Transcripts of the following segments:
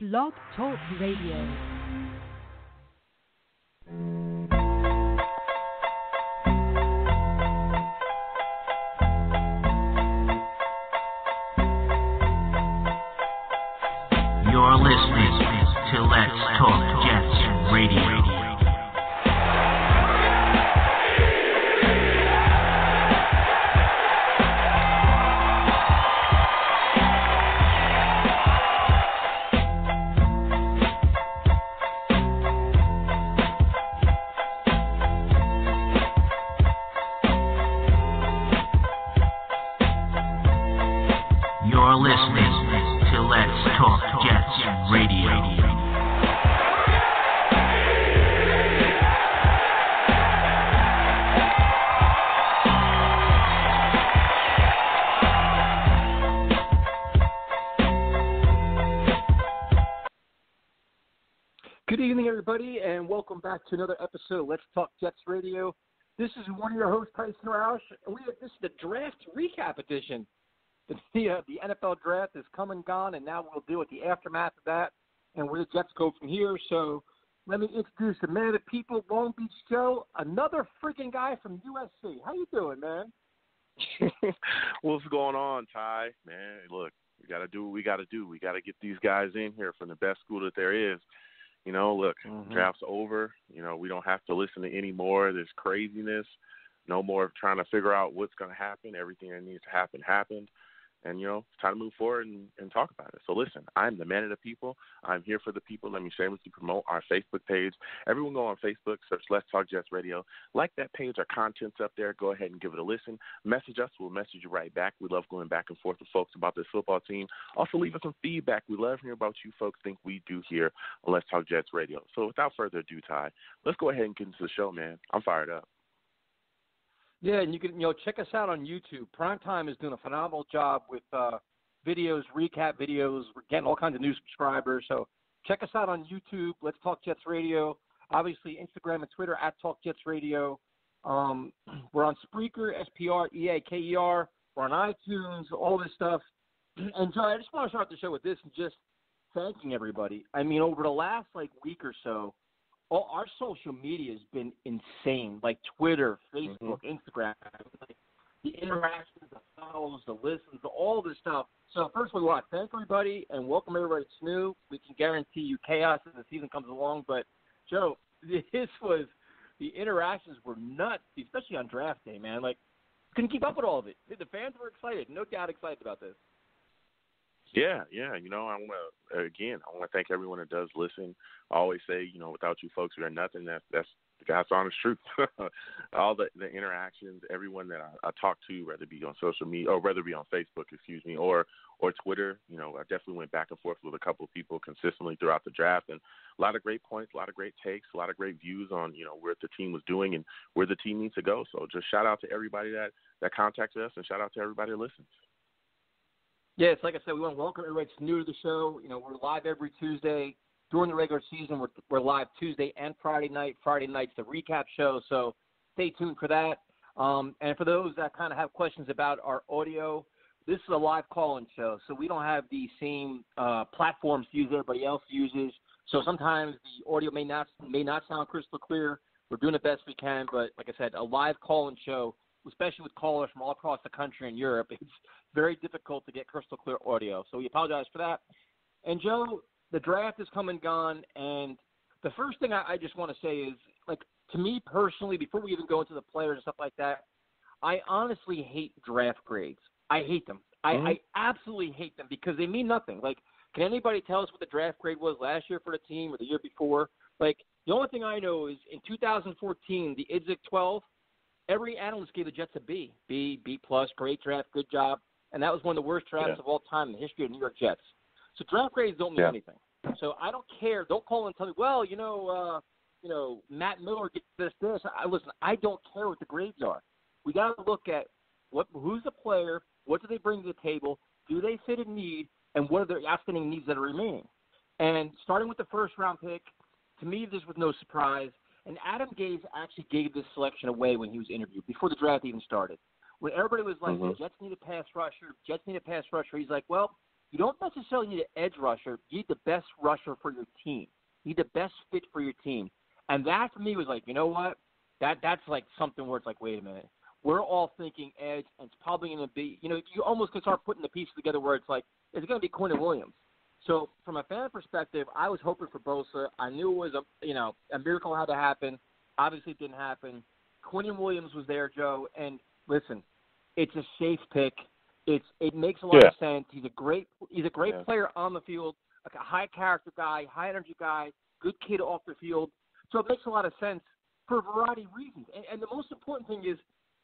Blog Talk Radio. And welcome back to another episode of Let's Talk Jets Radio. This is one of your hosts, Tyson Roush, and this is the draft recap edition. The NFL draft is come and gone, and now we'll deal with the aftermath of that and where the Jets go from here. So let me introduce the man of the people, Long Beach Joe, another freaking guy from USC. How you doing, man? What's going on, Ty? Man, look, we got to do what we got to do. We got to get these guys in here from the best school that there is. You know, look, Draft's over. You know, we don't have to listen to any more of this craziness. No more of trying to figure out what's going to happen. Everything that needs to happen happened. And, you know, it's time to move forward and talk about it. So, listen, I'm the man of the people. I'm here for the people. Let me shamelessly promote our Facebook page. Everyone go on Facebook, search Let's Talk Jets Radio. Like that page. Our content's up there. Go ahead and give it a listen. Message us. We'll message you right back. We love going back and forth with folks about this football team. Also, leave us some feedback. We love hearing about what you folks think we do here on Let's Talk Jets Radio. So, without further ado, Ty, let's go ahead and get into the show, man. I'm fired up. Yeah, and you can check us out on YouTube. Primetime is doing a phenomenal job with videos, recap videos. We're getting all kinds of new subscribers. So check us out on YouTube, Let's Talk Jets Radio. Obviously, Instagram and Twitter, @TalkJetsRadio. We're on Spreaker, SPREAKER. We're on iTunes, all this stuff. And, John, I just want to start the show with this and just thanking everybody. I mean, over the last, week or so, our social media has been insane, like Twitter, Facebook, Instagram, the interactions, the follows, the listens, all this stuff. So first we want to thank everybody and welcome everybody that's new. We can guarantee you chaos as the season comes along. But, Joe, the interactions were nuts, especially on draft day, man. Couldn't keep up with all of it. The fans were excited, no doubt excited about this. Yeah. I want to thank everyone that does listen. I always say, without you folks, we are nothing. That's the God's honest truth. All the interactions, everyone that I talk to, whether it be on social media or whether it be on Facebook, or Twitter, I definitely went back and forth with a couple of people consistently throughout the draft, and a lot of great points, a lot of great takes, a lot of great views on, where the team was doing and where the team needs to go. So just shout out to everybody that contacted us, and shout out to everybody that listens. Yeah, it's like I said, we want to welcome everybody that's new to the show. We're live every Tuesday. During the regular season, we're live Tuesday and Friday night. Friday night's the recap show, so stay tuned for that. And for those that kind of have questions about our audio, this is a live call-in show, so we don't have the same platforms to use everybody else uses. So sometimes the audio may not sound crystal clear. We're doing the best we can, but like I said, a live call-in show, especially with callers from all across the country and Europe, it's very difficult to get crystal clear audio. So we apologize for that. And, Joe, the draft is come and gone, and the first thing I just want to say is, to me personally, before we even go into the players and stuff like that, I honestly hate draft grades. I hate them. I absolutely hate them because they mean nothing. Can anybody tell us what the draft grade was last year for the team or the year before? The only thing I know is in 2014, the Idzik 12, every analyst gave the Jets a B. B+, great draft, good job. And that was one of the worst drafts of all time in the history of New York Jets. So draft grades don't mean anything. So I don't care. Don't call and tell me, Matt Miller gets this. Listen, I don't care what the grades are. We got to look at who's the player, what do they bring to the table, do they fit a need, and what are their outstanding needs that are remaining. And starting with the first-round pick, to me this was no surprise. And Adam Gase actually gave this selection away when he was interviewed, before the draft even started. When everybody was the Jets need a pass rusher, he's like, well, You don't necessarily need an edge rusher. You need the best rusher for your team. You need the best fit for your team. And that, for me, was like, you know what? That's like something where it's like, wait a minute. We're all thinking edge, and it's probably going to be, you know, you almost can start putting the pieces together where it's like, it's going to be Quinnen Williams. So from a fan perspective, I was hoping for Bosa. I knew it was a miracle had to happen. Obviously, it didn't happen. Quinnen Williams was there, Joe. And listen, it's a safe pick. It makes a lot of sense. He's a great player on the field, like a high character guy, high energy guy, good kid off the field. So it makes a lot of sense for a variety of reasons. And the most important thing is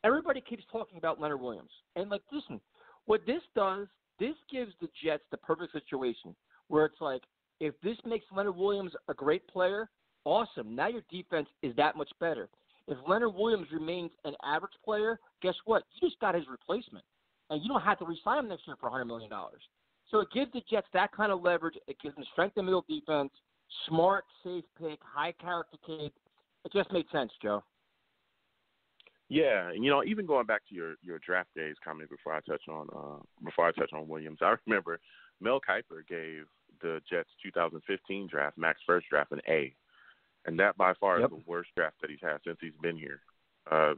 everybody keeps talking about Leonard Williams. And like, listen, what this does, this gives the Jets the perfect situation where it's like, if this makes Leonard Williams a great player, awesome. Now your defense is that much better. If Leonard Williams remains an average player, guess what? You just got his replacement. And you don't have to re-sign him next year for $100 million. So it gives the Jets that kind of leverage. It gives them strength in middle defense, smart, safe pick, high character kid. It just made sense, Joe. Yeah, and you know, even going back to your draft days comment before I touch on Williams, I remember Mel Kiper gave the Jets 2015 draft, Mac's first draft, an A, and that by far is the worst draft that he's had since he's been here.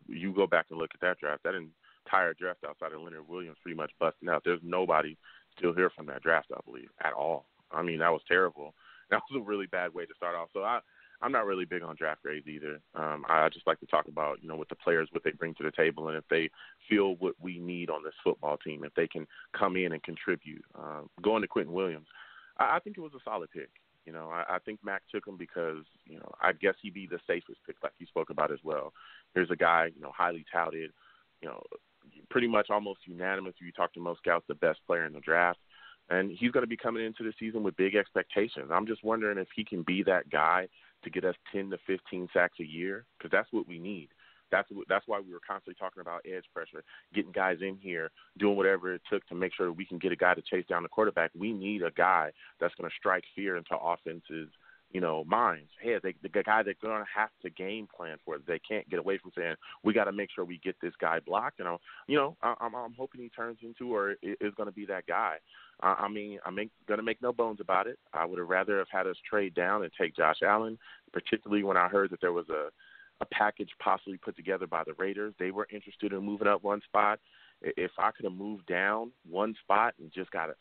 You go back and look at that draft. That entire draft outside of Leonard Williams pretty much busted out. There's nobody still here from that draft, I believe, at all. I mean, that was terrible. That was a really bad way to start off. So I'm not really big on draft grades either. I just like to talk about, you know, what the players, what they bring to the table, and if they feel what we need on this football team, if they can come in and contribute. Going to Quinnen Williams, I think it was a solid pick. You know, I think Mac took him because, you know, I guess he'd be the safest pick, like you spoke about as well. Here's a guy, you know, highly touted, you know, pretty much almost unanimous. If you talk to most scouts, the best player in the draft. And he's going to be coming into the season with big expectations. I'm just wondering if he can be that guy to get us 10 to 15 sacks a year, because that's what we need. That's why we were constantly talking about edge pressure, getting guys in here, doing whatever it took to make sure that we can get a guy to chase down the quarterback. We need a guy that's going to strike fear into offenses, you know, minds. Hey, the guy they're going to have to game plan for. They can't get away from saying, we got to make sure we get this guy blocked. And, I'm hoping he turns into or is going to be that guy. I'm going to make no bones about it. I would have rather have had us trade down and take Josh Allen, particularly when I heard that there was a package possibly put together by the Raiders. They were interested in moving up one spot. If I could have moved down one spot and just got a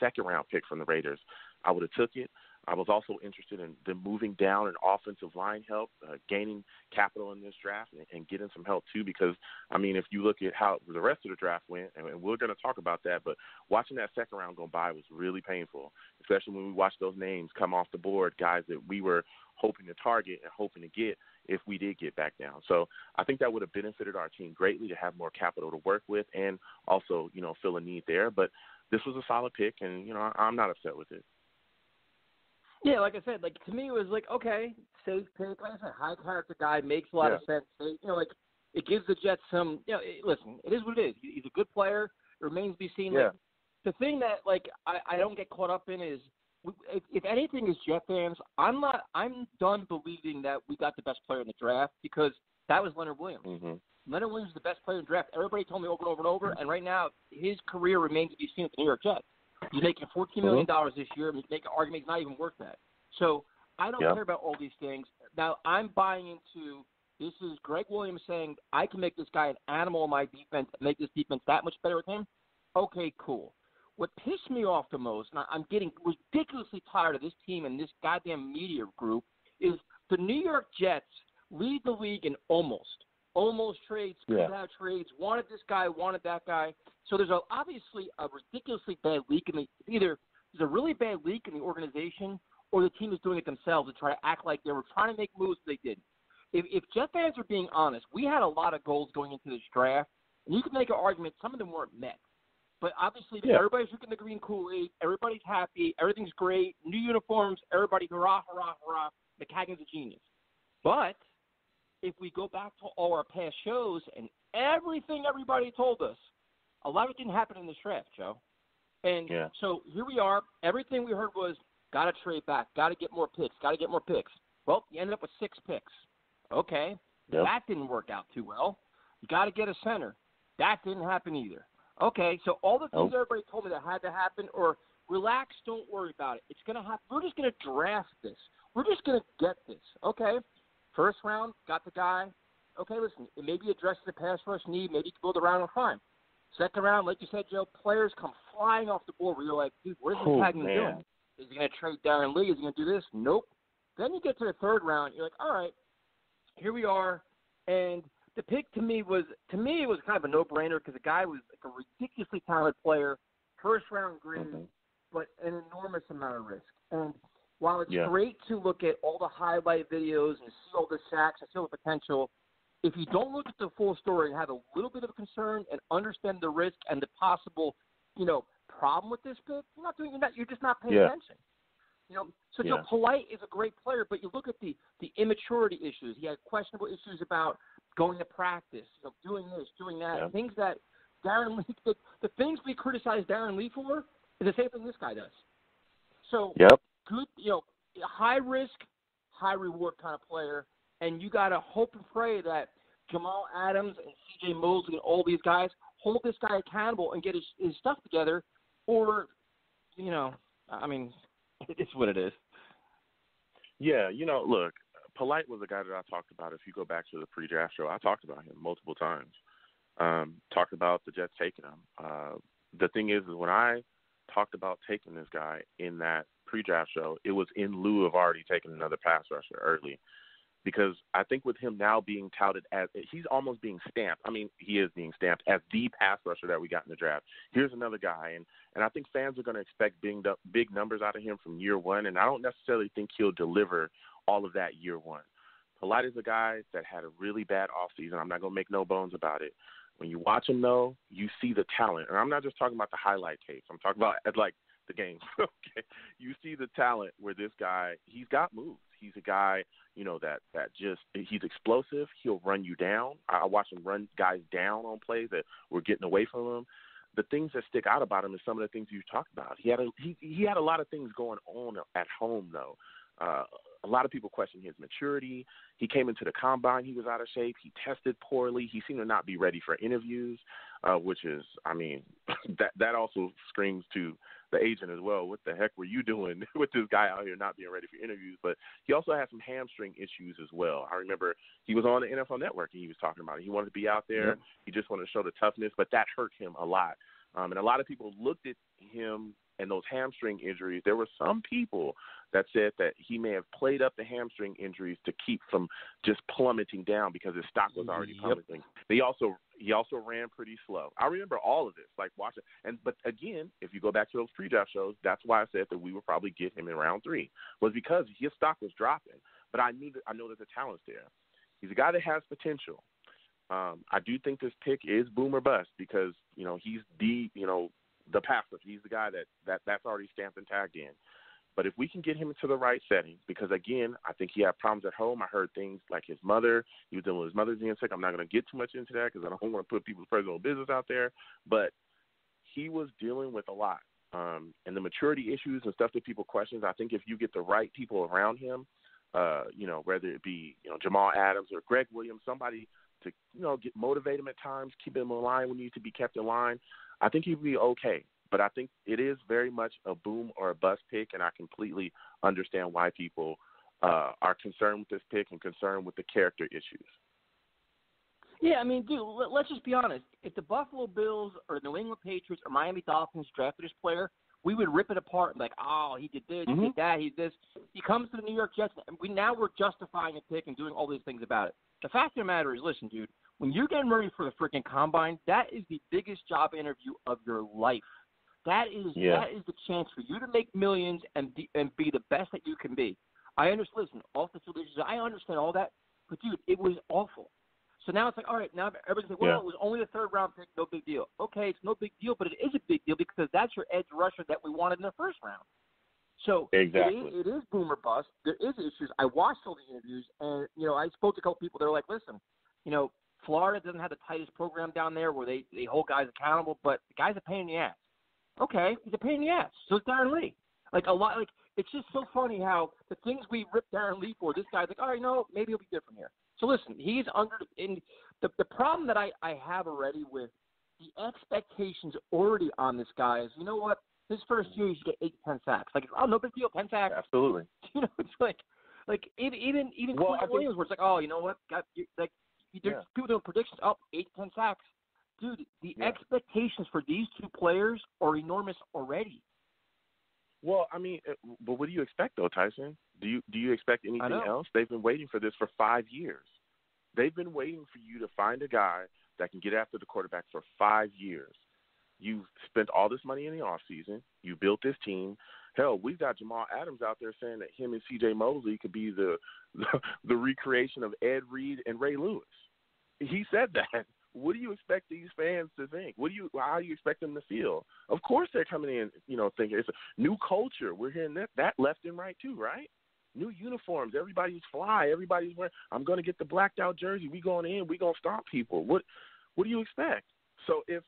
second-round pick from the Raiders, I would have took it. I was also interested in them moving down and offensive line help, gaining capital in this draft and getting some help too, because, I mean, if you look at how the rest of the draft went, and we're going to talk about that, but watching that second round go by was really painful, especially when we watched those names come off the board, guys that we were hoping to target and hoping to get if we did get back down. So I think that would have benefited our team greatly to have more capital to work with and also, you know, fill a need there. But this was a solid pick, and, you know, I'm not upset with it. Yeah, like I said, like to me it was like, okay, safe pick. Like I said, high character guy, makes a lot of sense. You know, like it gives the Jets some. You know, listen, it is what it is. He's a good player. It remains to be seen. Yeah. Like, the thing that like I don't get caught up in is, if anything is Jet fans, I'm done believing that we got the best player in the draft because that was Leonard Williams. Mm-hmm. Leonard Williams is the best player in the draft. Everybody told me over and over and over. And right now, his career remains to be seen with the New York Jets. He's making $14 million this year. And make an argument he's not even worth that. So I don't care about all these things. Now I'm buying into this is Greg Williams saying, I can make this guy an animal in my defense and make this defense that much better with him. Okay, cool. What pissed me off the most, and I'm getting ridiculously tired of this team and this goddamn media group, is the New York Jets lead the league in almost trades, out trades, wanted this guy, wanted that guy. So there's obviously a ridiculously bad leak in the – either there's a really bad leak in the organization or the team is doing it themselves to try to act like they were trying to make moves, but they didn't. If Jet fans are being honest, we had a lot of goals going into this draft, and you can make an argument some of them weren't met. But obviously everybody's drinking the green Kool-Aid, everybody's happy, everything's great, new uniforms, everybody hurrah, hurrah, hurrah. Maccagnan is a genius. But if we go back to all our past shows and everything everybody told us, a lot of it didn't happen in this draft, Joe. And so here we are. Everything we heard was, got to trade back, got to get more picks, got to get more picks. Well, you ended up with 6 picks. Okay. Yep. That didn't work out too well. You got to get a center. That didn't happen either. Okay. So all the things everybody told me that had to happen, or Relax. Don't worry about it. It's going to happen. We're just going to draft this. We're just going to get this. Okay. First round, got the guy. Okay, listen, it maybe addresses the pass rush need. Maybe you can build around on time. Second round, like you said, Joe, players come flying off the board where you're like, dude, what is Maccagnan doing? Is he going to trade Darren Lee? Is he going to do this? Nope. Then you get to the third round. You're like, all right, here we are. And the pick to me, it was kind of a no-brainer because the guy was like a ridiculously talented player, first-round grade, but an enormous amount of risk. And while it's great to look at all the highlight videos and see all the sacks and see all the potential, if you don't look at the full story and have a little bit of a concern and understand the risk and the possible, problem with this pick, you're just not paying attention. So Joe Polite is a great player, but you look at the immaturity issues. He had questionable issues about going to practice, doing this, doing that, things that Darren Lee, the things we criticize Darren Lee for is the same thing this guy does. So good, high risk, high reward kind of player. And you got to hope and pray that Jamal Adams and C.J. Mosley and all these guys hold this guy accountable and get his stuff together. Or, it's what it is. Yeah, look, Polite was a guy that I talked about. If you go back to the pre-draft show, I talked about him multiple times. Talked about the Jets taking him. The thing is when I talked about taking this guy in that pre-draft show, it was in lieu of already taking another pass rusher early. Because I think with him now being touted as – he's almost being stamped. I mean, he is being stamped as the pass rusher that we got in the draft. Here's another guy. And I think fans are going to expect big numbers out of him from year one, and I don't necessarily think he'll deliver all of that year one. Polite is a guy that had a really bad offseason. I'm not going to make no bones about it. When you watch him, though, you see the talent. And I'm not just talking about the highlight tapes. I'm talking about, the games. Okay. You see the talent where this guy – he's got moves. He's a guy, he's explosive. He'll run you down. I watched him run guys down on plays that were getting away from him. The things that stick out about him is some of the things you talked about. He had a lot of things going on at home, though. A lot of people question his maturity. He came into the combine. He was out of shape. He tested poorly. He seemed to not be ready for interviews, which is, that also screams to the agent as well. What the heck were you doing with this guy out here not being ready for interviews? But he also had some hamstring issues as well. I remember he was on the NFL Network and he was talking about it. He wanted to be out there. Mm-hmm. He just wanted to show the toughness, but that hurt him a lot. And a lot of people looked at him and those hamstring injuries. There were some people that said that he may have played up the hamstring injuries to keep from just plummeting down because his stock was already plummeting. He also ran pretty slow. I remember all of this, watching. But again, if you go back to those pre-draft shows, that's why I said that we would probably get him in round three, was because his stock was dropping. But I know that the talent's there. He's a guy that has potential. I do think this pick is boom or bust because, he's the passer. He's the guy that's already stamped and tagged in. But if we can get him into the right setting, because, again, I think he had problems at home. I heard things like his mother. He was dealing with his mother being sick. I'm not going to get too much into that because I don't want to put people's personal business out there. But he was dealing with a lot. And the maturity issues and stuff that people question, I think if you get the right people around him, whether it be, Jamal Adams or Greg Williams, somebody to, motivate him at times, keep him in line when he needs to be kept in line, I think he'd be okay. But I think it is very much a boom or a bust pick, and I completely understand why people are concerned with this pick and concerned with the character issues. Yeah, let's just be honest. If the Buffalo Bills or New England Patriots or Miami Dolphins drafted this player, we would rip it apart and be like, oh, he did this, he did that, he did this. He comes to the New York Jets, and we're justifying a pick and doing all these things about it. The fact of the matter is, listen, dude, when you're getting ready for the freaking combine, that is the biggest job interview of your life. That is the chance for you to make millions and be the best that you can be. I understand. Listen, off the field issues, I understand all that, but dude, it was awful. So now it's like, all right, now everybody's like, it was only a third round pick, no big deal. Okay, it's no big deal, but it is a big deal because that's your edge rusher that we wanted in the first round. So exactly. It is boom or bust. There is issues. I watched all the interviews, and I spoke to a couple people. They're like, listen, Florida doesn't have the tightest program down there where they hold guys accountable, but the guy's a pain in the ass. Okay, he's a pain in the ass. So is Darren Lee. It's just so funny how the things we rip Darren Lee for, this guy's like, all right, no, maybe he'll be different here. So listen, he's the problem that I have already with the expectations already on this guy is, you know what? His first year, you should get 8 to 10 sacks. Like, oh, no big deal, 10 sacks. Absolutely. You know, it's like even Quinnen Williams, where it's like, oh, you know what? There's people doing predictions up 8 to 10 sacks. Dude, the expectations for these two players are enormous already. Well, I mean, but what do you expect, though, Tyson? Do you expect anything else? They've been waiting for this for 5 years. They've been waiting for you to find a guy that can get after the quarterback for 5 years. You've spent all this money in the offseason. You built this team. Hell, we've got Jamal Adams out there saying that him and C.J. Mosley could be the recreation of Ed Reed and Ray Lewis. He said that. What do you expect these fans to think? How do you expect them to feel? Of course they're coming in, you know, thinking it's a new culture. We're hearing that left and right too, right? New uniforms. Everybody's fly. Everybody's wearing. I'm going to get the blacked out jersey. We going in. We going to stop people. What do you expect? So if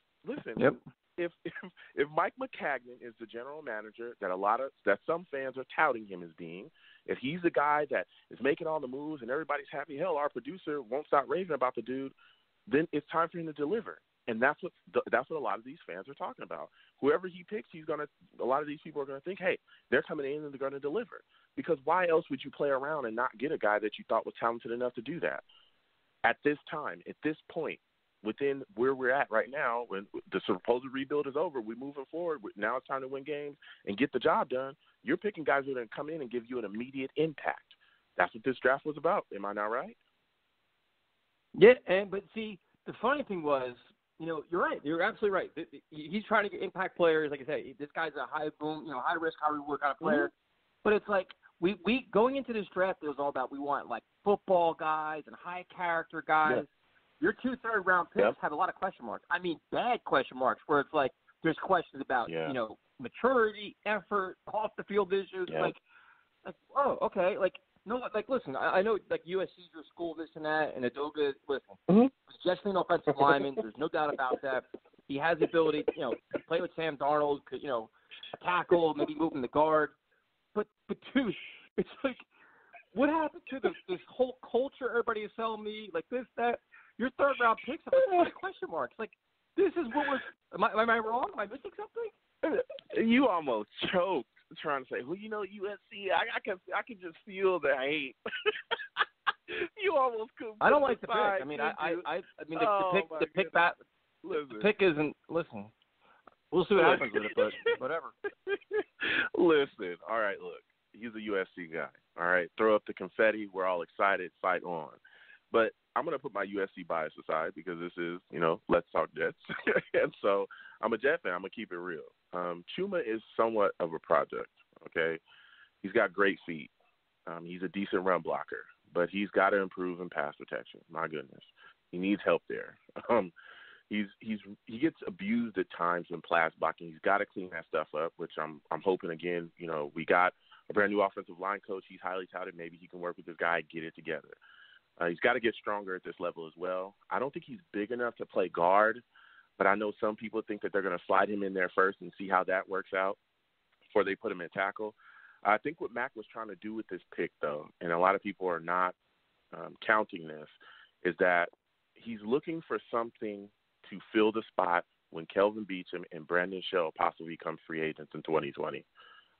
Mike Maccagnan is the general manager that some fans are touting him as being, if he's the guy that is making all the moves and everybody's happy, hell, our producer won't stop raving about the dude. Then it's time for him to deliver, and that's what a lot of these fans are talking about. Whoever he picks, a lot of these people are gonna think, hey, they're coming in and they're gonna deliver, because why else would you play around and not get a guy that you thought was talented enough to do that at this time, at this point, within where we're at right now, when the supposed rebuild is over, we're moving forward. Now it's time to win games and get the job done. You're picking guys that are gonna come in and give you an immediate impact. That's what this draft was about. Am I not right? Yeah, but see, the funny thing was, you know, you're right. You're absolutely right. He's trying to get impact players. Like I say, this guy's a high risk, high reward kind of player. Mm-hmm. But it's like we going into this draft, it was all about we want like football guys and high character guys. Yeah. Your 2 3rd round picks have a lot of question marks. I mean, bad question marks where it's like there's questions about you know, maturity, effort, off the field issues. Yeah. Like oh, okay, like. No, like, listen, I know, like, USC's your school, this and that, and Edoga, listen, he's just an offensive lineman. There's no doubt about that. He has the ability, you know, to play with Sam Darnold, could, you know, tackle, maybe move him to guard. But dude, it's like, what happened to this whole culture everybody is selling me, like this, that? Your 3rd-round picks are like question marks. Like, this is what was – am I wrong? Am I missing something? You almost choked. Trying to say, well, you know, USC, I can just feel the hate. You almost could. I don't like the pick. I mean, I mean, the pick isn't. Listen, we'll see what happens with it, but whatever. Listen, all right, look, he's a USC guy. All right, throw up the confetti. We're all excited. Fight on. But I'm going to put my USC bias aside because this is, you know, Let's Talk Jets. And so I'm a Jet fan. I'm going to keep it real. Chuma is somewhat of a project, okay? He's got great feet. He's a decent run blocker, but he's got to improve in pass protection. My goodness. He needs help there. He gets abused at times in pass blocking. He's got to clean that stuff up, which I'm hoping, again, you know, we got a brand-new offensive line coach. He's highly touted. Maybe he can work with this guy, get it together. He's got to get stronger at this level as well. I don't think he's big enough to play guard, but I know some people think that they're going to slide him in there first and see how that works out before they put him in tackle. I think what Mac was trying to do with this pick, though, and a lot of people are not counting this, is that he's looking for something to fill the spot when Kelvin Beecham and Brandon Shell possibly become free agents in 2020.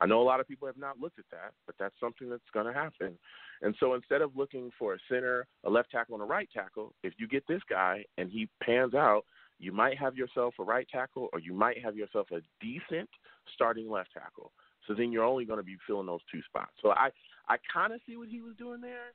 I know a lot of people have not looked at that, but that's something that's going to happen. And so instead of looking for a center, a left tackle, and a right tackle, if you get this guy and he pans out, you might have yourself a right tackle or you might have yourself a decent starting left tackle. So then you're only going to be filling those two spots. So I kind of see what he was doing there.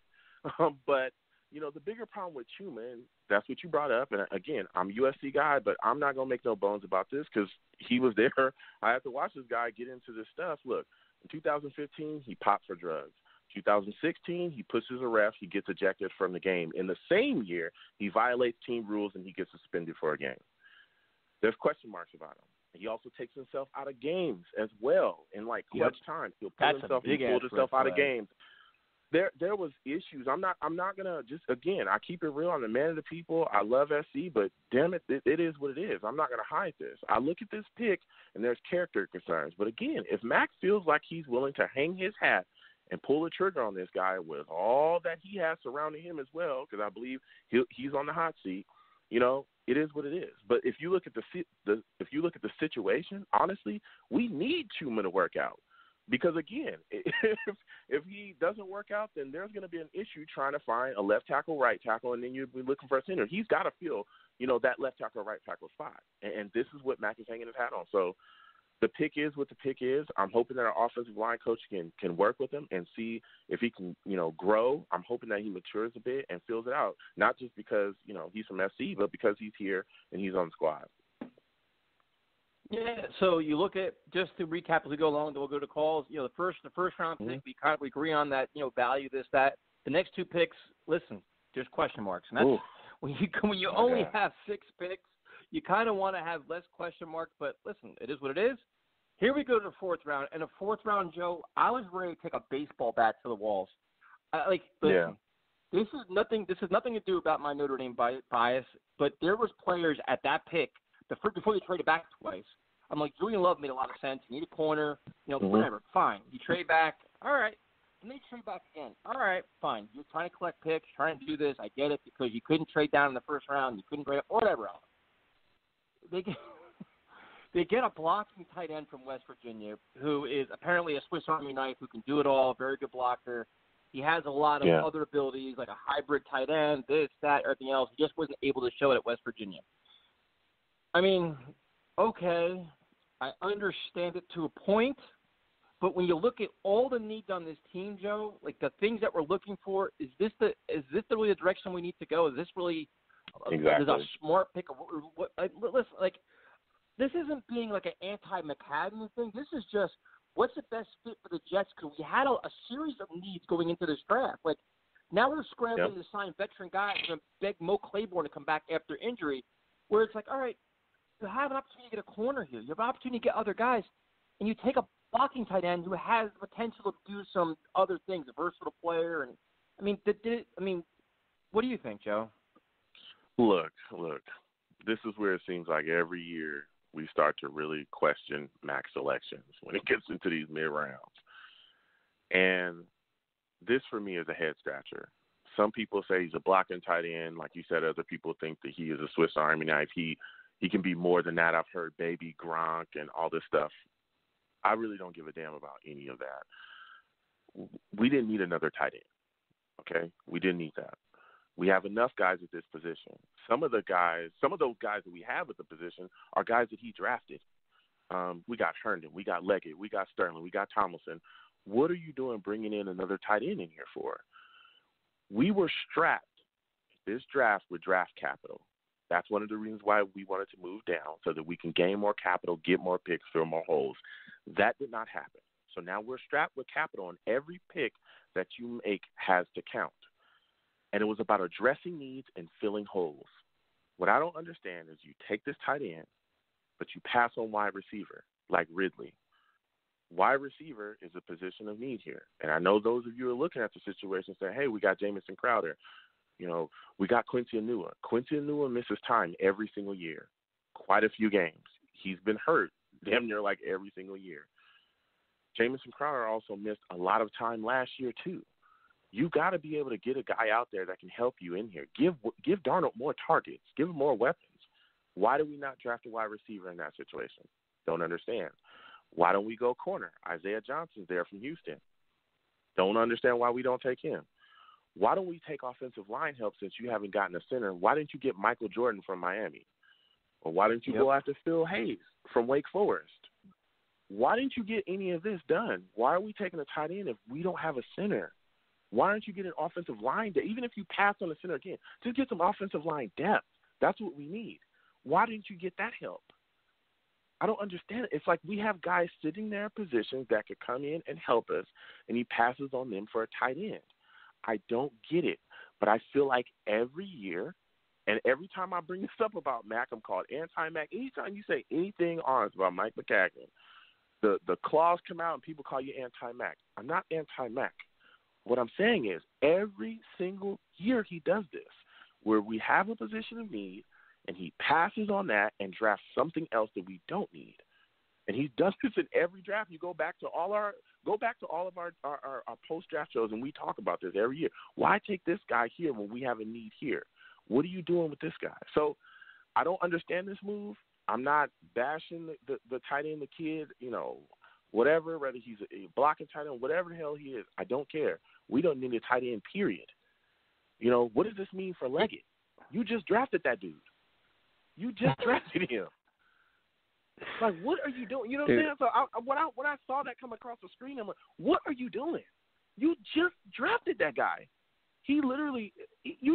But, you know, the bigger problem with Chuma, and that's what you brought up. And, again, I'm a USC guy, but I'm not going to make no bones about this because he was there. I have to watch this guy get into this stuff. Look, in 2015, he popped for drugs. 2016, he pushes a ref. He gets ejected from the game. In the same year, he violates team rules and he gets suspended for a game. There's question marks about him. He also takes himself out of games as well in, like, clutch time. He'll pull himself and pull himself out of games. There was issues. I'm not going to just, again, I keep it real. I'm the man of the people. I love SC, but damn it is what it is. I'm not going to hide this. I look at this pick, and there's character concerns. But, again, if Max feels like he's willing to hang his hat and pull the trigger on this guy with all that he has surrounding him as well, because I believe he's on the hot seat, you know, It is what it is. But if you look at the situation, honestly, we need Chuma to work out. Because, again, if he doesn't work out, then there's going to be an issue trying to find a left tackle, right tackle, and then you'll be looking for a center. He's got to feel, that left tackle, right tackle spot. And this is what Maccagnan has had on. So the pick is what the pick is. I'm hoping that our offensive line coach can work with him and see if he can, grow. I'm hoping that he matures a bit and fills it out, not just because, he's from SC, but because he's here and he's on the squad. Yeah, so you look at, just to recap as we go along, then we'll go to calls. The first round pick, we kind of agree on that, value this, that. The next two picks, listen, there's question marks. And that's when you only have six picks, you kind of want to have less question marks. But listen, it is what it is. Here we go to the fourth round. And the fourth round, Joe, I was ready to take a baseball bat to the walls. This is nothing to do about my Notre Dame bias, but there was players at that pick before they traded back twice. I'm like, Julian Love made a lot of sense. You need a corner, whatever. Fine. You trade back. All right. And they trade back again. All right, fine. You're trying to collect picks, trying to do this. I get it, because you couldn't trade down in the first round. You couldn't trade up, whatever else. They get a blocking tight end from West Virginia who is apparently a Swiss Army knife who can do it all, very good blocker. He has a lot of other abilities, like a hybrid tight end, this, that, everything else. He just wasn't able to show it at West Virginia. I mean, okay, I understand it to a point, but when you look at all the needs on this team, Joe, like the things that we're looking for, is this really the direction we need to go? Is this really a smart pick? Listen, this isn't being like an anti-McCadden thing. This is just what's the best fit for the Jets, because we had a series of needs going into this draft. Like, now we're scrambling to sign veteran guys and beg Mo Claiborne to come back after injury, where it's like, all right, you have an opportunity to get a corner here. You have an opportunity to get other guys. And you take a blocking tight end who has the potential to do some other things, a versatile player. And I mean, what do you think, Joe? Look, this is where it seems like every year we start to really question Mac selections when it gets into these mid-rounds. And this, for me, is a head-scratcher. Some people say he's a blocking tight end. Like you said, other people think that he is a Swiss Army knife. He can be more than that. I've heard baby Gronk and all this stuff. I really don't give a damn about any of that. We didn't need another tight end, okay? We didn't need that. We have enough guys at this position. Some of those guys that we have at the position are guys that he drafted. We got Herndon. We got Leggett. We got Sterling. We got Tomlinson. What are you doing bringing in another tight end in here for? We were strapped this draft with draft capital. That's one of the reasons why we wanted to move down, so that we can gain more capital, get more picks, fill more holes. That did not happen. So now we're strapped with capital, and every pick that you make has to count. And it was about addressing needs and filling holes. What I don't understand is you take this tight end, but you pass on wide receiver, like Ridley. Wide receiver is a position of need here. And I know those of you who are looking at the situation saying, hey, we got Jamison Crowder. We got Quincy Enua. Quincy Enua misses time every single year, quite a few games. He's been hurt damn near like every single year. Jamison Crowder also missed a lot of time last year too. You got to be able to get a guy out there that can help you in here. Give Darnold more targets. Give him more weapons. Why do we not draft a wide receiver in that situation? Don't understand. Why don't we go corner? Isaiah Johnson's there from Houston. Don't understand why we don't take him. Why don't we take offensive line help since you haven't gotten a center? Why didn't you get Michael Jordan from Miami? Or why didn't you go after Phil Hayes from Wake Forest? Why didn't you get any of this done? Why are we taking a tight end if we don't have a center? Why aren't you getting an offensive line depth? Even if you pass on the center again, just get some offensive line depth. That's what we need. Why didn't you get that help? I don't understand it. It's like we have guys sitting there in positions that could come in and help us, and he passes on them for a tight end. I don't get it, but I feel like every year, and every time I bring this up about Mac, I'm called anti-Mac. Anytime you say anything honest about Mike Maccagnan, the claws come out and people call you anti-Mac. I'm not anti-Mac. What I'm saying is every single year he does this, where we have a position of need, and he passes on that and drafts something else that we don't need. And he does this in every draft. You go back to all of our post-draft shows, and we talk about this every year. Why take this guy here when we have a need here? What are you doing with this guy? So I don't understand this move. I'm not bashing the tight end, the kid, you know, whatever, whether he's a blocking tight end, whatever the hell he is, I don't care. We don't need a tight end, period. You know, what does this mean for Leggett? You just drafted that dude. You just drafted him. Like, what are you doing? You know what I'm saying? So when I saw that come across the screen, I'm like, what are you doing? You just drafted that guy. You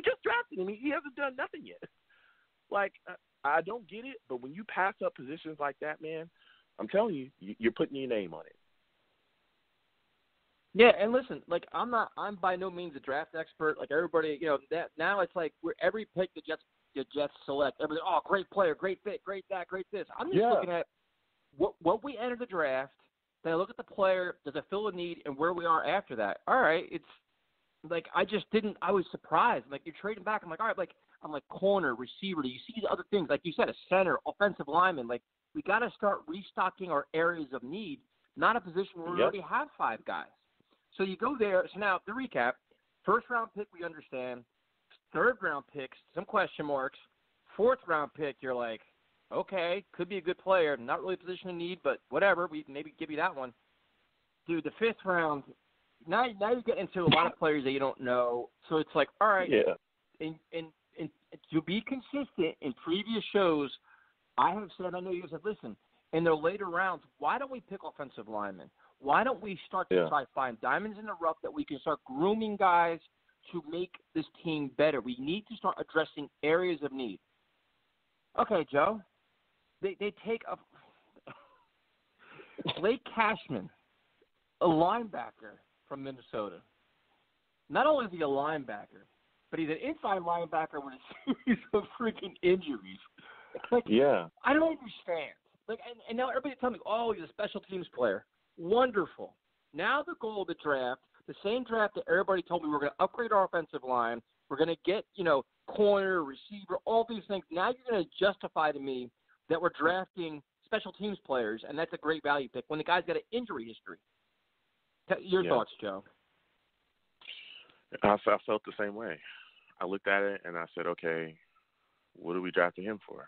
just drafted him. He hasn't done nothing yet. Like, I don't get it, but when you pass up positions like that, man, I'm telling you, you're putting your name on it. Yeah, and listen, like, I'm by no means a draft expert. Like, everybody, you know, that now it's like where every pick the Jets select, everybody, oh, great player, great fit, great that, great this. I'm just looking at what we entered the draft, then I look at the player, does it fill a need, and where we are after that. All right, it's like I was surprised. Like, you're trading back. I'm like, all right, like, I'm like corner, receiver. You see the other things. Like you said, a center, offensive lineman. Like, we got to start restocking our areas of need, not a position where we already have five guys. So you go there. So now, to recap, first-round pick, we understand. Third-round picks, some question marks. Fourth-round pick, you're like, okay, could be a good player. Not really a position of need, but whatever. We maybe give you that one. Dude, the fifth round, now you get into a lot of players that you don't know. So it's like, all right. Yeah. And to be consistent in previous shows, I have said, I know you said, listen, in the later rounds, why don't we pick offensive linemen? Why don't we start to try to find diamonds in the rough that we can start grooming guys to make this team better? We need to start addressing areas of need. Okay, Joe. They take a Blake Cashman, a linebacker from Minnesota. Not only is he a linebacker, but he's an inside linebacker with a series of freaking injuries. Like, I don't understand. Like, and now everybody tells me, oh, he's a special teams player. Wonderful. Now the goal of the draft, the same draft that everybody told me we're going to upgrade our offensive line, we're going to get, you know, corner, receiver, all these things. Now you're going to justify to me that we're drafting special teams players, and that's a great value pick when the guy's got an injury history. Your thoughts, Joe? I felt the same way. I looked at it, and I said, okay, what are we drafting him for?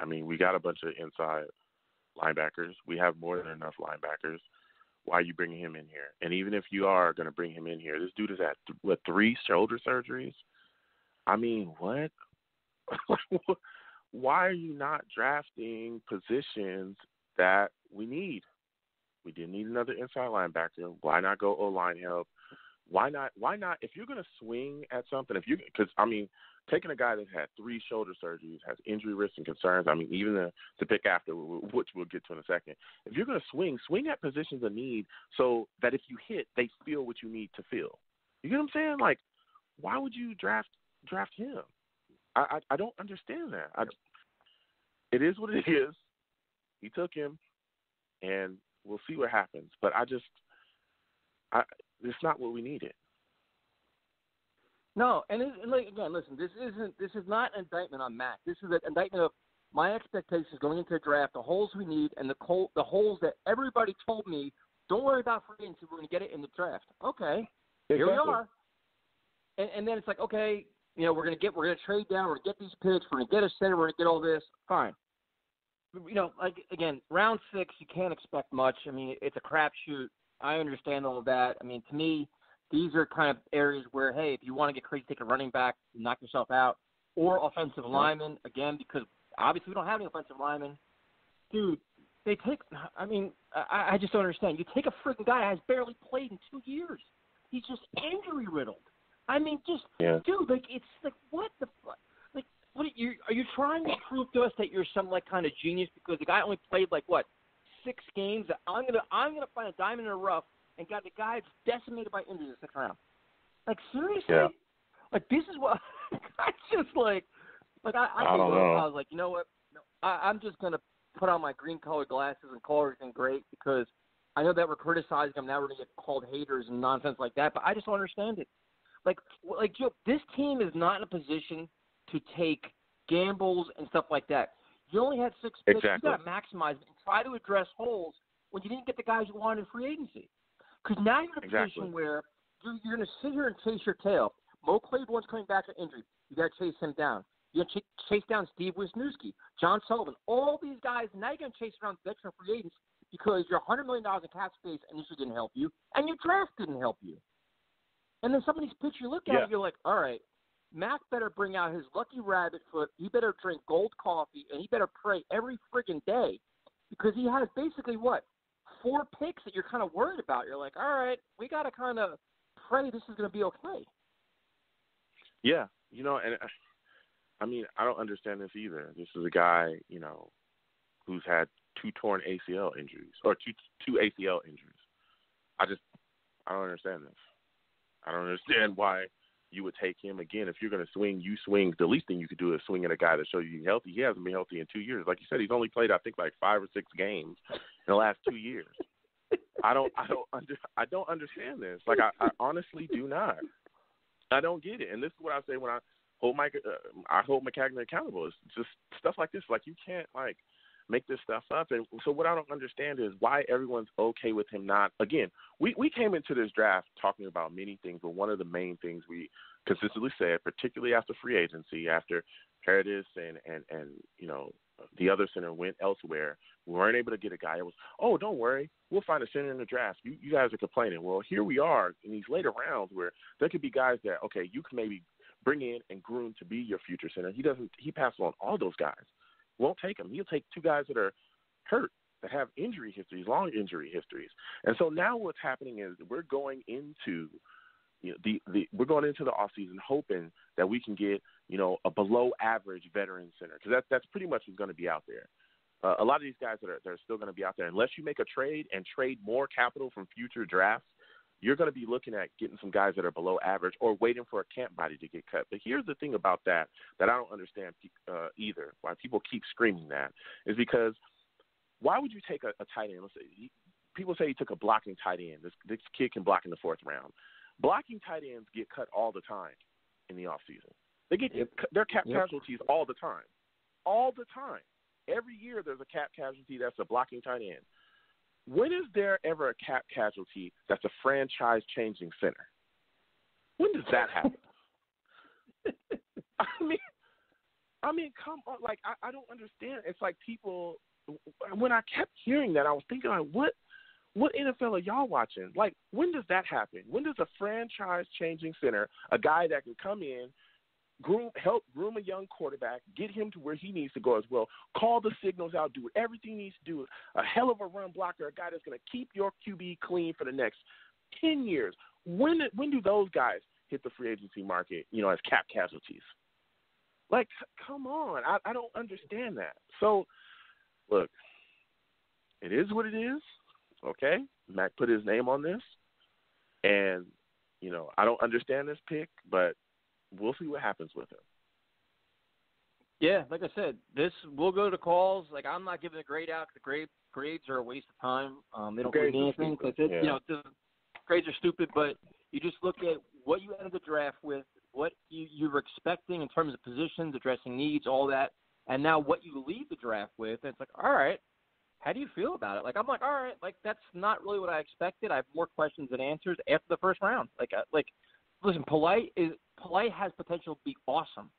I mean, we got a bunch of inside linebackers. We have more than enough linebackers. Why are you bringing him in here? And even if you are going to bring him in here, this dude has had, three shoulder surgeries? I mean, what? Why are you not drafting positions that we need? We didn't need another inside linebacker. Why not go O-line help? Why not? If you're going to swing at something, taking a guy that's had three shoulder surgeries, has injury risks and concerns, I mean, even the pick after, which we'll get to in a second, if you're going to swing at positions of need so that if you hit, they feel what you need to feel. You get what I'm saying? Like, why would you draft him? I don't understand that. It is what it is. He took him, and we'll see what happens. But it's not what we needed. No, and like, again, listen, this is not an indictment on Mac. This is an indictment of my expectations going into the draft, the holes we need, and the holes that everybody told me, don't worry about free agency, we're going to get it in the draft. Okay, here we are. And then it's like, okay, you know, we're going to trade down, we're going to get these picks, we're going to get a center, we're going to get all this. Fine. You know, like, again, round six, you can't expect much. I mean, it's a crapshoot. I understand all of that. I mean, to me, these are kind of areas where, hey, if you want to get crazy, take a running back, knock yourself out, or offensive lineman, again, because obviously we don't have any offensive linemen. Dude, I just don't understand. You take a freaking guy that has barely played in 2 years. He's just injury riddled. I mean, dude, like, it's like, what the fuck? Like, what are you trying to prove to us that you're some, like, kind of genius because the guy only played, like, what, 6 games? I'm gonna find a diamond in the rough and got the guy decimated by injuries in the sixth round. Like, seriously? Yeah. Like, this is what I just like I don't know. I was like, you know what? No, I'm just gonna put on my green colored glasses and call everything great because I know that we're criticizing them. Now we're gonna get called haters and nonsense like that. But I just don't understand it. Like Joe, this team is not in a position to take gambles and stuff like that. You only had 6 picks. Exactly. You got to maximize it and try to address holes when you didn't get the guys you wanted in free agency. Because now you're in a position where you're going to sit here and chase your tail. Mo Claiborne's coming back from injury. You got to chase him down. You're going to chase down Steve Wisniewski, John Sullivan, all these guys. Now you're going to chase around veteran free agents because you're $100 million in cap space and this didn't help you, and your draft didn't help you. And then some of these picks you look at, yeah. You're like, all right, Mac better bring out his lucky rabbit foot. He better drink gold coffee, and he better pray every friggin' day because he has basically, what, 4 picks that you're kind of worried about. You're like, all right, we got to kind of pray this is going to be okay. Yeah, you know, and I mean, I don't understand this either. This is a guy, you know, who's had 2 torn ACL injuries or two ACL injuries. I don't understand this. I don't understand why you would take him. Again, if you're going to swing, you swing. The least thing you could do is swing at a guy to show you healthy. He hasn't been healthy in 2 years. Like you said, he's only played, I think, like 5 or 6 games in the last 2 years. I don't understand this. Like, I honestly do not. I don't get it. And this is what I say when I hold I hold Maccagnan accountable. It's just stuff like this. Like, you can't, like, make this stuff up. And so what I don't understand is why everyone's okay with him not. Again, we came into this draft talking about many things, but one of the main things we consistently said, particularly after free agency, after Paradis and you know, the other center went elsewhere, we weren't able to get a guy. It was, oh, don't worry, we'll find a center in the draft. You guys are complaining. Well, here we are in these later rounds where there could be guys that, okay, you can maybe bring in and groom to be your future center. He passed on all those guys. Won't take him. He'll take 2 guys that are hurt, that have injury histories, long injury histories. And so now what's happening is we're going into, you know, we're going into the offseason hoping that we can get, you know, a below average veteran center, because that's pretty much who's going to be out there. A lot of these guys that are still going to be out there, unless you make a trade and trade more capital from future drafts, you're going to be looking at getting some guys that are below average or waiting for a camp body to get cut. But here's the thing about that I don't understand either, why people keep screaming that, is because why would you take a tight end? Let's say, people say he took a blocking tight end. This kid can block in the 4th round. Blocking tight ends get cut all the time in the offseason. They get their cap casualties all the time. All the time. Every year there's a cap casualty that's a blocking tight end. When is there ever a cap casualty that's a franchise-changing center? When does that happen? I mean, come on. Like, I don't understand. It's like people – when I kept hearing that, I was thinking, like, what NFL are y'all watching? Like, when does that happen? When does a franchise-changing center, a guy that can come in, help groom a young quarterback, get him to where he needs to go as well, call the signals out, do everything he needs to do, a hell of a run blocker, a guy that's going to keep your QB clean for the next 10 years. When do those guys hit the free agency market, you know, as cap casualties? Like, come on. I don't understand that. So, look, it is what it is, okay? Mac put his name on this, and, you know, I don't understand this pick, but we'll see what happens with him. Yeah, like I said, we'll go to calls. Like, I'm not giving a grade out. The grades are a waste of time. They don't mean anything. You know, the grades are stupid, but you just look at what you ended the draft with, what you were expecting in terms of positions, addressing needs, all that, and now what you leave the draft with. And it's like, all right, how do you feel about it? Like, I'm like, all right, like, that's not really what I expected. I have more questions than answers after the 1st round. Like, listen, Polite has potential to be awesome,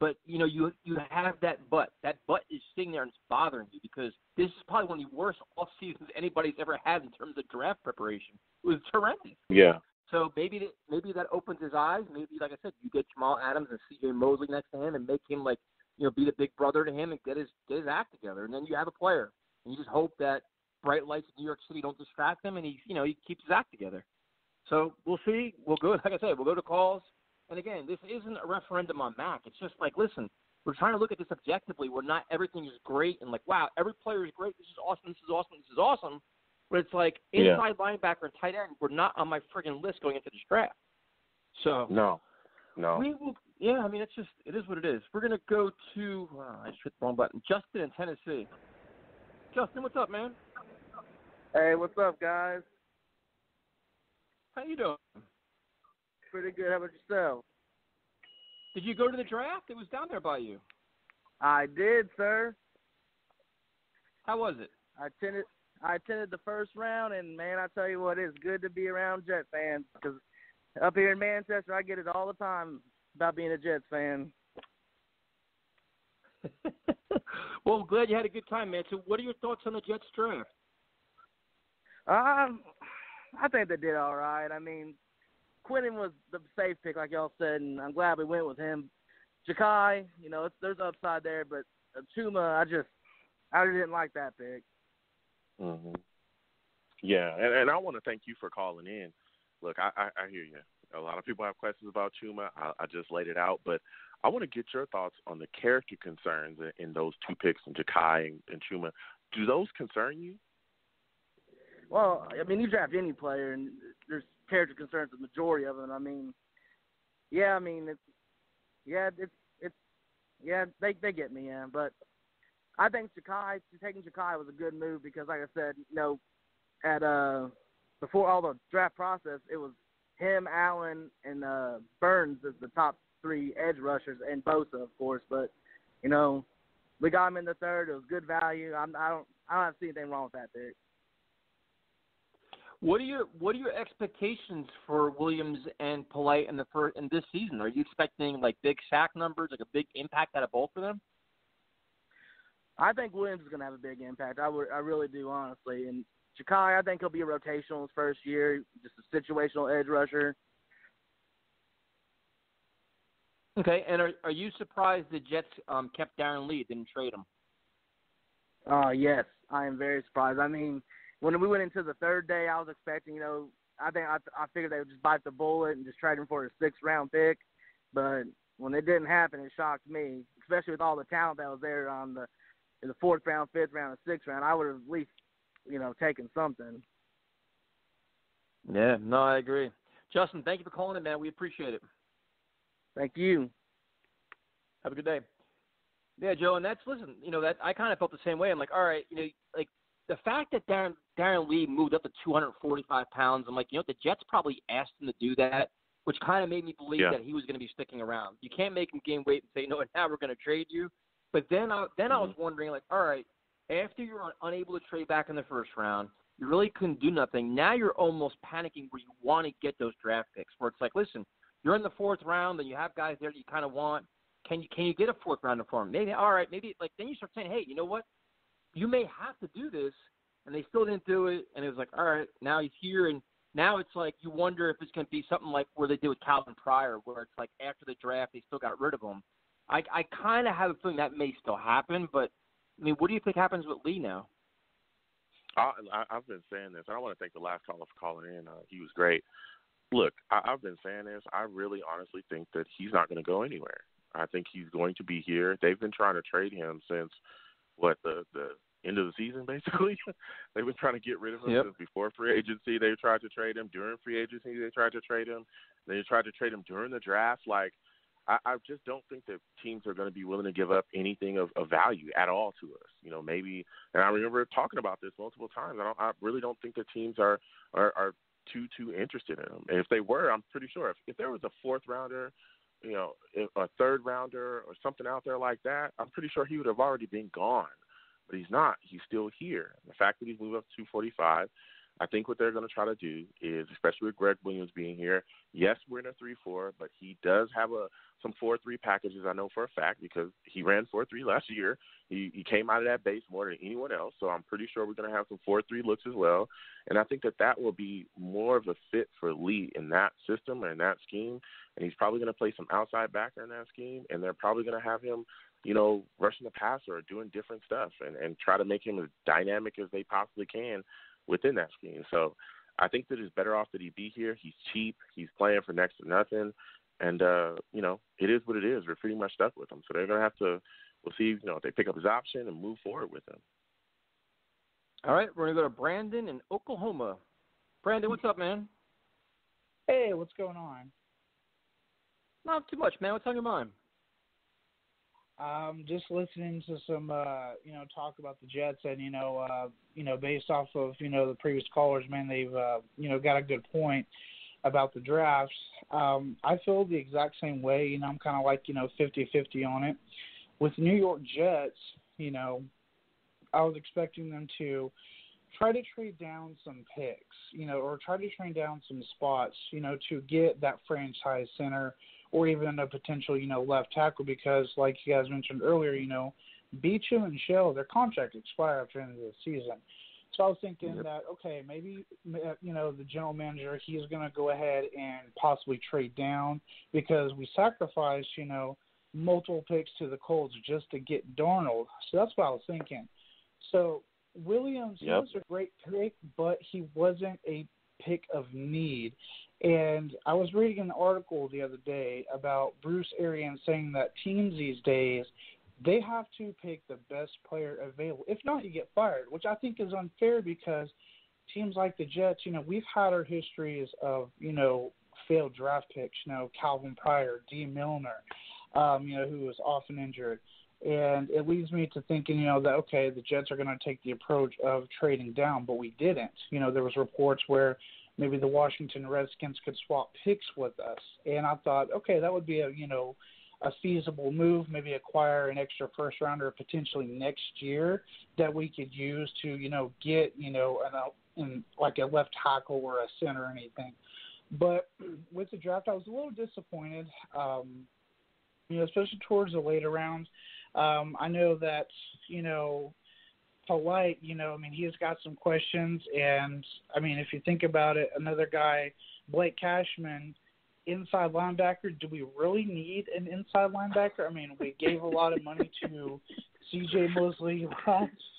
but, you know, you have that but. That but is sitting there and it's bothering you because this is probably one of the worst off seasons anybody's ever had in terms of draft preparation. It was horrendous. Yeah. So maybe that opens his eyes. Maybe, like I said, you get Jamal Adams and C.J. Mosley next to him and make him, like, you know, be the big brother to him and get his act together. And then you have a player, and you just hope that bright lights in New York City don't distract him, and he keeps his act together. So we'll see. We'll go. Like I said, we'll go to calls. And again, this isn't a referendum on Mac. It's just like, listen, we're trying to look at this objectively. Where not everything is great and like, wow, every player is great. This is awesome. This is awesome. This is awesome. But it's like inside linebacker and tight end were not on my friggin' list going into this draft. So no. I mean, it is what it is. We're gonna go to I just hit the wrong button. Justin in Tennessee. Justin, what's up, man? Hey, what's up, guys? How you doing? Pretty good. How about yourself? Did you go to the draft? It was down there by you. I did, sir. How was it? I attended the 1st round, and, man, I tell you what, it's good to be around Jet fans because up here in Manchester, I get it all the time about being a Jets fan. Well, I'm glad you had a good time, man. So what are your thoughts on the Jets draft? I think they did all right. I mean, Quinnen was the safe pick, like y'all said, and I'm glad we went with him. Ja'Kai, you know, there's upside there, but Chuma, I just didn't like that pick. Mm-hmm. Yeah, and I want to thank you for calling in. Look, I hear you. A lot of people have questions about Chuma. I just laid it out, but I want to get your thoughts on the character concerns in those two picks, in Ja'Kai and Chuma. Do those concern you? Well, I mean, you draft any player, and there's character concerns the majority of them. I mean, they get me, yeah. But I think taking Ja'Kai was a good move because, like I said, you know, before all the draft process, it was him, Allen, and Burns as the top three edge rushers, and Bosa, of course. But you know, we got him in the third. It was good value. I don't see anything wrong with that pick. What are your expectations for Williams and Polite in this season? Are you expecting like big sack numbers, like a big impact out of both of them? I think Williams is going to have a big impact. I really do, honestly. And Ja'Kai, I think he'll be a rotational his first year, just a situational edge rusher. Okay, and are you surprised the Jets kept Darren Lee, didn't trade him? Yes, I am very surprised. I mean, when we went into the third day, I was expecting, you know, I figured they would just bite the bullet and just trade him for a 6th-round pick. But when it didn't happen, it shocked me, especially with all the talent that was there in the 4th round, 5th round, and 6th round. I would have at least, you know, taken something. Yeah, no, I agree. Justin, thank you for calling in, man. We appreciate it. Thank you. Have a good day. Yeah, Joe, and I kind of felt the same way. I'm like, all right, you know, like, the fact that Darren Lee moved up to 245 pounds, I'm like, you know, the Jets probably asked him to do that, which kind of made me believe that he was going to be sticking around. You can't make him gain weight and say, no, now we're going to trade you. But then I was wondering, like, all right, after you were unable to trade back in the 1st round, you really couldn't do nothing. Now you're almost panicking where you want to get those draft picks, where it's like, listen, you're in the 4th round and you have guys there that you kind of want. Can you get a 4th rounder for them? Maybe, all right, maybe, like, then you start saying, hey, you know what? You may have to do this, and they still didn't do it, and it was like, all right, now he's here, and now it's like you wonder if it's going to be something like where they did with Calvin Pryor, where it's like after the draft they still got rid of him. I kind of have a feeling that may still happen, but, I mean, what do you think happens with Lee now? I've been saying this. I want to thank the last caller for calling in. He was great. Look, I've been saying this. I really honestly think that he's not going to go anywhere. I think he's going to be here. They've been trying to trade him since, the end of the season, basically. They were trying to get rid of him before free agency. They tried to trade him during free agency. They tried to trade him. They tried to trade him during the draft. Like, I just don't think that teams are going to be willing to give up anything of value at all to us. You know, maybe, and I remember talking about this multiple times. I really don't think the teams are too interested in him. And if they were, I'm pretty sure if there was a 4th rounder, you know, a 3rd rounder or something out there like that, I'm pretty sure he would have already been gone. But he's not. He's still here. The fact that he's moved up to 245, I think what they're going to try to do is, especially with Greg Williams being here, yes, we're in a 3-4, but he does have some 4-3 packages, I know for a fact, because he ran 4-3 last year. He came out of that base more than anyone else, so I'm pretty sure we're going to have some 4-3 looks as well. And I think that will be more of a fit for Lee in that system and that scheme, and he's probably going to play some outside backer in that scheme, and they're probably going to have him, you know, rushing the passer or doing different stuff and try to make him as dynamic as they possibly can within that scheme. So I think that it's better off that he be here. He's cheap. He's playing for next to nothing. And, you know, it is what it is. We're pretty much stuck with him. So they're going to have to – we'll see, you know, if they pick up his option and move forward with him. All right, we're going to go to Brandon in Oklahoma. Brandon, what's up, man? Hey, what's going on? Not too much, man. What's on your mind? Just listening to some, you know, talk about the Jets and, you know, based off of, you know, the previous callers, man, they've, you know, got a good point about the drafts. I feel the exact same way. You know, I'm kind of like, you know, 50-50 on it. With the New York Jets, you know, I was expecting them to try to trade down some picks, you know, or try to trade down some spots, you know, to get that franchise center or even a potential, left tackle, because like you guys mentioned earlier, Beecham and Shell, their contract expire after the end of the season. So I was thinking that, okay, maybe, the general manager, he's going to go ahead and possibly trade down, because we sacrificed, multiple picks to the Colts just to get Darnold. So that's what I was thinking. So Williams, he was a great pick, but he wasn't a pick of need. And I was reading an article the other day about Bruce Arians saying that teams these days, they have to pick the best player available. If not, you get fired, which I think is unfair, because teams like the Jets, we've had our histories of, failed draft picks, Calvin Pryor, D. Milner, who was often injured. And it leads me to thinking, that, okay, the Jets are going to take the approach of trading down, but we didn't. There was reports where maybe the Washington Redskins could swap picks with us. And I thought, okay, that would be a feasible move, maybe acquire an extra first rounder potentially next year that we could use to, get, like a left tackle or a center or anything. But with the draft, I was a little disappointed, especially towards the later rounds. I know that, Polite, he's got some questions. And, if you think about it, another guy, Blake Cashman, inside linebacker, do we really need an inside linebacker? We gave a lot of money to C.J. Mosley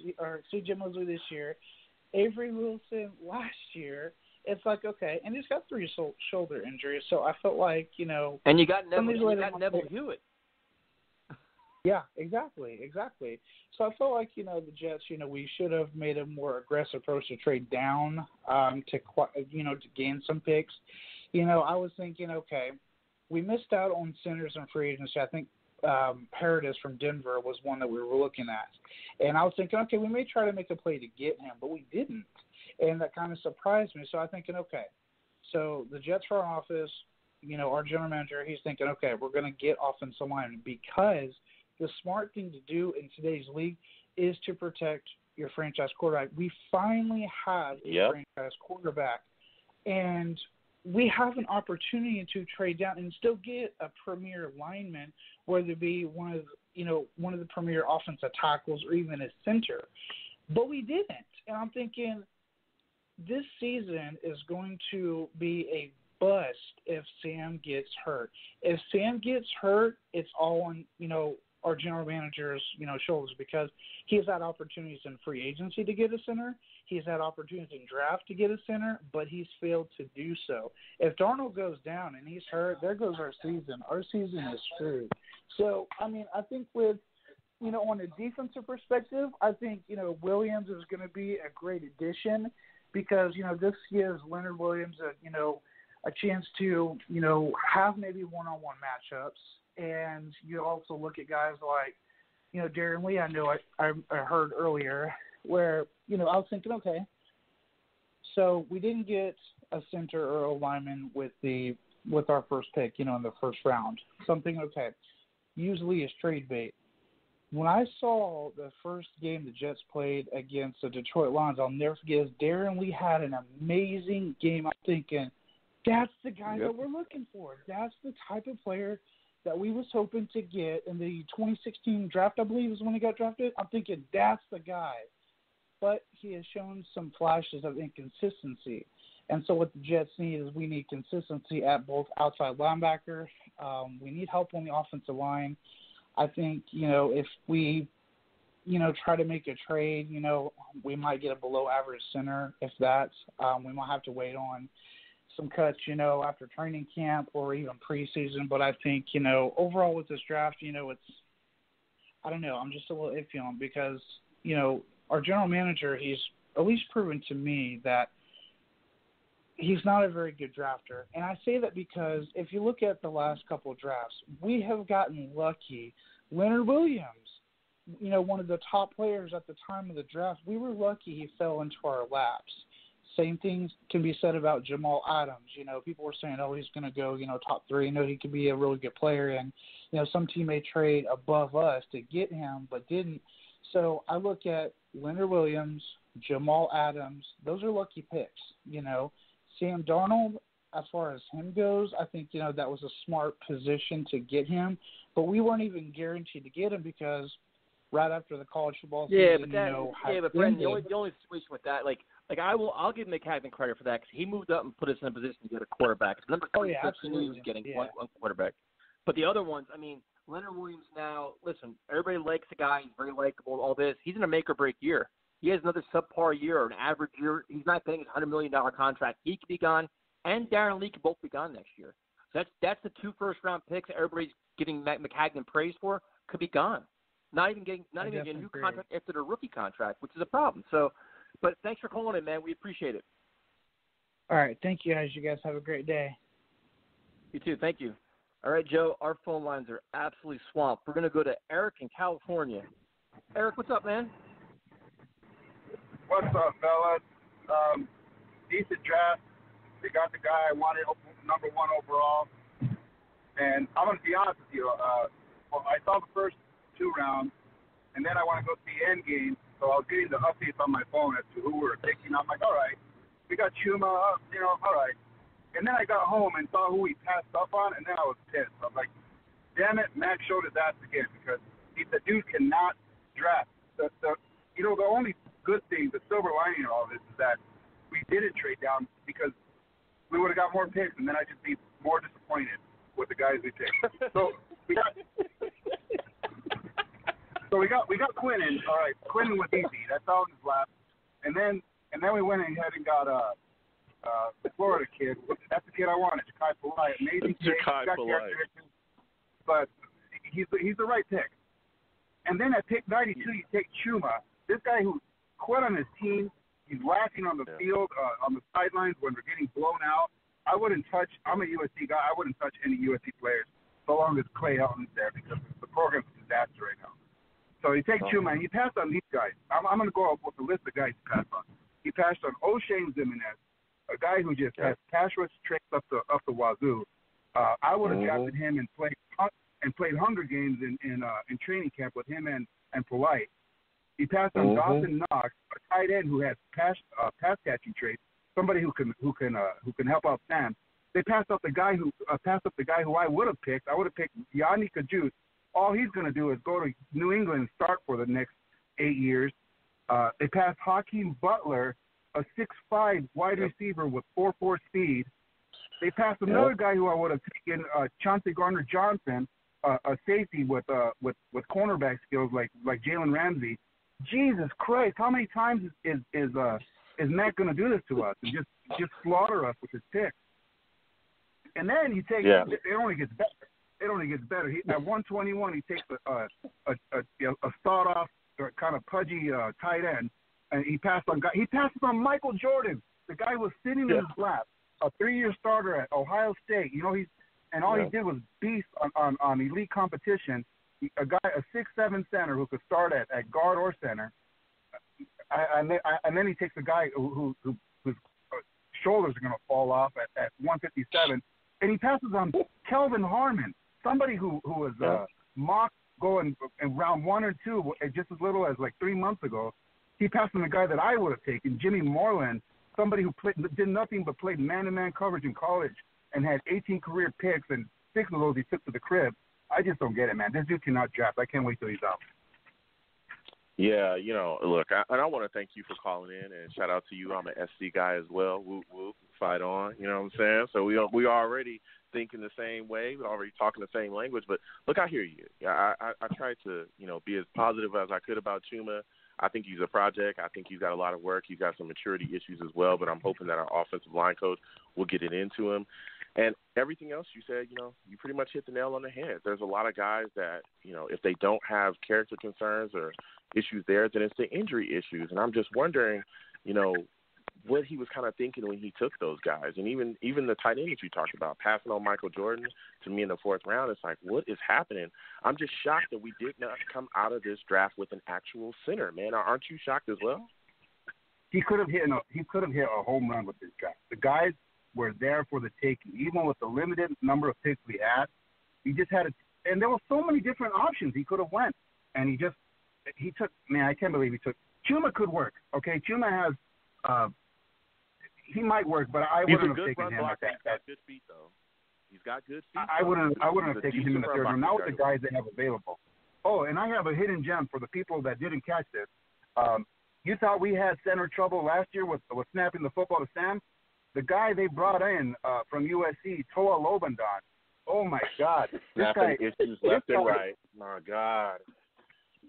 this year, Avery Wilson last year. It's like, okay, and he's got three shoulder injuries, so I felt like, And you got Neville Hewitt. Yeah, exactly. So I felt like, the Jets, we should have made a more aggressive approach to trade down to gain some picks. I was thinking, okay, we missed out on centers and free agency. I think Paradis from Denver was one that we were looking at. And I was thinking, okay, we may try to make a play to get him, but we didn't. And that kind of surprised me. So I'm thinking, okay, so the Jets front office, our general manager, he's thinking, okay, we're going to get offensive linemen, because the smart thing to do in today's league is to protect your franchise quarterback. We finally have a franchise quarterback. And we have an opportunity to trade down and still get a premier lineman, whether it be one of the premier offensive tackles or even a center. But we didn't. And I'm thinking this season is going to be a bust if Sam gets hurt. If Sam gets hurt, it's all on, our general manager's, shoulders, because he's had opportunities in free agency to get a center. He's had opportunities in draft to get a center, but he's failed to do so. If Darnold goes down and he's hurt, there goes our season. Our season is screwed. So, I think with, on a defensive perspective, I think, Williams is going to be a great addition, because, this gives Leonard Williams a chance to, have maybe one-on-one matchups. And you also look at guys like, Darren Lee, I know I heard earlier, where, I was thinking, okay, so we didn't get a center or a lineman with our first pick, in the first round. So I'm thinking, okay, usually it's trade bait. When I saw the first game the Jets played against the Detroit Lions, I'll never forget is Darren Lee had an amazing game. I'm thinking, that's the guy that we're looking for. That's the type of player that we was hoping to get in the 2016 draft, I believe, is when he got drafted. I'm thinking, that's the guy. But he has shown some flashes of inconsistency. And so what the Jets need is we need consistency at both outside linebacker. We need help on the offensive line. I think, if we, try to make a trade, we might get a below-average center, if that. We might have to wait on some cuts, after training camp or even preseason. But I think, overall with this draft, it's – I don't know. I'm just a little iffy on, because, our general manager, he's at least proven to me that he's not a very good drafter. And I say that because if you look at the last couple of drafts, we have gotten lucky. Leonard Williams, one of the top players at the time of the draft, we were lucky he fell into our laps. Same things can be said about Jamal Adams. People were saying, oh, he's going to go, top three. He could be a really good player. And, some team may trade above us to get him but didn't. So I look at Leonard Williams, Jamal Adams. Those are lucky picks. Sam Darnold, as far as him goes, I think, you know, that was a smart position to get him. But we weren't even guaranteed to get him because right after the college football season, but Brandon, the only situation with that, like I'll give McCagnan credit for that because he moved up and put us in a position to get a quarterback. Number 26, he knew he was getting one quarterback. But the other ones, I mean, Leonard Williams now, listen, everybody likes the guy. He's very likable, all this. He's in a make-or-break year. He has another subpar year or an average year. He's not getting his $100 million contract. He could be gone, and Darren Lee could both be gone next year. So that's the two first-round picks everybody's giving McCagnan praise for could be gone. Not even getting a new contract after the rookie contract, which is a problem. So, but thanks for calling in, man. We appreciate it. All right. Thank you, guys. You guys have a great day. You too. Thank you. All right, Joe, our phone lines are absolutely swamped. We're going to go to Eric in California. Eric, what's up, man? What's up, fellas? Decent draft. They got the guy I wanted, number one overall. And I'm going to be honest with you. I saw the first two rounds, and then I want to go to the end game. So I was getting the updates on my phone as to who we were picking. I'm like, all right, we got Chuma up, you know, all right. And then I got home and saw who he passed up on, and then I was pissed. I was like, damn it, Max showed his ass again because the dude cannot draft. The only good thing, the silver lining in all this is that we didn't trade down because we would have got more picks, and then I'd just be more disappointed with the guys we picked. So we got Quinnen. All right, Quinnen was easy. That's all in his lap. And then we went ahead and got the Florida kid. That's the kid I wanted, Ja'Kai Polite. Amazing kid. Ja'Kai Polite. But he's the right pick. And then at pick 92, you take Chuma. This guy who quit on his team. He's laughing on the field, on the sidelines when we're getting blown out. I'm a USC guy. I wouldn't touch any USC players so long as Clay Helton's there because the program's a disaster right now. So he takes Chuma, and he passed on these guys. I'm going to go up with the list of guys he passed on. He passed on O'Shane Zimenez, a guy who just has cash rush tricks up the wazoo. I would have drafted him and played Hunger Games in training camp with him and Polite. He passed on Dawson Knox, a tight end who has pass catching traits, somebody who can help out Sam. They passed up the guy who I would have picked. I would have picked Yannick Ajus. All he's going to do is go to New England and start for the next 8 years. They passed Hakeem Butler, a 6'5 wide receiver with 4.4 speed. They passed another guy who I would have taken, Chauncey Gardner-Johnson, a safety with cornerback skills like Jalen Ramsey. Jesus Christ, how many times is Matt going to do this to us and just slaughter us with his picks? And then he takes it only gets better. It only gets better. He, at 121, he takes a sawed-off kind of pudgy tight end, and he passed on. He passes on Michael Jordan, the guy who was sitting in his lap, a 3-year starter at Ohio State. You know he did was beast on elite competition. A guy, a 6'7 center who could start at guard or center, and then he takes a guy whose shoulders are going to fall off at 157, and he passes on Kelvin Harmon, somebody who was mocked going in round 1 or 2 just as little as like 3 months ago. He passed on the guy that I would have taken, Jimmy Moreland, somebody who did nothing but played man-to-man coverage in college and had 18 career picks, and 6 of those he took to the crib. I just don't get it, man. This dude cannot draft. I can't wait till he's out. Yeah, you know, look, I want to thank you for calling in, and shout out to you. I'm an SC guy as well. Whoop, whoop, fight on. You know what I'm saying? So we already thinking the same way. We're already talking the same language. But, look, I hear you. I tried to, you know, be as positive as I could about Chuma. I think he's a project. I think he's got a lot of work. He's got some maturity issues as well, but I'm hoping that our offensive line coach will get it into him. And everything else you said, you know, you pretty much hit the nail on the head. There's a lot of guys that, you know, if they don't have character concerns or issues there, then it's the injury issues. And I'm just wondering, you know, what he was kind of thinking when he took those guys. And even the tight end that you talked about, passing on Michael Jordan to me in the fourth round, it's like, what is happening? I'm just shocked that we did not come out of this draft with an actual center, man. Aren't you shocked as well? He could have hit a home run with this draft. The guys were there for the taking, even with the limited number of picks we had. He just had and there were so many different options he could have went, and he took. Man, I can't believe he took. Chuma could work. Okay, Chuma has he might work, but I wouldn't have taken him at that. He's got good feet, though. He's got good feet. I wouldn't have taken him in the third round. Now with the guys they have available. Oh, and I have a hidden gem for the people that didn't catch this. You thought we had center trouble last year with snapping the football to Sam? The guy they brought in from USC, Toa Lobendon. Oh, my God. Snapping issues left and right. My God.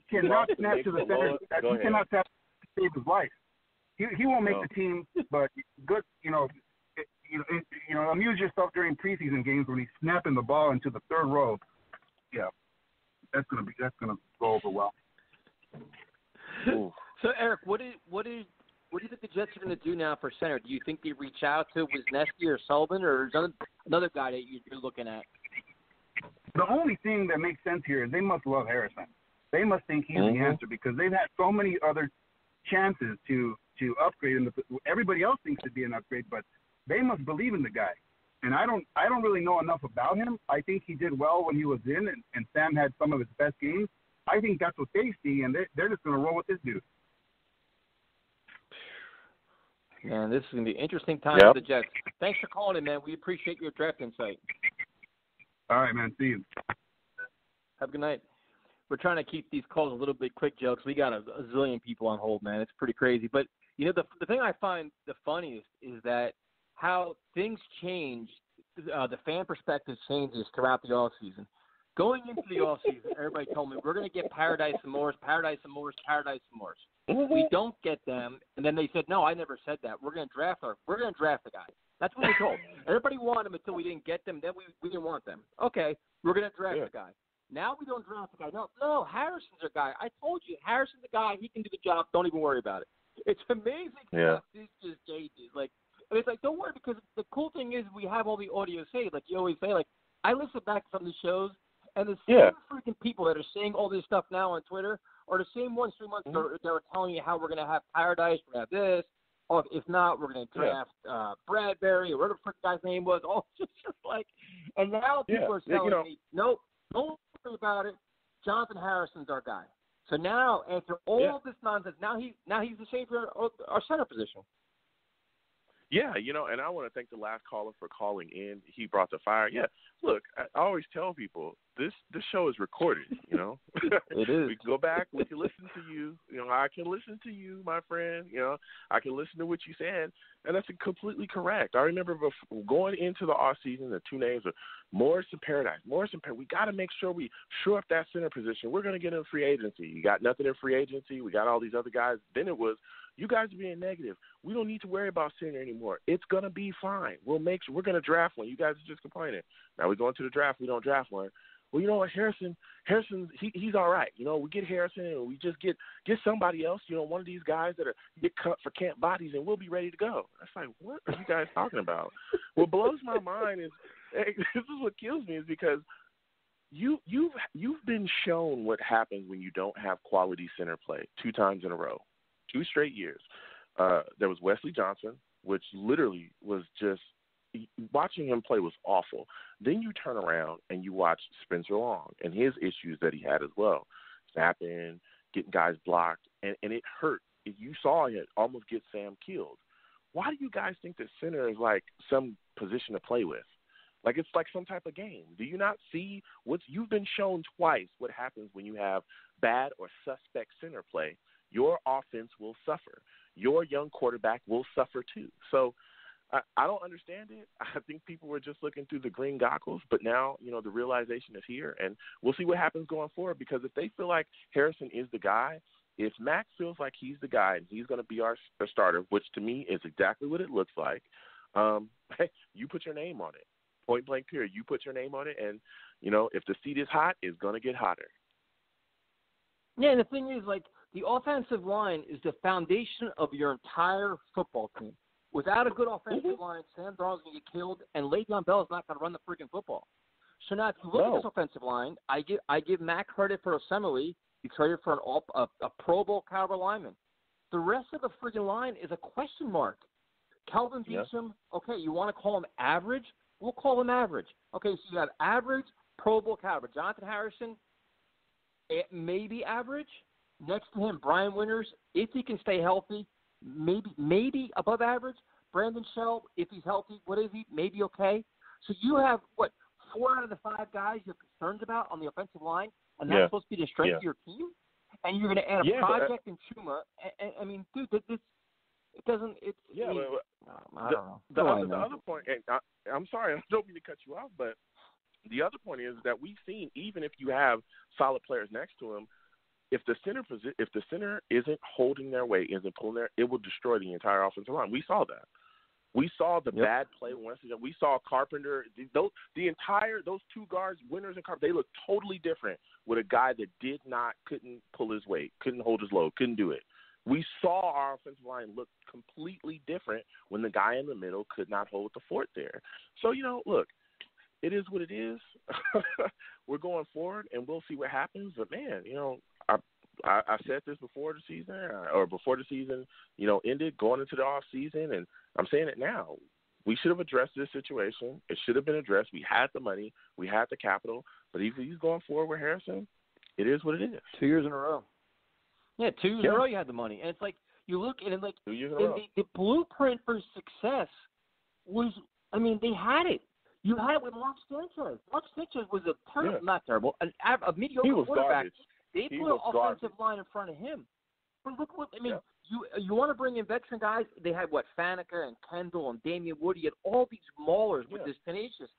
He cannot snap to the center. He cannot snap to save his life. He won't make the team, but good, you know, amuse yourself during preseason games when he's snapping the ball into the third row. Yeah, that's gonna go over well. Ooh. So Eric, what do you think the Jets are gonna do now for center? Do you think they reach out to Wisniewski or Sullivan or another guy that you're looking at? The only thing that makes sense here is they must love Harrison. They must think he's the answer because they've had so many other chances to upgrade him. Everybody else thinks it'd be an upgrade, but they must believe in the guy. And I don't really know enough about him. I think he did well when he was in, and Sam had some of his best games. I think that's what they see, and they're just going to roll with this dude. Man, this is going to be an interesting time for the Jets. Thanks for calling in, man. We appreciate your draft insight. All right, man. See you. Have a good night. We're trying to keep these calls a little bit quick, Joe, because we got a zillion people on hold, man. It's pretty crazy. But, you know, the thing I find the funniest is that how things change, the fan perspective changes throughout the offseason. Going into the offseason, everybody told me, we're going to get Paradise and Morris. We don't get them. And then they said, no, I never said that. We're going to draft the guy. That's what we told. Everybody wanted them until we didn't get them. Then we didn't want them. Okay, we're going to draft the guy. Now we don't draft the guy. No, Harrison's a guy. I told you, Harrison's a guy. He can do the job. Don't even worry about it. It's amazing how this just changes. Like, and it's like, don't worry, because the cool thing is we have all the audio saved. Like you always say, like, I listen back to some of the shows, and the same freaking people that are saying all this stuff now on Twitter are the same ones 3 months ago that were telling you how we're going to have Paradise, we're going to have this, or if not, we're going to draft Bradbury, or whatever the guy's name was. All just like, and now people are telling me, nope. Don't worry about it. Jonathan Harrison's our guy. So now, after all this nonsense, now he's the savior of our center position. Yeah, you know, and I want to thank the last caller for calling in. He brought the fire. Yeah, look, I always tell people this show is recorded. You know, it is. We can go back. We can listen to you. You know, I can listen to you, my friend. You know, I can listen to what you said, and that's completely correct. I remember before, going into the off season, the two names were Morris and Paradise. We got to make sure we shore up that center position. We're going to get in free agency. You got nothing in free agency. We got all these other guys. Then it was, you guys are being negative. We don't need to worry about center anymore. It's going to be fine. We're going to draft one. You guys are just complaining. Now we go into the draft. We don't draft one. Well, you know what, Harrison, he's all right. You know, we get Harrison and we just get somebody else, you know, one of these guys that get cut for camp bodies, and we'll be ready to go. That's like, what are you guys talking about? What blows my mind is, this is what kills me, is because you've been shown what happens when you don't have quality center play 2 times in a row. 2 straight years. There was Wesley Johnson, which literally was just watching him play was awful. Then you turn around and you watch Spencer Long and his issues that he had as well. Snapping, getting guys blocked, and it hurt. You saw it almost get Sam killed. Why do you guys think that center is like some position to play with? Like it's like some type of game. Do you not see you've been shown twice what happens when you have bad or suspect center play? Your offense will suffer. Your young quarterback will suffer too. So I don't understand it. I think people were just looking through the green goggles, but now, you know, the realization is here, and we'll see what happens going forward, because if they feel like Harrison is the guy, if Max feels like he's the guy and he's going to be our starter, which to me is exactly what it looks like, you put your name on it. Point blank period. You put your name on it, and, you know, if the seat is hot, it's going to get hotter. Yeah, and the thing is, like, the offensive line is the foundation of your entire football team. Without a good offensive line, Sam Darnold's going to get killed, and Le'Veon Bell is not going to run the freaking football. So now if you look at this offensive line, I give Mac credit for Osemele. He traded for a Pro Bowl caliber lineman. The rest of the freaking line is a question mark. Calvin Beecham, okay, you want to call him average? We'll call him average. Okay, so you have average, Pro Bowl caliber. Jonathan Harrison, it may be average. Next to him, Brian Winters, if he can stay healthy, maybe above average. Brandon Shell, if he's healthy, what is he? Maybe okay. So you have, what, 4 out of the 5 guys you have concerns about on the offensive line, and that's supposed to be the strength of your team? And you're going to add a project in Chuma. I mean, dude, this it doesn't – it's yeah, I mean, I don't know. The other point – I'm sorry, I don't mean to cut you off, but the other point is that we've seen, even if you have solid players next to him, if the center isn't holding their weight, isn't pulling their, it will destroy the entire offensive line. We saw that. We saw the bad play once again. We saw Carpenter. Those two guards, Winters and Carpenter, they looked totally different with a guy that couldn't pull his weight, couldn't hold his load, couldn't do it. We saw our offensive line look completely different when the guy in the middle could not hold the fort there. So, look, it is what it is. We're going forward, and we'll see what happens. But, man, I said this before the season, ended, going into the off season, and I'm saying it now. We should have addressed this situation. It should have been addressed. We had the money. We had the capital. But if he's going forward with Harrison, it is what it is. 2 years in a row. Yeah, 2 years in a row you had the money. And it's like you look at it like 2 years in a row. The blueprint for success was, I mean, they had it. You had it with Mark Sanchez. Mark Sanchez was a mediocre quarterback. Garbage. They put an offensive line in front of him. But look what – I mean, you want to bring in veteran guys. They had, Faneca and Kendall and Damian Wood. You had all these maulers with this tenacious.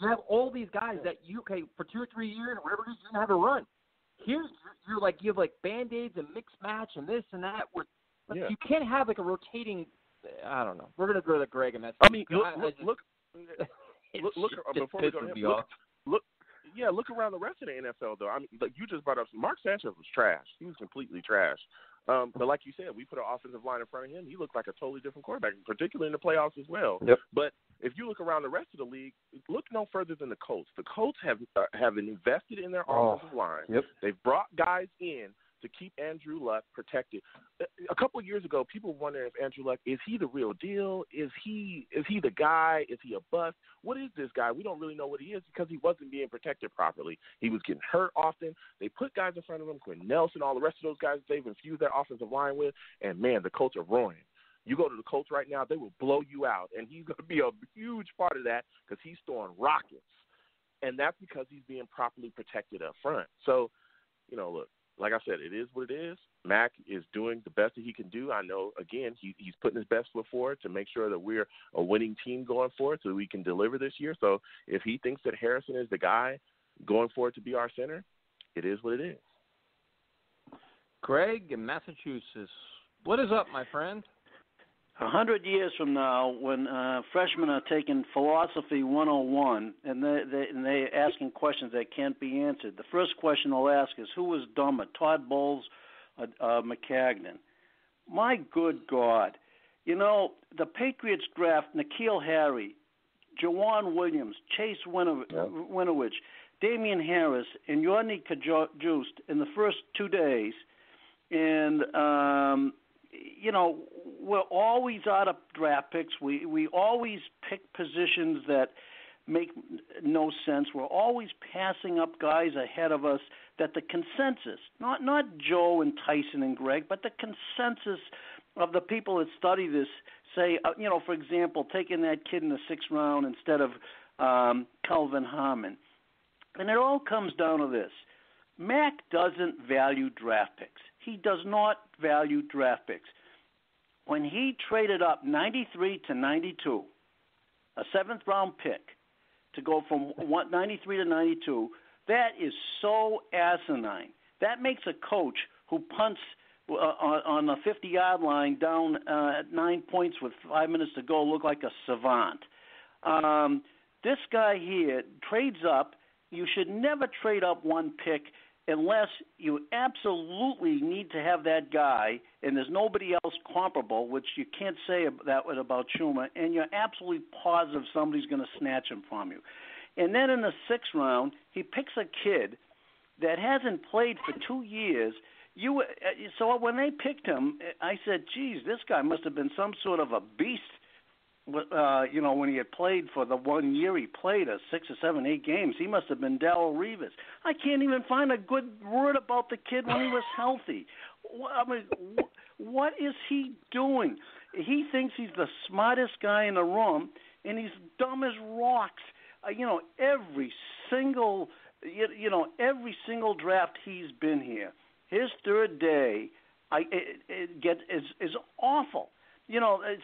You have all these guys that for 2 or 3 years, or whatever it is, you're going to have a run. Here, you have, Band-Aids and mixed match and this and that. You can't have, a rotating – I don't know. We're going to go to Greg and that's – I mean, before we go ahead, look around the rest of the NFL, though. I mean, you just brought up – Mark Sanchez was trash. He was completely trash. But like you said, we put an offensive line in front of him. He looked like a totally different quarterback, particularly in the playoffs as well. Yep. But if you look around the rest of the league, look no further than the Colts. The Colts have invested in their offensive line. Yep. They've brought guys in to keep Andrew Luck protected. A couple of years ago, people were wondering if Andrew Luck, is he the real deal? Is he the guy? Is he a bust? What is this guy? We don't really know what he is because he wasn't being protected properly. He was getting hurt often. They put guys in front of him, Quinn Nelson, all the rest of those guys they've infused their offensive line with, and, man, the Colts are roaring. You go to the Colts right now, they will blow you out, and he's going to be a huge part of that because he's throwing rockets. And that's because he's being properly protected up front. So, look, like I said, it is what it is. Mac is doing the best that he can do. I know, again, he's putting his best foot forward to make sure that we're a winning team going forward so we can deliver this year. So if he thinks that Harrison is the guy going forward to be our center, it is what it is. Greg in Massachusetts, what is up, my friend? 100 years from now, when freshmen are taking Philosophy 101 and they're asking questions that can't be answered, the first question they'll ask is, who was dumber, Todd Bowles or Maccagnan? My good God. The Patriots draft N'Keal Harry, Jawan Williams, Chase Winovich, Damian Harris, and Yorny Kajust in the first 2 days. And we're always out of draft picks. We always pick positions that make no sense. We're always passing up guys ahead of us that the consensus, not Joe and Tyson and Greg, but the consensus of the people that study this say, for example, taking that kid in the 6th round instead of Kelvin Harmon. And it all comes down to this. Mac doesn't value draft picks. He does not value draft picks. When he traded up 93 to 92, a 7th-round pick, to go from 93 to 92, that is so asinine. That makes a coach who punts on the 50-yard line down at 9 points with 5 minutes to go look like a savant. This guy here trades up. You should never trade up one pick unless you absolutely need to have that guy and there's nobody else comparable, which you can't say that about Chuma, and you're absolutely positive somebody's going to snatch him from you. And then in the 6th round, he picks a kid that hasn't played for 2 years. So when they picked him, I said, geez, this guy must have been some sort of a beast, when he had played for the 1 year he played, 6 or 7, 8 games, he must have been Darrelle Revis. I can't even find a good word about the kid when he was healthy. I mean, what is he doing? he thinks he's the smartest guy in the room, and he's dumb as rocks. Every single draft he's been here, his third day, it is awful.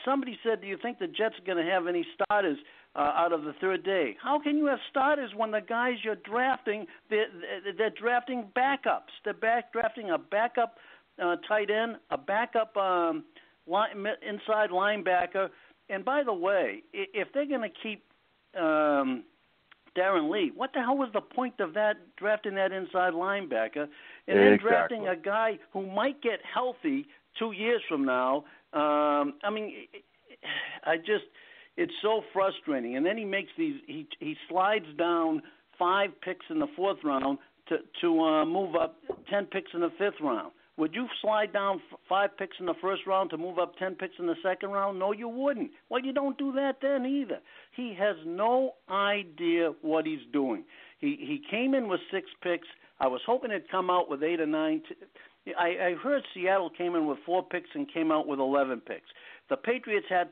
Somebody said, do you think the Jets are going to have any starters out of the third day? How can you have starters when the guys you're drafting, they're drafting backups? They're drafting a backup tight end, a backup inside linebacker. And by the way, if they're going to keep Darren Lee, what the hell was the point of that, drafting that inside linebacker? And then drafting a guy who might get healthy 2 years from now. It's so frustrating. And then he makes these, he slides down 5 picks in the fourth round to move up 10 picks in the fifth round. Would you slide down 5 picks in the first round to move up 10 picks in the second round? No, you wouldn't. Well, you don't do that then either. He has no idea what he's doing. He came in with 6 picks. I was hoping it'd come out with 8 or 9. I heard Seattle came in with 4 picks and came out with 11 picks. The Patriots had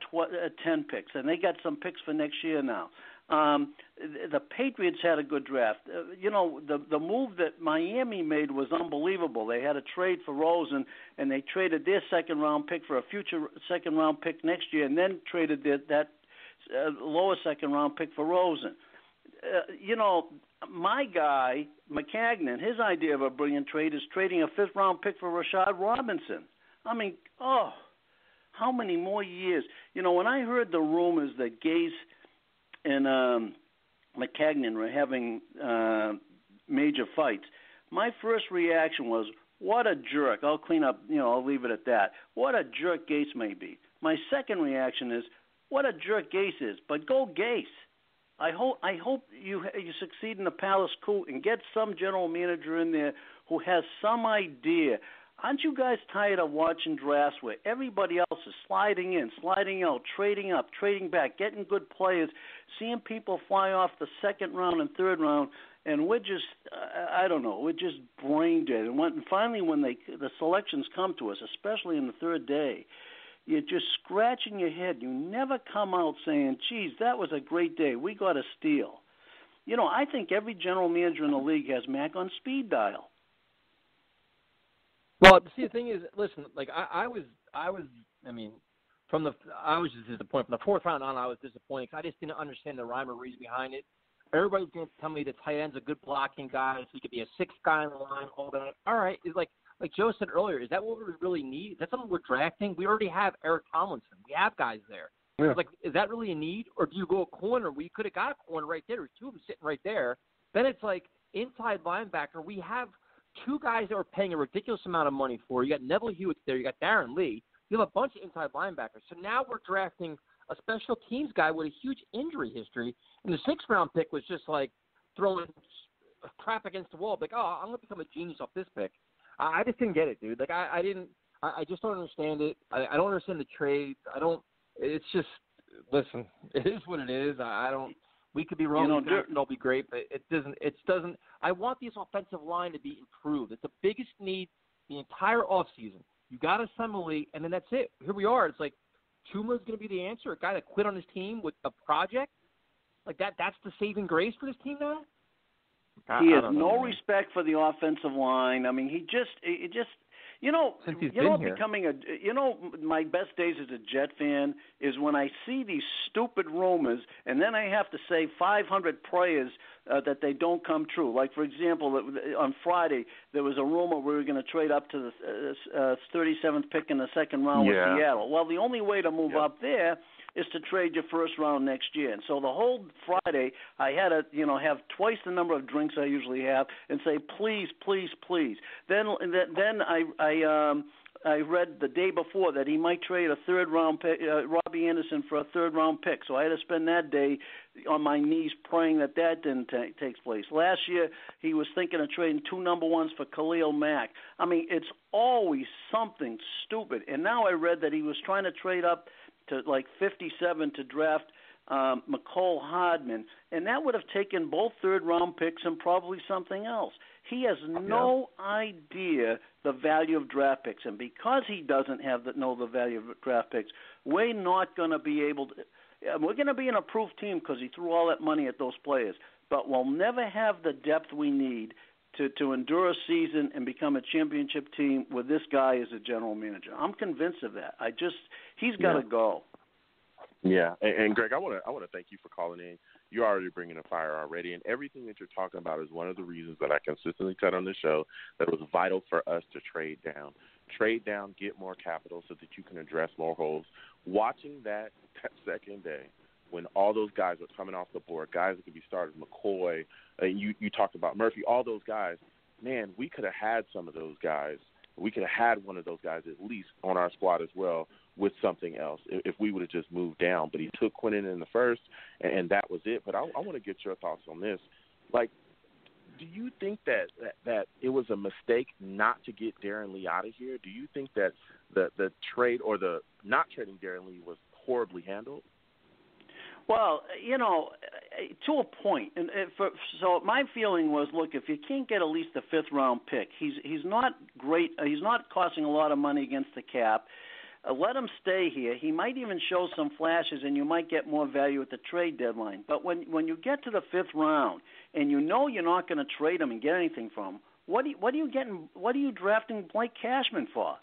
10 picks, and they got some picks for next year now. The Patriots had a good draft. The move that Miami made was unbelievable. They had a trade for Rosen, and they traded their second-round pick for a future second-round pick next year, and then traded that lower second-round pick for Rosen. My guy, Maccagnan, his idea of a brilliant trade is trading a fifth-round pick for Rashad Robinson. How many more years? When I heard the rumors that Gase and Maccagnan were having major fights, my first reaction was, what a jerk. I'll clean up, I'll leave it at that. What a jerk Gase may be. My second reaction is, what a jerk Gase is, but go Gase. I hope you succeed in the Palace coup and get some general manager in there who has some idea. Aren't you guys tired of watching drafts where everybody else is sliding in, sliding out, trading up, trading back, getting good players, seeing people fly off the second round and third round, and we're just, we're just brain dead. And finally when the selections come to us, especially in the third day, you're just scratching your head. You never come out saying, geez, that was a great day. We got a steal. I think every general manager in the league has Mac on speed dial. Well, see, the thing is, listen, like I was just disappointed. From the fourth round on, I was disappointed because I just didn't understand the rhyme or reason behind it. Everybody's going to tell me the tight end's a good blocking guy, so he could be a sixth guy on the line, all that. All right, it's like Joe said earlier, is that what we really need? Is that something we're drafting? We already have Eric Tomlinson. We have guys there. Yeah. Like, is that really a need? Or do you go a corner? We could have got a corner right there. There's 2 of them sitting right there. Then it's like inside linebacker. We have 2 guys that we're paying a ridiculous amount of money for. You got Neville Hewitt there. You got Darren Lee. You have a bunch of inside linebackers. So now we're drafting a special teams guy with a huge injury history. And the 6th round pick was just like throwing crap against the wall. Like, oh, I'm going to become a genius off this pick. I just didn't get it, dude. Like, I just don't understand it. I don't understand the trade. It's just, listen, it is what it is. We could be wrong. It'll be great, but it doesn't. I want this offensive line to be improved. It's the biggest need the entire offseason. You got to assemble, and then that's it. Here we are. It's like Chuma's going to be the answer, a guy that quit on his team with a project. Like, that's the saving grace for this team now? He has no respect for the offensive line. I mean, my best days as a Jet fan is when I see these stupid rumors, and then I have to say 500 prayers that they don't come true. Like, for example, on Friday, there was a rumor we were going to trade up to the 37th pick in the second round with Seattle. Well, the only way to move up there is to trade your first round next year. And so the whole Friday, I had to, have twice the number of drinks I usually have and say, please, please, please. Then I read the day before that he might trade a third-round pick, Robbie Anderson for a third-round pick. So I had to spend that day on my knees praying that didn't take place. Last year, he was thinking of trading 2 number ones for Khalil Mack. I mean, it's always something stupid. And now I read that he was trying to trade up to like 57 to draft McCall Hardman, and that would have taken both third-round picks and probably something else. He has no idea the value of draft picks, and because he doesn't have know the value of draft picks, we're not going to be able to – we're going to be an approved team because he threw all that money at those players, but we'll never have the depth we need to endure a season and become a championship team with this guy as a general manager. I'm convinced of that. He's got to go. Yeah, and Greg, I want to thank you for calling in. You're already bringing a fire already, and everything that you're talking about is one of the reasons that I consistently said on the show that it was vital for us to trade down. Trade down, get more capital so that you can address more holes. Watching that second day when all those guys were coming off the board, guys that could be started, McCoy, you talked about Murphy, all those guys, man, we could have had some of those guys. We could have had one of those guys at least on our squad as well with something else if we would have just moved down. But he took Quinnen in the first, and that was it. But I want to get your thoughts on this. Like, do you think that it was a mistake not to get Darren Lee out of here? Do you think that the trade or the not trading Darren Lee was horribly handled? Well, to a point. And so my feeling was, look, if you can't get at least the fifth-round pick, he's not great. He's not costing a lot of money against the cap. Let him stay here. He might even show some flashes, and you might get more value at the trade deadline. But when you get to the fifth round and you know you're not going to trade him and get anything from him, what are you drafting Blake Cashman for?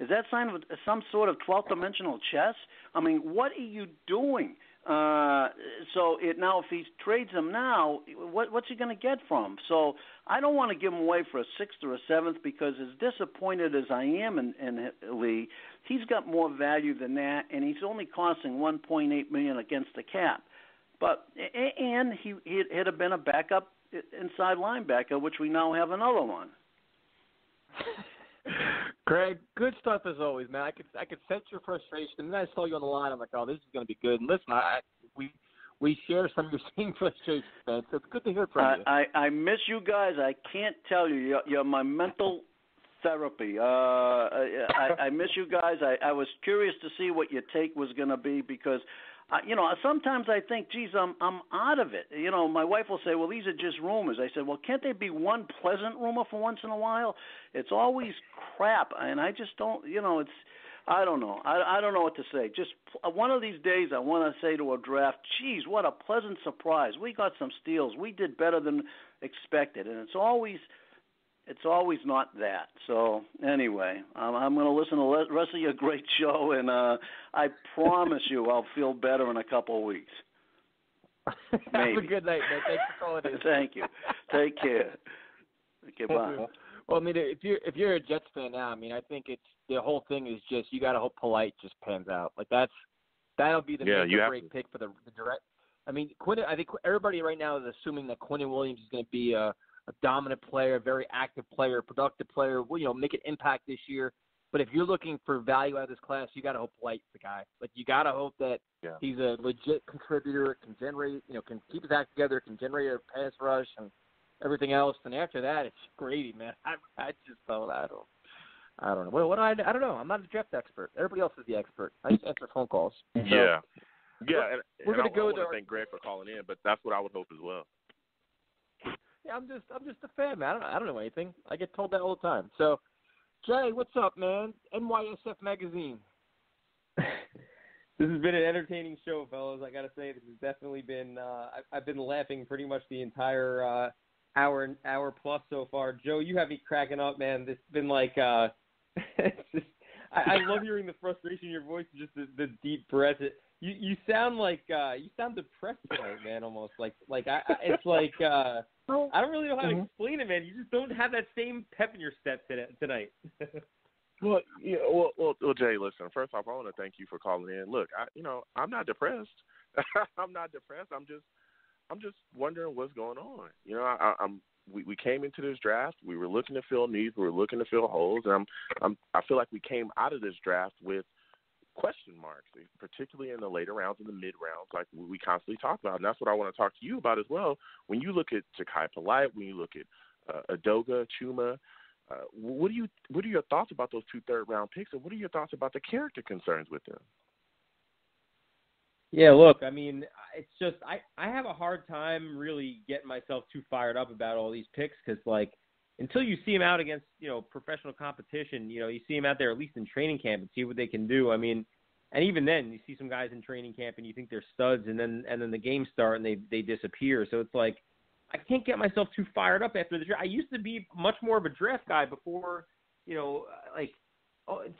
Is that sign of some sort of 12th-dimensional chess? I mean, what are you doing? So if he trades him now, what's he going to get from him? So I don't want to give him away for a 6th or a 7th because as disappointed as I am in Lee, he's got more value than that, and he's only costing $1.8 million against the cap. And he'd have been a backup inside linebacker, which we now have another one. Greg, good stuff as always, man. I could sense your frustration. And then I saw you on the line. I'm like, oh, this is going to be good. And listen, we share some of your same frustration, man. So it's good to hear from you. I miss you guys. I can't tell you. You're my mental therapy. I miss you guys. I was curious to see what your take was going to be because – sometimes I think, geez, I'm out of it. My wife will say, well, these are just rumors. I said, well, can't there be one pleasant rumor for once in a while? It's always crap, and I just don't, I don't know. I don't know what to say. Just one of these days I want to say to a draft, geez, what a pleasant surprise. We got some steals. We did better than expected, and it's always not that. So anyway, I'm going to listen to the rest of your great show, and I promise you I'll feel better in a couple of weeks. Maybe. Have a good night, man. Thanks for calling in. Thank you. Take care. Goodbye. Okay, well, I mean, if you're a Jets fan now, I mean, I think it's the whole thing is just you got to hope Polite just pans out. Like that'll be the make or break pick for the direct. I mean, I think everybody right now is assuming that Quinnen Williams is going to be a dominant player, a very active player, productive player, will, make an impact this year. But if you're looking for value out of this class, you got to hope Polite's the guy. Like, you got to hope that he's a legit contributor, can generate, can keep his act together, can generate a pass rush and everything else. And after that, it's Grady, man. I just thought, I don't know. Well, I don't know. I'm not a draft expert. Everybody else is the expert. I just answer phone calls. So, we're going to go there. I want to thank Greg for calling in, but that's what I would hope as well. Yeah, I'm just a fan, man. I don't know anything. I get told that all the time. So, Jay, what's up, man? NYSF Magazine. This has been an entertaining show, fellas. I got to say, this has definitely been. I've been laughing pretty much the entire hour plus so far. Joe, you have me cracking up, man. This has been like. I love hearing the frustration in your voice, just the deep breath. You sound like you sound depressed tonight, man. Almost like it's like. I don't really know how to explain it, man. You just don't have that same pep in your step tonight. Well, Jay, listen. First off, I want to thank you for calling in. Look, I'm not depressed. I'm not depressed. I'm just wondering what's going on. We came into this draft. We were looking to fill needs. We were looking to fill holes. And I feel like we came out of this draft with question marks, particularly in the later rounds and the mid rounds, like we constantly talk about. And that's what I want to talk to you about as well. When you look at Ja'Kai Polite, when you look at Edoga, Chuma, what are your thoughts about those 2 third round picks, and what are your thoughts about the character concerns with them? Yeah, look, I mean, it's just I have a hard time really getting myself too fired up about all these picks because, like, until you see them out against, you know, professional competition, you know, you see them out there at least in training camp and see what they can do. I mean, and even then you see some guys in training camp and you think they're studs and then the games start and they disappear. So it's like I can't get myself too fired up after the draft. I used to be much more of a draft guy before, you know, like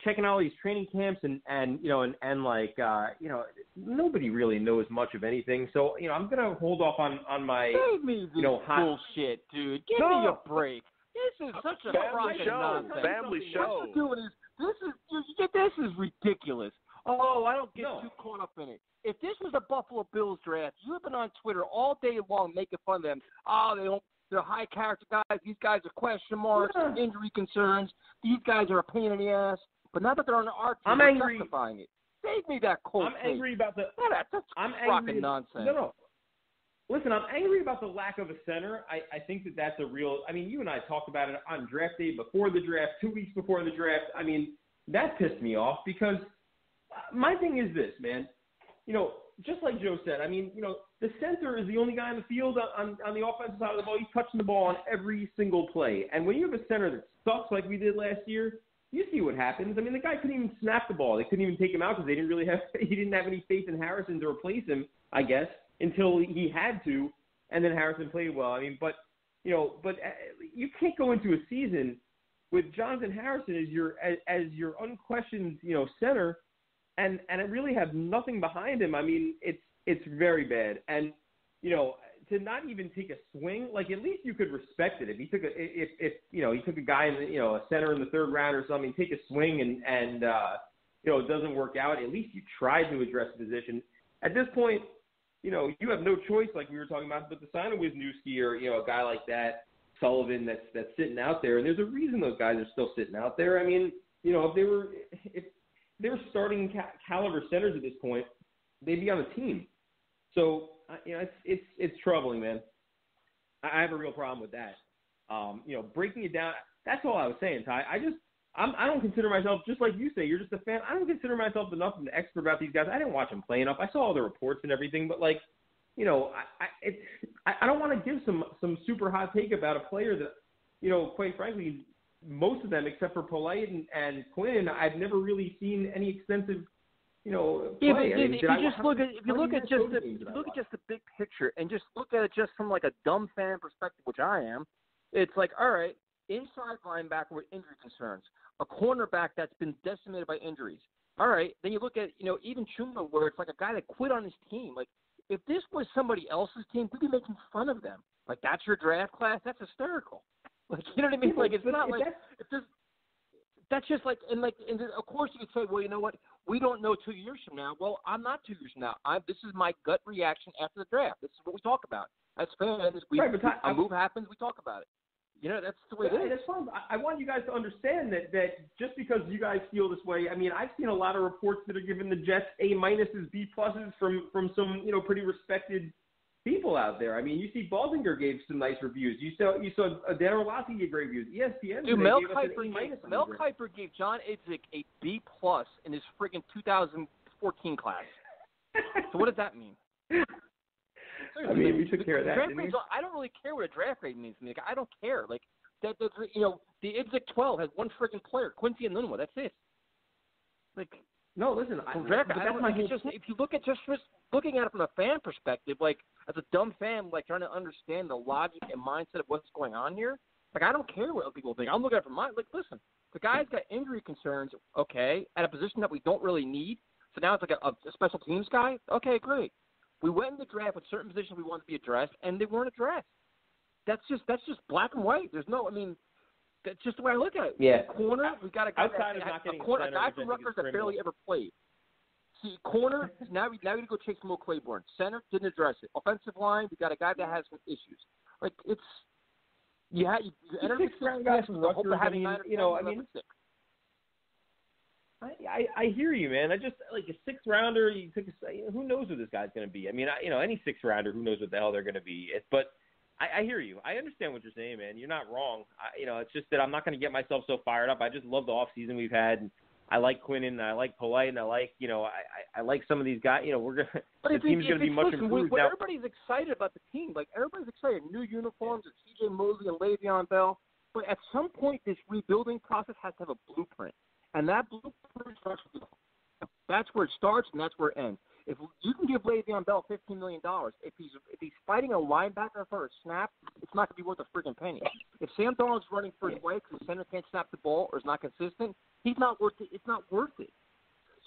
checking out all these training camps and nobody really knows much of anything. So, you know, I'm going to hold off on my, you know, bullshit, dude. Give me a break. This is such a fucking nonsense. Family show. This is ridiculous. Oh, I don't get too caught up in it. If this was a Buffalo Bills draft, you have been on Twitter all day long making fun of them. Oh, they're high character guys. These guys are question marks, injury concerns. These guys are a pain in the ass. But now that they're on the art, I'm angry. Justifying it. Save me that cold. I'm angry about the. No, that's fucking nonsense. No. Listen, I'm angry about the lack of a center. I think that's a real. I mean, you and I talked about it on draft day, before the draft, 2 weeks before the draft. I mean, that pissed me off because my thing is this, man. You know, just like Joe said, I mean, you know, the center is the only guy in the field on the offensive side of the ball. He's touching the ball on every single play. And when you have a center that sucks like we did last year, you see what happens. I mean, the guy couldn't even snap the ball. They couldn't even take him out because he didn't have any faith in Harrison to replace him, I guess, until he had to. And then Harrison played well. I mean, but you can't go into a season with Jonathan Harrison as your unquestioned, you know, center. And I really have nothing behind him. I mean, it's very bad. And, you know, to not even take a swing, like at least you could respect it. If he took a guy in the, you know, a center in the third round or something, take a swing and you know, it doesn't work out. At least you tried to address the position. At this point, you know, you have no choice, like we were talking about, but to sign a Wisniewski or, you know, a guy like that, Sullivan, that's sitting out there. And there's a reason those guys are still sitting out there. I mean, you know, if they're starting caliber centers at this point, they'd be on the team. So, you know, it's troubling, man. I have a real problem with that. You know, breaking it down, that's all I was saying, Ty. I don't consider myself, just like you say, you're just a fan. I don't consider myself enough of an expert about these guys. I didn't watch them play enough. I saw all the reports and everything, but, like, you know, I don't want to give some super hot take about a player that, you know, quite frankly, most of them, except for Polite and Quinn, I've never really seen any extensive, you know, play. If you look at just the big picture and just look at it just from like a dumb fan perspective, which I am, it's like, all right, inside linebacker with injury concerns, a cornerback that's been decimated by injuries. All right, then you look at, you know, even Chuma, where it's like a guy that quit on his team. Like, if this was somebody else's team, we'd be making fun of them. Like, that's your draft class. That's hysterical. Like, you know what I mean? Like, it's not like it's just, that's just like, and like, and of course you could say, well, you know what? We don't know 2 years from now. Well, I'm not 2 years from now. This is my gut reaction after the draft. This is what we talk about. As fans, a move happens, we talk about it. You know, that's the way it is. That's fine. I want you guys to understand that just because you guys feel this way, I mean, I've seen a lot of reports that are giving the Jets A-minuses, B-pluses from some, you know, pretty respected people out there. I mean, you see Baldinger gave some nice reviews. You saw Dan Orlovsky gave great reviews. ESPN. Dude, Mel Kiper gave John Idzik a B+ in his friggin' 2014 class. So what does that mean? Seriously, I mean, we took care of that. I don't really care what a draft grade means to me. Like, I don't care. Like that's, you know, the Idzik 12 has one friggin' player, Quincy and Anunua. That's it. Like, no, listen. If you look at just looking at it from a fan perspective, like as a dumb fan, like trying to understand the logic and mindset of what's going on here. Like, I don't care what other people think. I'm looking at it from my, like, listen, the guy's got injury concerns. Okay, at a position that we don't really need. So now it's like a special teams guy. Okay, great. We went in the draft with certain positions we wanted to be addressed, and they weren't addressed. That's just black and white. There's no, I mean. That's just the way I look at it. Yeah. Corner, we got a guy. A guy from Rutgers that barely ever played. See, corner, now we got to go chase Mo Claiborne. Center, didn't address it. Offensive line, we got a guy that has some issues. Like, it's – you had – the six-round guy from Rutgers, I mean, you know, I mean – I hear you, man. I just, like, a six-rounder, you took a – who knows what this guy's going to be? I mean, you know, any six-rounder, who knows what the hell they're going to be. But – I hear you. I understand what you're saying, man. You're not wrong. It's just that I'm not going to get myself so fired up. I just love the off season we've had. And I like Quinnen, I like Polite, and I like, you know, I like some of these guys. You know, we're gonna the team's going to be much improved now. Everybody's excited about the team. Like, everybody's excited. New uniforms with C.J. Mosley and Le'Veon Bell. But at some point, this rebuilding process has to have a blueprint. And that blueprint starts with the – that's where it starts and that's where it ends. If you can give Le'Veon Bell $15 million, if he's fighting a linebacker for a snap, it's not going to be worth a freaking penny. If Sam Darnold's running first way because the center can't snap the ball or is not consistent, he's not worth it. It's not worth it.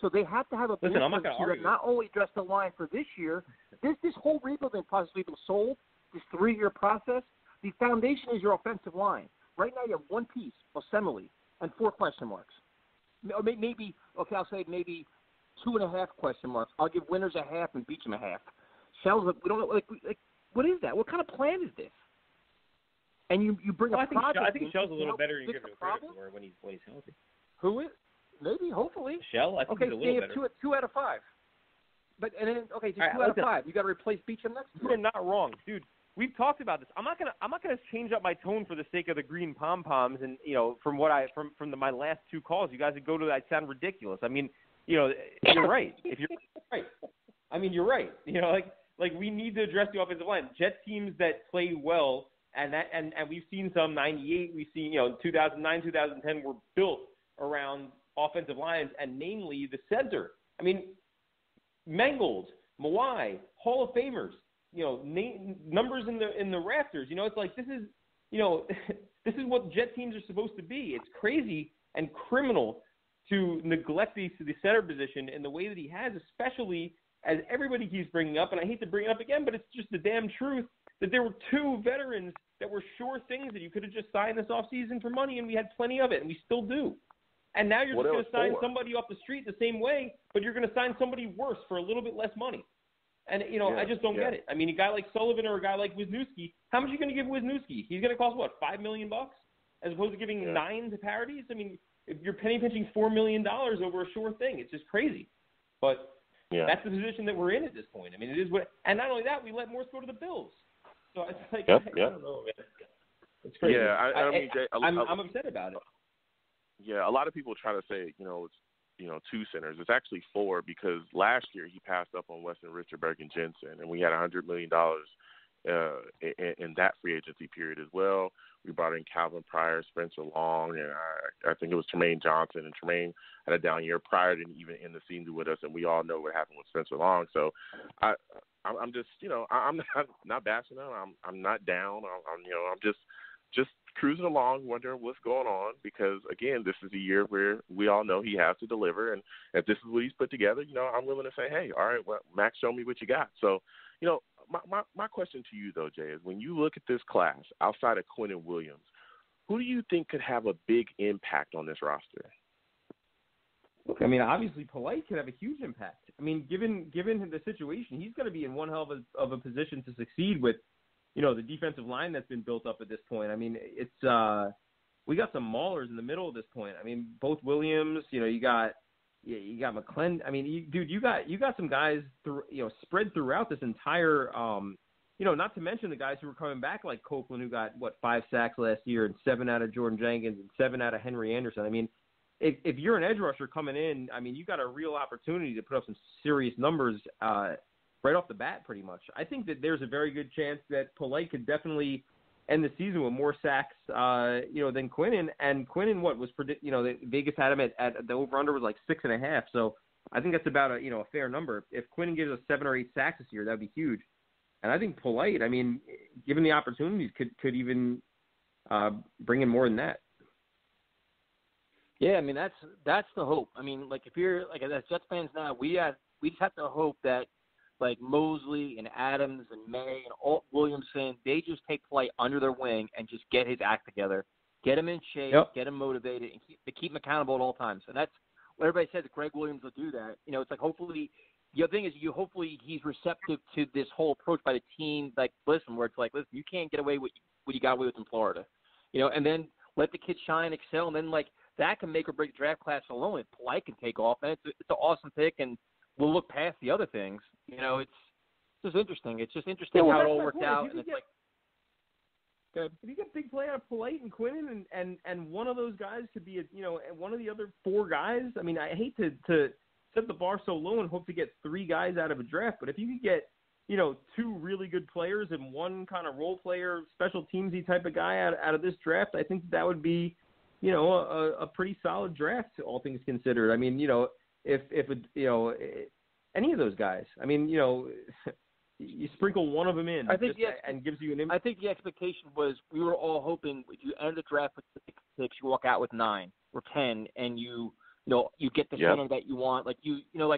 So they have to have a blueprint that not only address the line for this year. This whole rebuilding process we've been sold, this 3-year process, the foundation is your offensive line. Right now you have one piece, assembly, and 4 question marks. Maybe 2.5 question marks. I'll give Winners a half and Beecham a half. Shells, we don't know, like what is that? What kind of plan is this? And you bring a project. I think Shell's a little better than you're giving him credit for when he's healthy. Who is? Maybe, hopefully. Shell, I think he's a little better. Okay, so you have 2 out of 5. But and then out of 5. You got to replace Beecham next. You're not wrong, dude. We've talked about this. I'm not gonna change up my tone for the sake of the green pom poms. And you know, from my last 2 calls, you guys would go to that sound ridiculous. I mean, you know, you're right. If you're right, I mean, you're right. You know, like we need to address the offensive line. Jet teams that play well, and we've seen some 98, we've seen 2009, 2010 were built around offensive lines, and namely the center. I mean, Mangold, Mawai, Hall of Famers. Numbers in the rafters. It's like this is what Jet teams are supposed to be. It's crazy and criminal to neglect the center position in the way that he has, especially as everybody keeps bringing up, and I hate to bring it up again, but it's just the damn truth that there were 2 veterans that were sure things that you could have just signed this offseason for money, and we had plenty of it, and we still do. And now you're just going to sign somebody off the street the same way, but you're going to sign somebody worse for a little bit less money. And, I just don't get it. I mean, a guy like Sullivan or a guy like Wisniewski, how much are you going to give Wisniewski? He's going to cost, what, $5 million as opposed to giving 9 to parodies? I mean, if you're penny pinching $4 million over a sure thing, it's just crazy. But that's the position that we're in at this point. I mean, it is what – and not only that, we let Morse go to the Bills. So it's like I don't know, man. It's crazy. Yeah, I'm upset about it. Yeah, a lot of people try to say, it's 2 centers. It's actually 4 because last year he passed up on Weston Richterberg and Jensen, and we had $100 million in that free agency period as well. We brought in Calvin Pryor, Spencer Long, and I think it was Tremaine Johnson. And Tremaine had a down year. Pryor didn't even end the season with us, and we all know what happened with Spencer Long. So I'm just I'm not bashing them. I'm not down. I'm just cruising along, wondering what's going on, because again, this is a year where we all know he has to deliver, and if this is what he's put together, I'm willing to say, hey, all right, well, Max, show me what you got. So, my question to you though, Jay, is when you look at this class outside of Quinnen Williams, who do you think could have a big impact on this roster? Look, I mean, obviously, Polite could have a huge impact. I mean, given the situation, he's going to be in one hell of a position to succeed with. The defensive line that's been built up at this point. I mean, it's we got some maulers in the middle at this point. I mean, both Williams. You got McClendon. I mean, you got some guys spread throughout this entire. Not to mention the guys who were coming back like Copeland, who got 5 sacks last year and 7 out of Jordan Jenkins and 7 out of Henry Anderson. I mean, if you're an edge rusher coming in, I mean, you got a real opportunity to put up some serious numbers. Right off the bat, pretty much. I think that there's a very good chance that Polite could definitely end the season with more sacks, than Quinnen. And Quinnen, Vegas had him at the over/under was like 6.5. So I think that's about a fair number. If Quinnen gives us 7 or 8 sacks this year, that'd be huge. And I think Polite, I mean, given the opportunities, could even bring in more than that. Yeah, I mean that's the hope. I mean, like if you're like as Jets fans now, we just have to hope that. Like Mosley and Adams and May and Williamson, they just take Polite under their wing and just get his act together, get him in shape, get him motivated, and keep him accountable at all times. And that's what everybody says. Greg Williams will do that. It's like hopefully the other thing is hopefully he's receptive to this whole approach by the team. Like listen, where it's like listen, you can't get away with what you got away with in Florida, and then let the kids shine, excel, and then like that can make or break the draft class alone. If Polite can take off, and it's an awesome pick and. We'll look past the other things. It's just interesting. It's just interesting how it all worked out. And it's like, Good. If you get a big play out of Polite and Quinnen, and one of those guys could be, one of the other four guys. I mean, I hate to set the bar so low and hope to get three guys out of a draft, but if you could get, two really good players and one kind of role player, special teamsy type of guy out of this draft, I think that would be, a pretty solid draft, all things considered. I mean, if any of those guys, I mean, you sprinkle one of them in, I think, and gives you an impact. I think the expectation was we were all hoping if you end the draft with six, you walk out with 9 or 10, and you get the center that you want. Like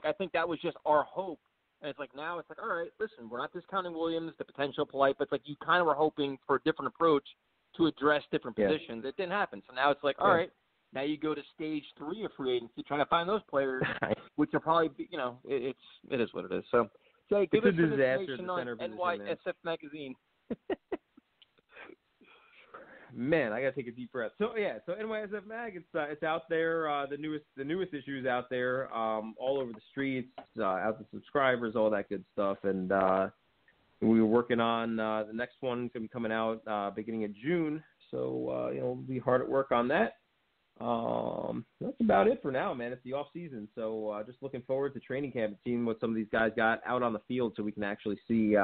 I think that was just our hope. And it's like now it's like, all right, listen, we're not discounting Williams, the potential Polite, but it's like you kind of were hoping for a different approach to address different positions. It didn't happen. So now it's like, all right, now you go to stage 3 of free agency, trying to find those players, which will probably be, it is what it is. So, Jay, give us some information on NYSF Magazine. Man, I gotta take a deep breath. So NYSF Mag, it's out there. The newest issue's out there, all over the streets, out to subscribers, all that good stuff. And we were working on the next one's gonna be coming out beginning of June. So we'll be hard at work on that. That's about it for now, man. It's the off season, so just looking forward to training camp and seeing what some of these guys got out on the field, so we can actually see.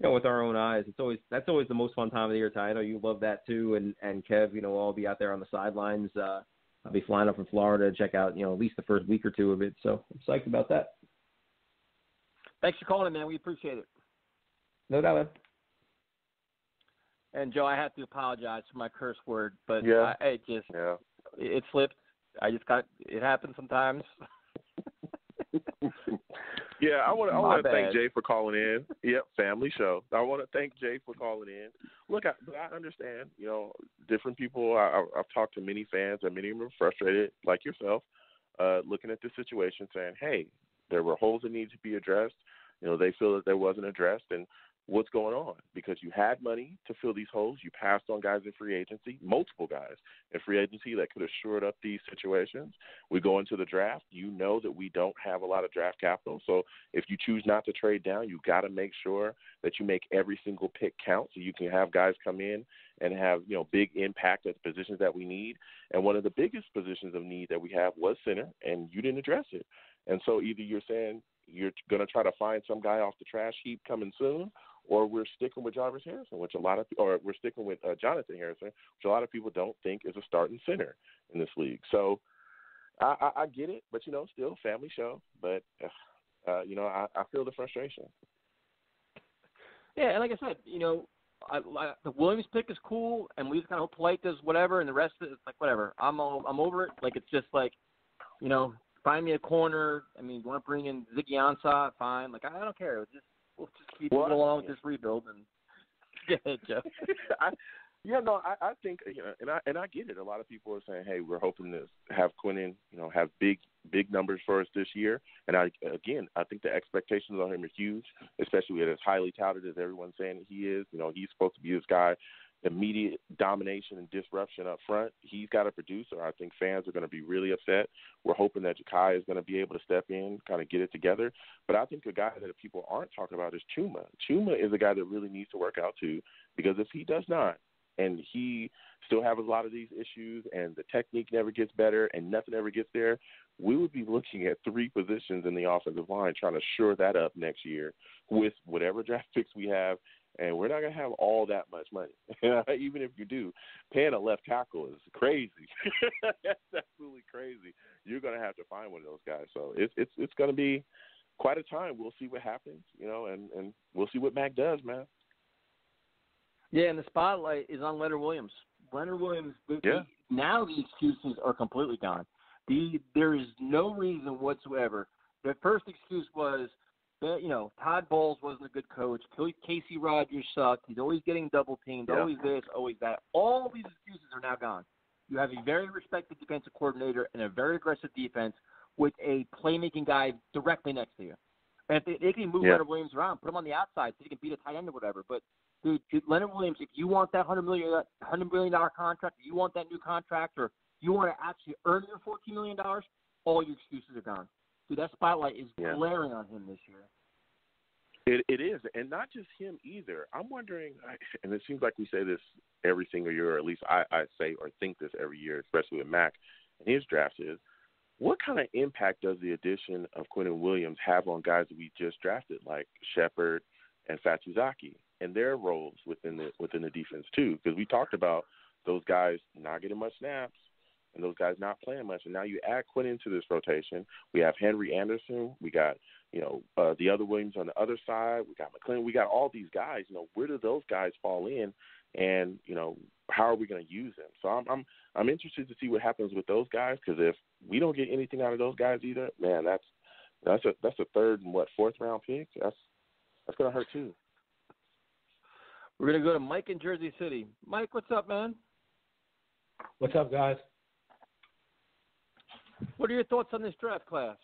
With our own eyes, that's always the most fun time of the year, Ty. I know you love that too, and Kev, we'll all be out there on the sidelines. I'll be flying up from Florida to check out, at least the first week or two of it. So I'm psyched about that. Thanks for calling, man. We appreciate it. No doubt, man. And Joe, I have to apologize for my curse word, but it slipped. It happens sometimes. Yeah, I want to thank Jay for calling in. Yep, family show. I want to thank Jay for calling in. Look, I understand, different people. I've talked to many fans, and many of them are frustrated, like yourself, looking at the situation, saying, hey, there were holes that need to be addressed. They feel that there wasn't addressed, and what's going on? Because you had money to fill these holes. You passed on guys in free agency, multiple guys in free agency that could have shored up these situations. We go into the draft. You know that we don't have a lot of draft capital. So if you choose not to trade down, you've got to make sure that you make every single pick count so you can have guys come in and have, big impact at the positions that we need. And one of the biggest positions of need that we have was center, and you didn't address it. And so either you're saying you're going to try to find some guy off the trash heap coming soon, or we're sticking with Jonathan Harrison, which a lot of people don't think is a starting center in this league. So I get it, but still family show. But I feel the frustration. Yeah, and like I said, the Williams pick is cool, and we just kind of hope Polite does whatever, and the rest is like whatever. I'm over it. Like it's just like, find me a corner. I mean, you want to bring in Ziggy Ansah? Fine. Like I don't care. It was just. We'll just keep it along with this rebuild and get it, Joe. I think and I get it. A lot of people are saying, "Hey, we're hoping to have Quinnen, have big numbers for us this year." And I think the expectations on him are huge, especially as highly touted as everyone's saying that he is. He's supposed to be this guy, immediate domination and disruption up front. He's got a producer. I think fans are going to be really upset. We're hoping that Ja'Kai is going to be able to step in, kind of get it together. But I think the guy that people aren't talking about is Chuma. Chuma is a guy that really needs to work out too, because if he does not, and he still has a lot of these issues, and the technique never gets better, and nothing ever gets there, we would be looking at 3 positions in the offensive line trying to shore that up next year with whatever draft picks we have. And we're not going to have all that much money. Even if you do, paying a left tackle is crazy. That's absolutely crazy. You're going to have to find one of those guys. So it's going to be quite a time. We'll see what happens, and we'll see what Mac does, man. Yeah, and the spotlight is on Leonard Williams. Leonard Williams, now the excuses are completely gone. There is no reason whatsoever. The first excuse was, Todd Bowles wasn't a good coach. Casey Rogers sucked. He's always getting double-teamed, always this, always that. All these excuses are now gone. You have a very respected defensive coordinator and a very aggressive defense with a playmaking guy directly next to you. And if they can move Leonard Williams around, put him on the outside so he can beat a tight end or whatever. But, dude, Leonard Williams, if you want that $100 million, contract, if you want that new contract, or you want to actually earn your $14 million, all your excuses are gone. Dude, that spotlight is glaring on him this year. It is, and not just him either. I'm wondering, and it seems like we say this every single year, or at least I say or think this every year, especially with Mac and his drafts, is what kind of impact does the addition of Quinnen Williams have on guys that we just drafted, like Shepard and Fatsuzaki, and their roles within the defense too? Because we talked about those guys not getting much snaps and those guys not playing much, and now you add Quinnen to this rotation. We have Henry Anderson. We got the other Williams on the other side. We got McClendon. We got all these guys. Where do those guys fall in, and how are we going to use them? So I'm interested to see what happens with those guys, because if we don't get anything out of those guys either, man, that's a third and fourth round pick. That's going to hurt too. We're going to go to Mike in Jersey City. Mike, what's up, man? What's up, guys? What are your thoughts on this draft class?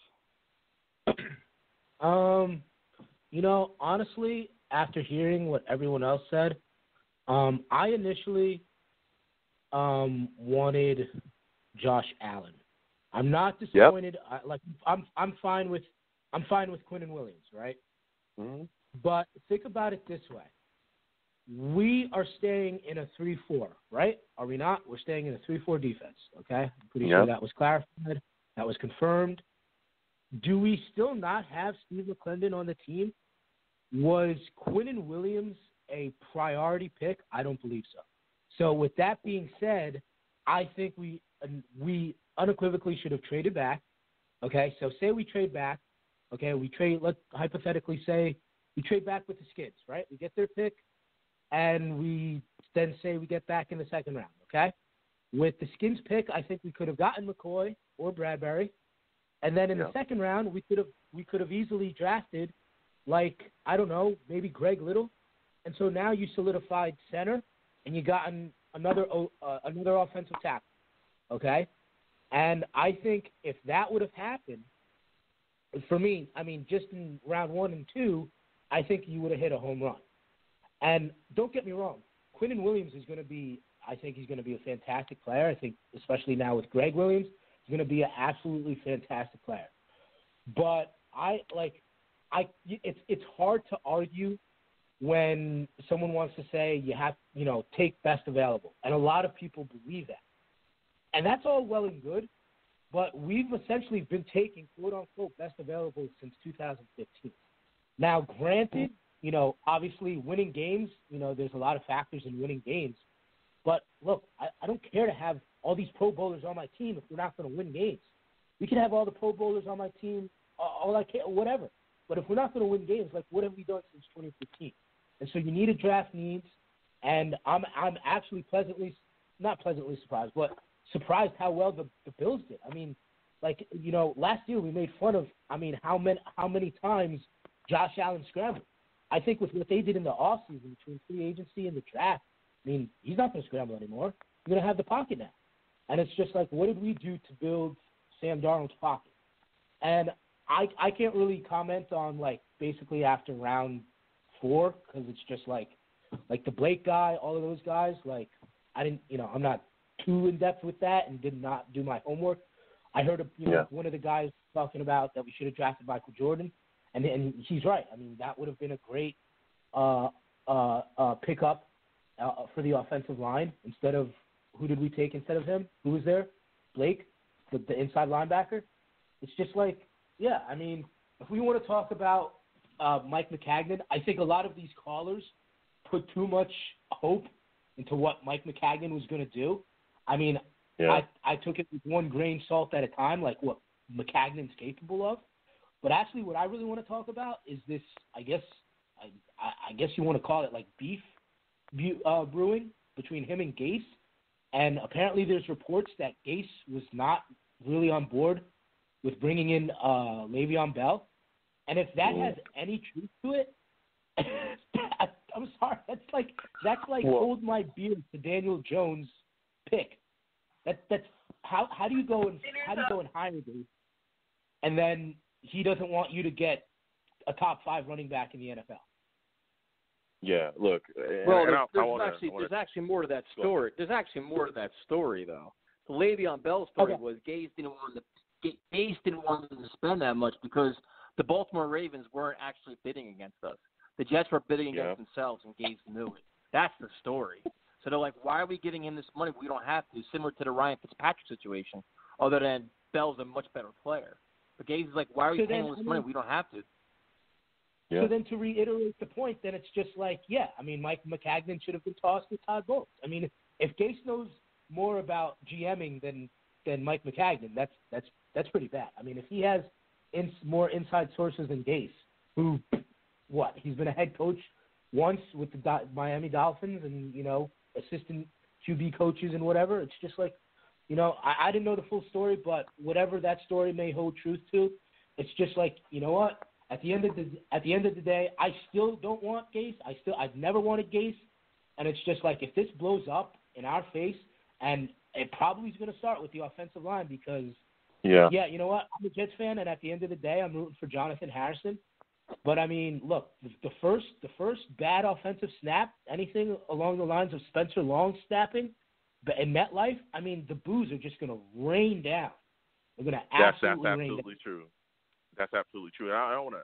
Honestly, after hearing what everyone else said, I initially wanted Josh Allen. I'm not disappointed. Yep. I'm fine with Quinnen Williams, right? Mm-hmm. But think about it this way: we are staying in a 3-4, right? Are we not? We're staying in a 3-4 defense. Okay, I'm pretty sure that was clarified. That was confirmed. Do we still not have Steve McClendon on the team? Was Quinnen Williams a priority pick? I don't believe so. So with that being said, I think we unequivocally should have traded back. Okay, so say we trade back. Okay, let's hypothetically say we trade back with the Skids, right? We get their pick, and we then say we get back in the second round, okay? With the Skins pick, I think we could have gotten McCoy or Bradbury. And then in the second round, we could have easily drafted, like, I don't know, maybe Greg Little. And so now you solidified center, and you got another offensive tackle, okay? And I think if that would have happened, for me, I mean, just in round 1 and 2, I think you would have hit a home run. And don't get me wrong, Quinnen Williams is going to be – I think he's going to be a fantastic player. I think especially now with Greg Williams, he's going to be an absolutely fantastic player. But it's hard to argue when someone wants to say you have take best available, and a lot of people believe that, and that's all well and good. But we've essentially been taking quote unquote best available since 2015. Now, granted, obviously winning games, there's a lot of factors in winning games. But look, I don't care to have all these Pro Bowlers on my team if we're not going to win games. We can have all the Pro Bowlers on my team, all I care, whatever. But if we're not going to win games, like, what have we done since 2015? And so you need a draft needs, and I'm actually surprised how well the Bills did. I mean, last year we made fun of, how many times Josh Allen scrambled. I think with what they did in the offseason between free agency and the draft, I mean, he's not going to scramble anymore. You're going to have the pocket now. And it's just like, what did we do to build Sam Darnold's pocket? And I can't really comment on, basically after round 4, because it's just like the Blake guy, all of those guys, I didn't, I'm not too in-depth with that and did not do my homework. I heard one of the guys talking about that we should have drafted Michael Jordan, and he's right. I mean, that would have been a great pickup for the offensive line. Instead of who did we take instead of him? Who was there? Blake, the inside linebacker. It's just if we want to talk about Mike Maccagnan, I think a lot of these callers put too much hope into what Mike Maccagnan was going to do. I took it with one grain of salt at a time, like what Maccagnan's capable of. But actually what I really want to talk about is this, I guess you want to call it beef brewing between him and Gase. And apparently there's reports that Gase was not really on board with bringing in Le'Veon Bell. And if that has any truth to it, I'm sorry, that's like hold my beer to Daniel Jones' pick. That's how do you go and hire Gase, and then he doesn't want you to get a top 5 running back in the NFL. Yeah, look. Well, there's actually more to that story. There's actually more to that story, though. The Le'Veon Bell story was Gase didn't want them to spend that much because the Baltimore Ravens weren't actually bidding against us. The Jets were bidding against themselves, and Gase knew it. That's the story. So they're like, why are we getting him this money? We don't have to. Similar to the Ryan Fitzpatrick situation, other than Bell's a much better player. But Gase is like, why are we paying him this money? We don't have to. Yeah. So then to reiterate the point, then it's just like, yeah, I mean, Mike Maccagnan should have been tossed with Todd Bowles. I mean, if Gase knows more about GMing than Mike Maccagnan, that's pretty bad. I mean, if he has more inside sources than Gase, who, what, he's been a head coach once with the Miami Dolphins and, you know, assistant QB coaches and whatever. It's just like, you know, I didn't know the full story, but whatever that story may hold truth to, it's just like, you know what? At the end of the day, I still don't want Gase. I've never wanted Gase, and it's just like if this blows up in our face, and it probably is going to start with the offensive line because, you know what? I'm a Jets fan, and at the end of the day, I'm rooting for Jonathan Harrison. But I mean, look, the first bad offensive snap, anything along the lines of Spencer Long snapping, in MetLife, I mean, the boos are just going to rain down. They're going to absolutely rain down. That's absolutely true. That's absolutely true. And I want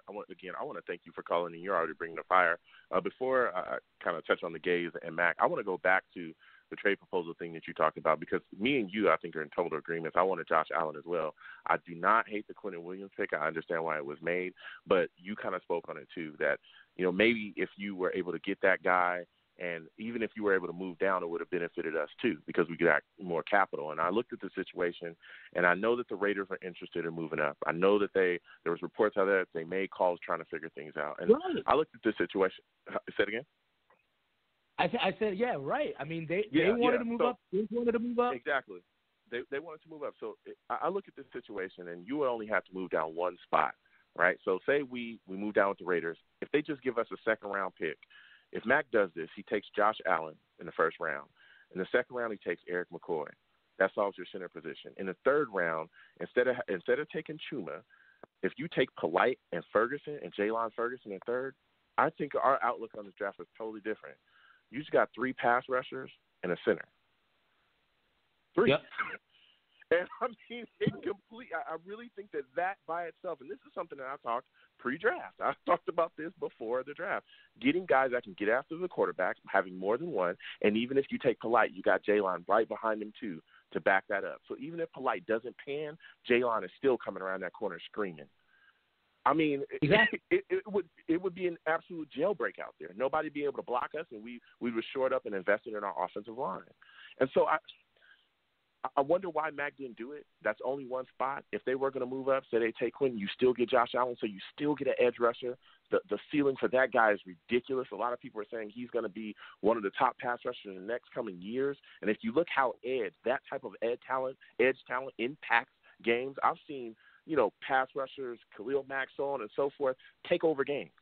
to thank you for calling in. You're already bringing the fire. Before I kind of touch on the Gaze and Mac, I want to go back to the trade proposal thing that you talked about because me and you, I think, are in total agreement. I wanted Josh Allen as well. I do not hate the Quinnen Williams pick. I understand why it was made, but you kind of spoke on it too, that, you know, maybe if you were able to get that guy, and even if you were able to move down, it would have benefited us too because we got more capital. And I looked at the situation, and I know that the Raiders are interested in moving up. I know that there was reports out there that they made calls trying to figure things out. And right. I looked at the situation. Say it again. I said, yeah, right. I mean, they wanted to move up. Exactly. They wanted to move up. So I look at this situation, and you only have to move down one spot, right? So say we move down with the Raiders. If they just give us a second-round pick, if Mac does this, he takes Josh Allen in the first round. In the second round, he takes Eric McCoy. That solves your center position. In the third round, instead of taking Chuma, if you take Polite and Ferguson and Jaylon Ferguson in third, I think our outlook on this draft is totally different. You just got three pass rushers and a center. Three. Yep. And, I mean, incomplete. I really think that by itself, and this is something that I talked pre-draft. I talked about this before the draft. Getting guys that can get after the quarterback, having more than one, and even if you take Polite, you got Jaylon right behind him, too, to back that up. So even if Polite doesn't pan, Jaylon is still coming around that corner screaming. I mean, exactly. it would be an absolute jailbreak out there. Nobody would be able to block us, and we were shored up and invested in our offensive line. And so I wonder why Mac didn't do it. That's only one spot. If they were going to move up, say they take Quinn, you still get Josh Allen, so you still get an edge rusher. The ceiling for that guy is ridiculous. A lot of people are saying he's going to be one of the top pass rushers in the next coming years. And if you look how that type of edge talent impacts games, I've seen, you know, pass rushers, Khalil Mack, so on and so forth, take over games.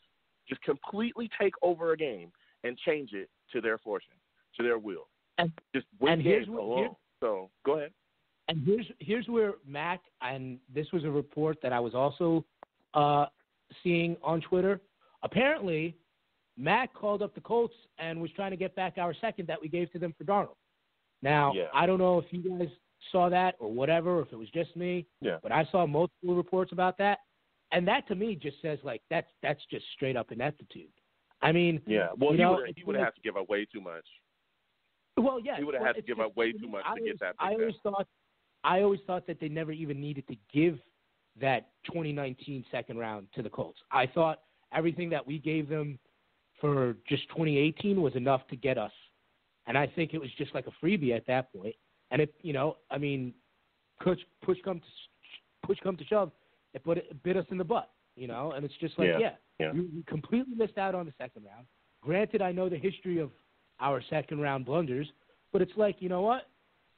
Just completely take over a game and change it to their fortune, to their will. And, just win games alone. So go ahead. And here's where Mac, and this was a report that I was also seeing on Twitter. Apparently, Mac called up the Colts and was trying to get back our second that we gave to them for Darnold. Now, I don't know if you guys saw that or whatever, or if it was just me, but I saw multiple reports about that. And that to me just says, like, that's just straight up ineptitude. I mean, he would have had to give up way too much. Well, yeah. He would have had to give up way too much to get that. I always thought that they never even needed to give that 2019 second round to the Colts. I thought everything that we gave them for just 2018 was enough to get us. And I think it was just like a freebie at that point. And, it, you know, I mean, push come to shove, it bit us in the butt, you know. And it's just like, you completely missed out on the second round. Granted, I know the history of our second-round blunders, but it's like, you know what?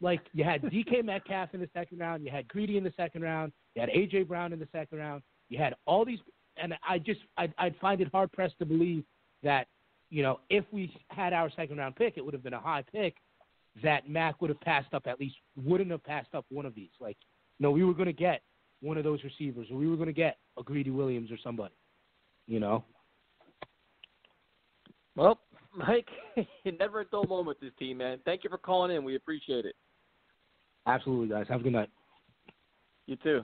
Like, you had DK Metcalf in the second round. You had Greedy in the second round. You had A.J. Brown in the second round. You had all these – and I'd find it hard-pressed to believe that, you know, if we had our second-round pick, it would have been a high pick that Mac would have passed up, at least wouldn't have passed up one of these. Like, no, we were going to get one of those receivers, or we were going to get a Greedy Williams or somebody, you know? Well, Mike, never a dull moment with this team, man. Thank you for calling in. We appreciate it. Absolutely, guys. Have a good night. You too.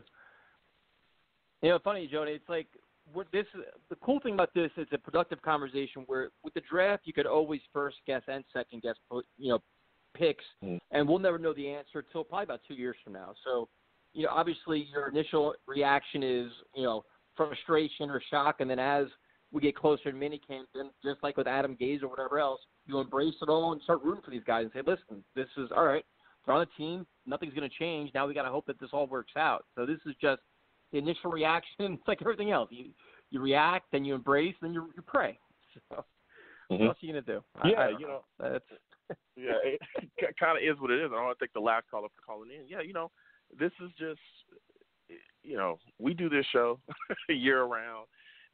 You know, funny, Jody, it's like this the cool thing about this is a productive conversation where with the draft you could always first guess and second guess, you know, picks, and we'll never know the answer till probably about 2 years from now. So, you know, obviously your initial reaction is, you know, frustration or shock, and then as we get closer to minicamp, then just like with Adam Gase or whatever else, you embrace it all and start rooting for these guys and say, listen, this is all right. They're on the team. Nothing's going to change. Now we got to hope that this all works out. So this is just the initial reaction. It's like everything else. You react, then you embrace, then you pray. So what else are you going to do? I don't know. That's it kind of is what it is. I don't want to take the last caller for calling in. Yeah, you know, this is just, you know, we do this show year round,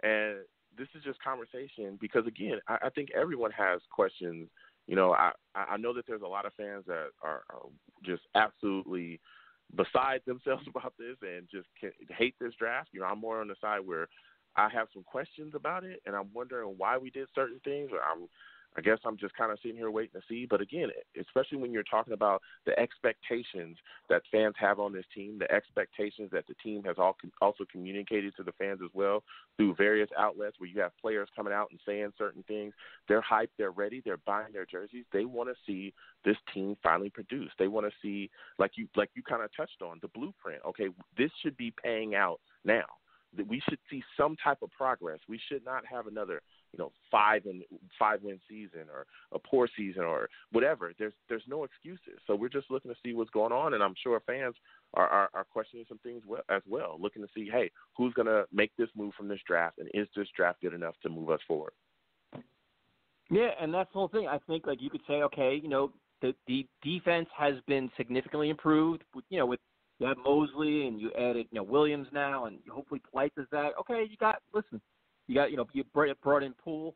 and this is just conversation because, again, I think everyone has questions. You know, I know that there's a lot of fans that are just absolutely beside themselves about this and just hate this draft. You know, I'm more on the side where I have some questions about it, and I'm wondering why we did certain things. I guess I'm just kind of sitting here waiting to see. But, again, especially when you're talking about the expectations that fans have on this team, the expectations that the team has also communicated to the fans as well through various outlets where you have players coming out and saying certain things. They're hyped. They're ready. They're buying their jerseys. They want to see this team finally produce. They want to see, like you kind of touched on, the blueprint. Okay, this should be paying out now. We should see some type of progress. We should not have another – you know, five-win season or a poor season or whatever. There's no excuses. So we're just looking to see what's going on, and I'm sure fans are questioning some things as well, looking to see, hey, who's going to make this move from this draft, and is this draft good enough to move us forward? Yeah, and that's the whole thing. I think, like, you could say, okay, you know, the defense has been significantly improved. You know, with you have Mosley and you added, you know, Williams now, and hopefully Polite does that. Okay, you got – listen – you got, you know, you brought in Poole,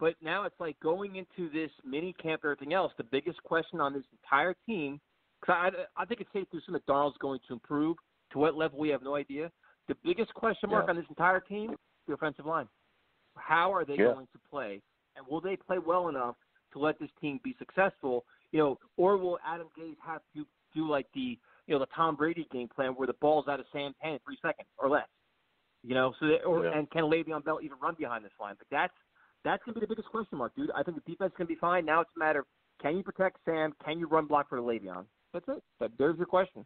but now it's like going into this mini camp and everything else, the biggest question on this entire team, because I think it's safe to assume that Darnold's going to improve. To what level, we have no idea. The biggest question mark on this entire team, the offensive line. How are they going to play? And will they play well enough to let this team be successful? You know, or will Adam Gase have to do like the, you know, the Tom Brady game plan where the ball's out of Sam's hand in 3 seconds or less? You know, and can Le'Veon Bell even run behind this line? But that's going to be the biggest question mark, dude. I think the defense is going to be fine. Now it's a matter of, can you protect Sam? Can you run block for Le'Veon? That's it. But there's your question.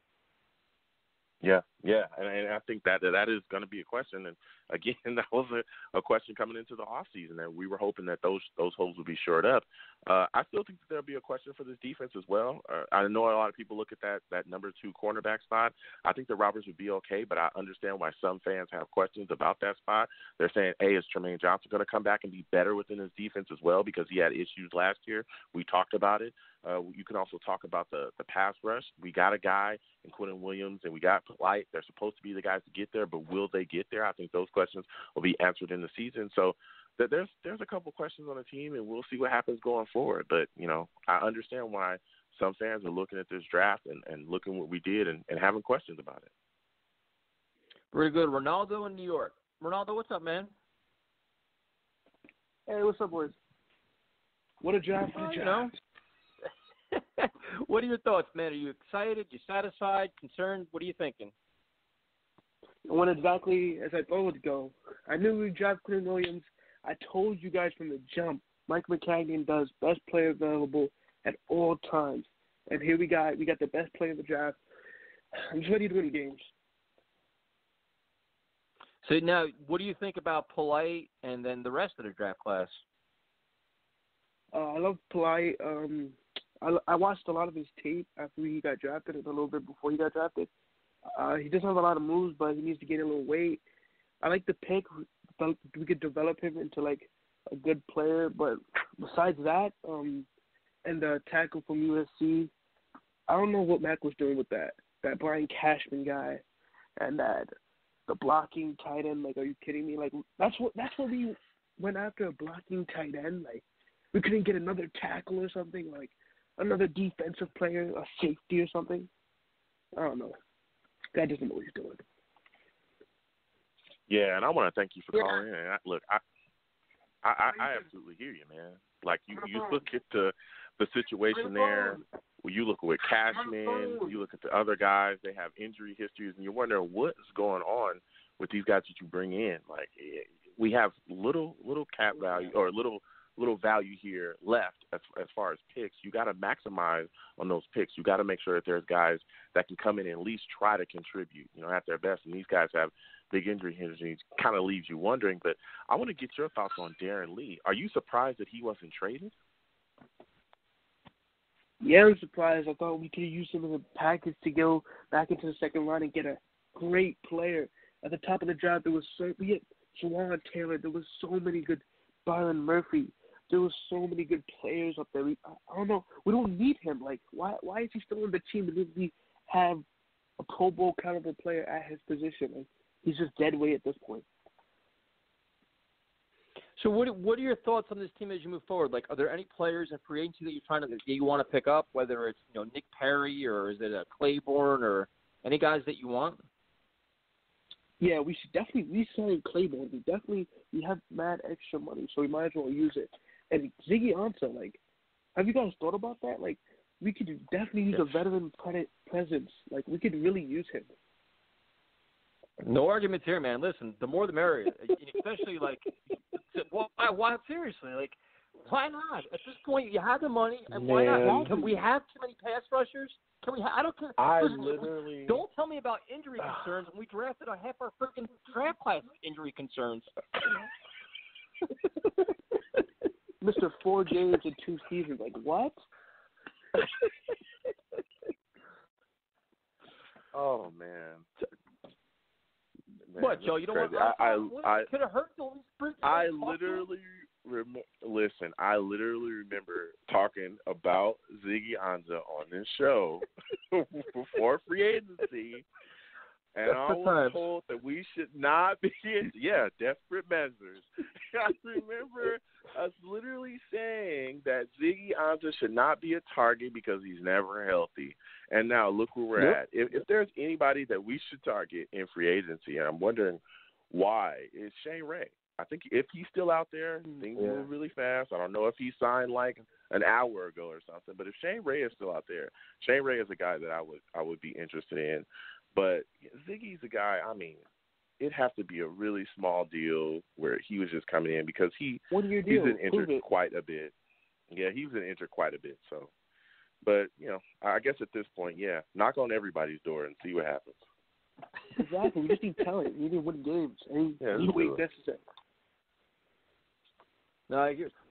Yeah. And I think that is going to be a question. And, again, that was a question coming into the offseason, and we were hoping that those holes would be shored up. I still think that there'll be a question for this defense as well. I know a lot of people look at that number 2 cornerback spot. I think that Roberts would be okay, but I understand why some fans have questions about that spot. They're saying, hey, is Tremaine Johnson going to come back and be better within his defense as well, because he had issues last year? We talked about it. You can also talk about the pass rush. We got a guy in Quinnen Williams, and we got Polite. They're supposed to be the guys to get there, but will they get there? I think those questions will be answered in the season. So there's a couple questions on the team, and we'll see what happens going forward. But, you know, I understand why some fans are looking at this draft and looking at what we did and having questions about it. Pretty good. Ronaldo in New York. Ronaldo, what's up, man? Hey, what's up, boys? What a draft. You know? What are your thoughts, man? Are you excited? You satisfied? Concerned? What are you thinking? It went exactly as I thought it would go. I knew we'd draft Quinnen Williams. I told you guys from the jump, Max Maccagnan does best player available at all times. And here we got the best player in the draft. I'm just ready to win games. So now, what do you think about Polite and then the rest of the draft class? I love Polite. I watched a lot of his tape after he got drafted and a little bit before he got drafted. He doesn't have a lot of moves, but he needs to gain a little weight. I like the pick. We could develop him into, like, a good player. But besides that, and the tackle from USC, I don't know what Mac was doing with that Brian Cashman guy and the blocking tight end. Like, are you kidding me? Like, that's what we went after, a blocking tight end. Like, we couldn't get another tackle or something, like, another defensive player, a safety or something. I don't know. That doesn't know what he's doing. Yeah, and I want to thank you for calling in. Look, I absolutely hear you, man. Like, you look at the situation there. When you look with Cashman, you look at the other guys, they have injury histories, and you wonder what's going on with these guys that you bring in. Like, we have little cap value or little value here left as far as picks. You got to maximize on those picks. You got to make sure that there's guys that can come in and at least try to contribute, at their best. And these guys have big injury histories, kind of leaves you wondering. But I want to get your thoughts on Darren Lee. Are you surprised that he wasn't traded? Yeah, I'm surprised. I thought we could have used him as a package to go back into the second round and get a great player. At the top of the draft, we had Jawan Taylor. There was so many good Byron Murphy. There was so many good players up there. I don't know. We don't need him. Like, why is he still on the team? Because we have a Pro Bowl caliber player at his position. Like, he's just dead weight at this point. So what are your thoughts on this team as you move forward? Like, are there any players in free agency that you want to pick up? Whether it's Nick Perry or is it a Claiborne or any guys that you want? Yeah, we should definitely re-sign Claiborne. We have mad extra money, so we might as well use it. And Ziggy Ansah, have you guys thought about that? Like, we could definitely use a veteran presence. Like, we could really use him. No arguments here, man. Listen, the more the merrier. Especially, why seriously? Like, why not? At this point, you have the money, and why not? Can we have too many pass rushers? Can we? I don't care. Don't tell me about injury concerns. We drafted a half our freaking draft class with injury concerns. Mr. 4 games in 2 seasons. Like, what? Oh, man. What, Joe? You don't want I could have hurt the least. I literally remember talking about Ziggy Ansah on this show before free agency, and I was told that we should not be desperate measures. I remember us literally saying that Ziggy Ansah should not be a target because he's never healthy. And now look where we're at. If there's anybody that we should target in free agency, and I'm wondering why, it's Shane Ray. I think if he's still out there, things move really fast. I don't know if he signed an hour ago or something, but if Shane Ray is still out there, Shane Ray is a guy that I would be interested in. But Ziggy's a guy, it'd have to be a really small deal where he was just coming in because he's been injured quite a bit. Yeah, he's been injured quite a bit. So, but, I guess at this point, knock on everybody's door and see what happens. Exactly. We just need talent. We need to win games. That's it. No,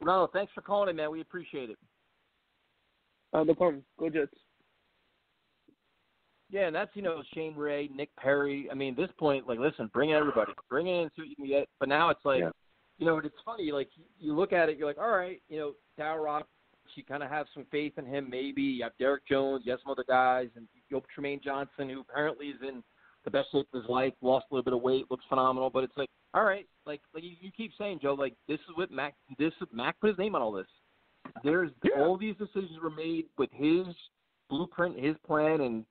Ronaldo, thanks for calling in, man. We appreciate it. No problem. Go Jets. Yeah, and that's, Shane Ray, Nick Perry. At this point, listen, bring in everybody. Bring in and see what you can get. But now it's it's funny. Like, you look at it, you're like, all right, Dow Rock, you kind of have some faith in him maybe. You have Derek Jones. You have some other guys. And you have Tremaine Johnson, who apparently is in the best shape of his life, lost a little bit of weight, looks phenomenal. But it's like, all right, like you keep saying, Joe, this is what Mac. Mac put his name on all this. All these decisions were made with his blueprint, his plan, and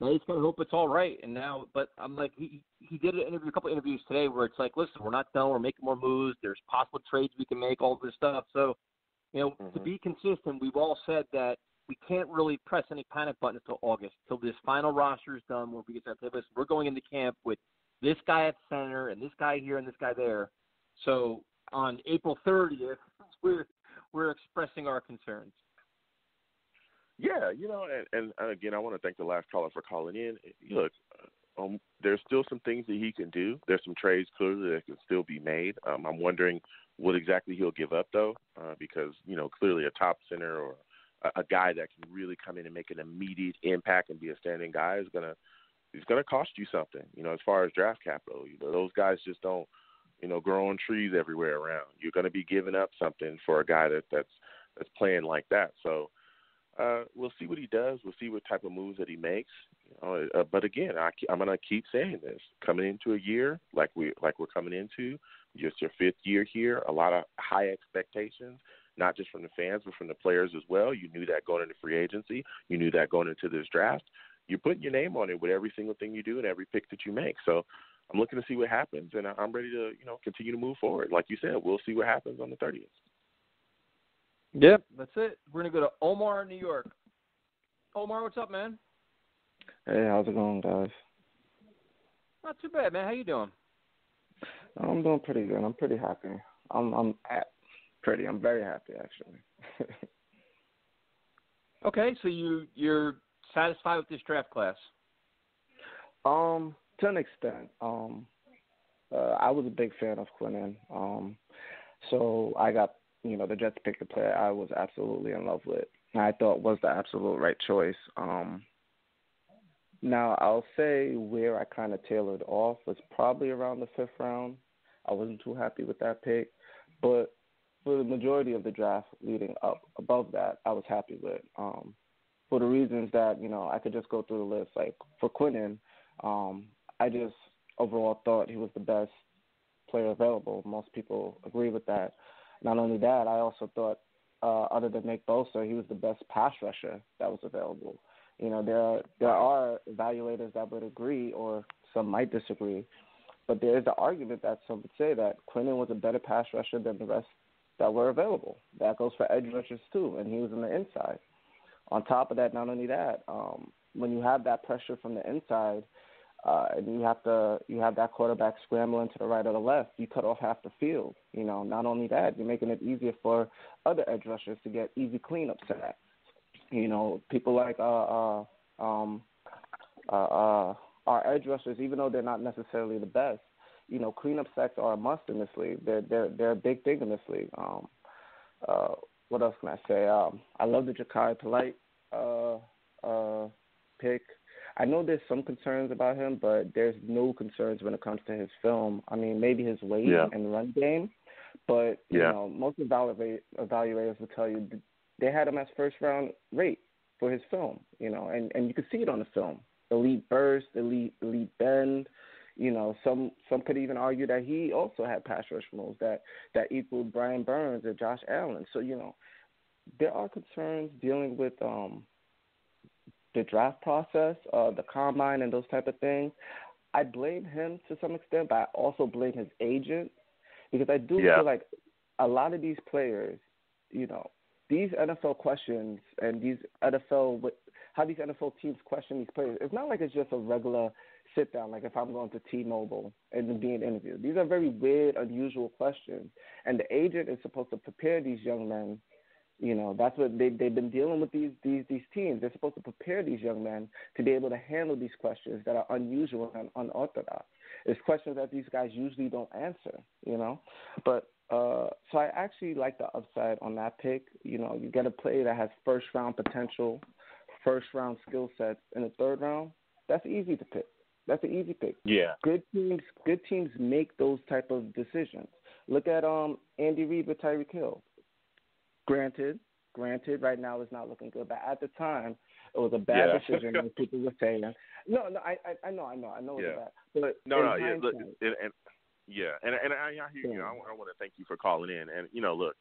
now he's gonna hope it's all right. And now, but I'm like, he did an interview, a couple interviews today, where it's like, listen, we're not done. We're making more moves. There's possible trades we can make. All this stuff. So, to be consistent, we've all said that we can't really press any panic buttons until August, till this final roster is done, where we can say, okay, listen, we're going into camp with this guy at center and this guy here and this guy there. So on April 30th, we're expressing our concerns. Yeah, and again, I want to thank the last caller for calling in. Look, there's still some things that he can do. There's some trades clearly that can still be made. I'm wondering what exactly he'll give up, though, because, clearly a top center or a guy that can really come in and make an immediate impact and be a standing guy is going to cost you something, as far as draft capital. Those guys just don't, grow on trees everywhere around. You're going to be giving up something for a guy that's playing like that. So we'll see what he does. We'll see what type of moves that he makes. But again, I'm going to keep saying this. Coming into a year like we're coming into, just your 5th year here, a lot of high expectations, not just from the fans but from the players as well. You knew that going into free agency. You knew that going into this draft. You're putting your name on it with every single thing you do and every pick that you make. So I'm looking to see what happens, and I'm ready to, continue to move forward. Like you said, we'll see what happens on the 30th. Yep, that's it. We're going to go to Omar in New York. Omar, what's up, man? Hey, how's it going, guys? Not too bad, man. How you doing? I'm doing pretty good. I'm pretty happy. I'm very happy, actually. Okay, so you're satisfied with this draft class? To an extent. I was a big fan of Quinnen. So I got, the Jets picked a player I was absolutely in love with, and I thought was the absolute right choice. Now, I'll say where I kind of tailored off was probably around the fifth round. I wasn't too happy with that pick, but for the majority of the draft leading up above that, I was happy with. For the reasons that, I could just go through the list. Like, for Quinnen, I just overall thought he was the best player available. Most people agree with that. Not only that, I also thought, other than Nick Bosa, he was the best pass rusher that was available. There are evaluators that would agree, or some might disagree, but there is the argument that some would say that Quinnen was a better pass rusher than the rest that were available. That goes for edge rushers too, and he was on the inside. On top of that, not only that, when you have that pressure from the inside, and you have that quarterback scrambling to the right or the left, you cut off half the field. Not only that, you're making it easier for other edge rushers to get easy cleanup sacks. People like our edge rushers, even though they're not necessarily the best, cleanup sacks are a must in this league. They're a big thing in this league. What else can I say? I love the Ja'Kai Polite pick. I know there's some concerns about him, but there's no concerns when it comes to his film. I mean, maybe his weight and run game, but most evaluators will tell you they had him as first-round rate for his film, and you could see it on the film. Elite burst, elite bend. Some could even argue that he also had pass rush moves that equaled Brian Burns or Josh Allen. So, there are concerns dealing with the draft process, the combine, and those type of things. I blame him to some extent, but I also blame his agent, because I do feel like a lot of these players, these NFL questions and how these NFL teams question these players, it's not like it's just a regular sit-down, like if I'm going to T-Mobile and being interviewed. These are very weird, unusual questions, and the agent is supposed to prepare these young men. That's what they've been dealing with these teams. They're supposed to prepare these young men to be able to handle these questions that are unusual and unorthodox. It's questions that these guys usually don't answer, but... so I actually like the upside on that pick. You get a player that has first-round potential, first-round skill sets in the third round. That's easy to pick. That's an easy pick. Yeah. Good teams make those type of decisions. Look at Andy Reid with Tyreek Hill. Granted, right now it's not looking good, but at the time it was a bad decision. As people were saying, "No, I know it's bad." But and I hear you. I want to thank you for calling in. And look,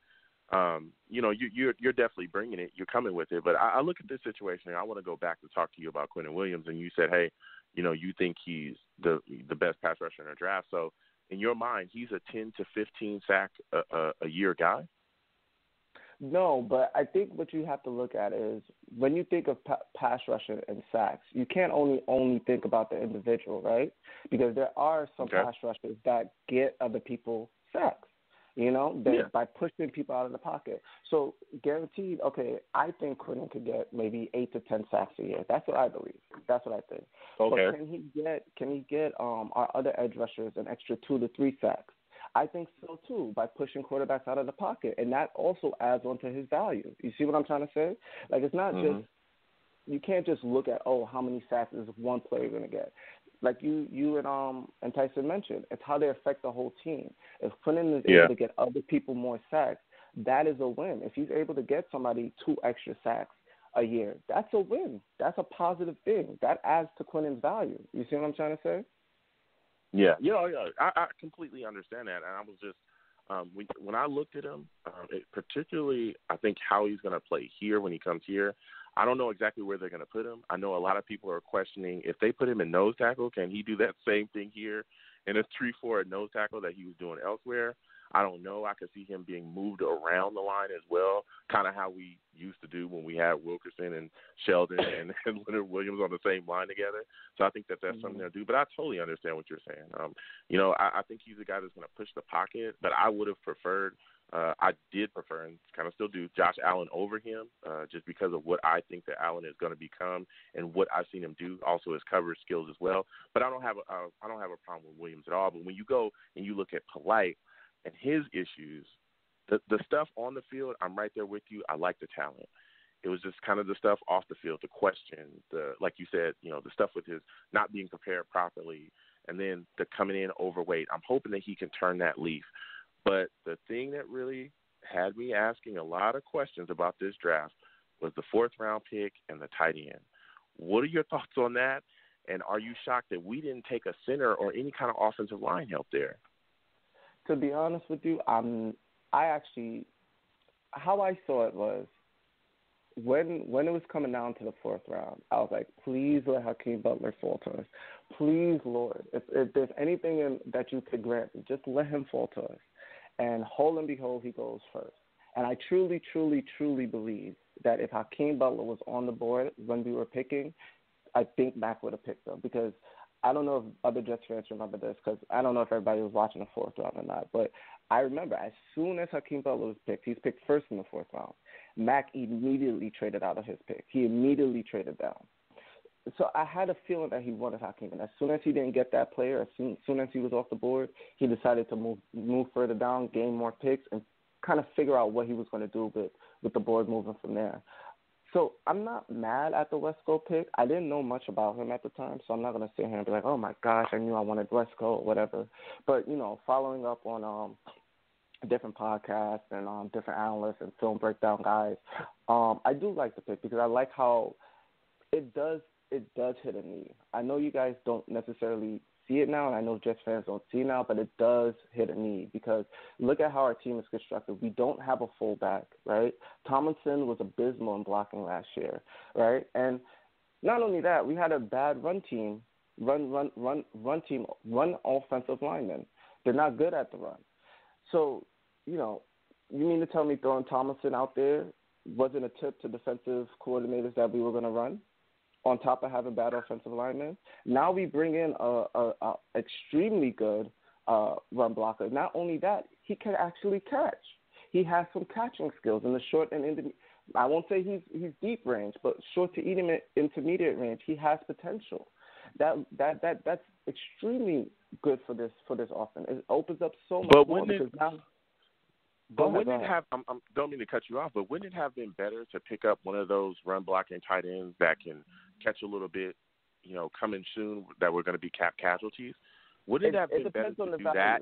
you're definitely bringing it. You're coming with it. But I look at this situation, and I want to go back to talk to you about Quinnen Williams. And you said, hey, you think he's the best pass rusher in the draft. So in your mind, he's a 10 to 15 sack a year guy. No, but I think what you have to look at is when you think of pass rusher and sacks, you can't only think about the individual, right? Because there are some pass rushers that get other people sacks, by pushing people out of the pocket. So guaranteed, I think Quinnen could get maybe 8 to 10 sacks a year. That's what I believe. That's what I think. Okay. But can he get our other edge rushers an extra 2 to 3 sacks? I think so, too, by pushing quarterbacks out of the pocket. And that also adds on to his value. You see what I'm trying to say? Like, it's not just – you can't just look at, how many sacks is one player going to get. Like you and Tyson mentioned, it's how they affect the whole team. If Quinnen is able to get other people more sacks, that is a win. If he's able to get somebody 2 extra sacks a year, that's a win. That's a positive thing. That adds to Quinnen's value. You see what I'm trying to say? Yeah, I completely understand that, and I was just when I looked at him, particularly I think how he's going to play here when he comes here. I don't know exactly where they're going to put him. I know a lot of people are questioning if they put him in nose tackle, can he do that same thing here in a 3-4 nose tackle that he was doing elsewhere? I don't know. I could see him being moved around the line as well, kind of how we used to do when we had Wilkerson and Sheldon and Leonard Williams on the same line together. So I think that that's something they'll do. But I totally understand what you're saying. You know, I think he's a guy that's going to push the pocket, but I would have preferred I did prefer and kind of still do Josh Allen over him just because of what I think that Allen is going to become and what I've seen him do, also his coverage skills as well. But I don't have a problem with Williams at all. But when you go and you look at Polite and his issues, the stuff on the field, I'm right there with you. I like the talent. It was just kind of the stuff off the field, the question, the like you said, you know, the stuff with his not being prepared properly and then the coming in overweight. I'm hoping that he can turn that leaf. But the thing that really had me asking a lot of questions about this draft was the fourth-round pick and the tight end. What are your thoughts on that? And are you shocked that we didn't take a center or any kind of offensive line help there? To be honest with you, how I saw it was when it was coming down to the fourth round, I was like, please let Hakeem Butler fall to us. Please, Lord, if there's anything that you could grant, just let him fall to us. And hold and behold, he goes first. And I truly, truly, truly believe that if Hakeem Butler was on the board when we were picking, I think Mac would have picked him. Because I don't know if other Jets fans remember this, because I don't know if everybody was watching the fourth round or not. But I remember as soon as Hakeem Butler was picked, he's picked first in the fourth round. Mac immediately traded out of his pick. He immediately traded down. So I had a feeling that he wanted Hakeem. And as soon as he didn't get that player, as soon as he was off the board, he decided to move further down, gain more picks, and kind of figure out what he was going to do with the board moving from there. So I'm not mad at the Wesco pick. I didn't know much about him at the time, so I'm not going to sit here and be like, oh, my gosh, I knew I wanted Wesco or whatever. But, you know, following up on different podcasts and different analysts and film breakdown guys, I do like the pick because I like how it does hit a need. I know you guys don't necessarily see it now, and I know Jets fans don't see it now, but it does hit a need because look at how our team is constructed. We don't have a fullback, right? Tomlinson was abysmal in blocking last year, right? And not only that, we had a bad run offensive linemen. They're not good at the run. So, you know, you mean to tell me throwing Tomlinson out there wasn't a tip to defensive coordinators that we were going to run? On top of having bad offensive linemen, now we bring in a extremely good run blocker. Not only that, he can actually catch. He has some catching skills in the short and I won't say he's deep range, but short to intermediate range, he has potential. That's extremely good for this offense. It opens up so much more because now. But wouldn't it have – I don't mean to cut you off, but wouldn't it have been better to pick up one of those run-blocking tight ends that can catch a little bit, you know, coming soon that we're going to be cap casualties? Wouldn't it have been better to do that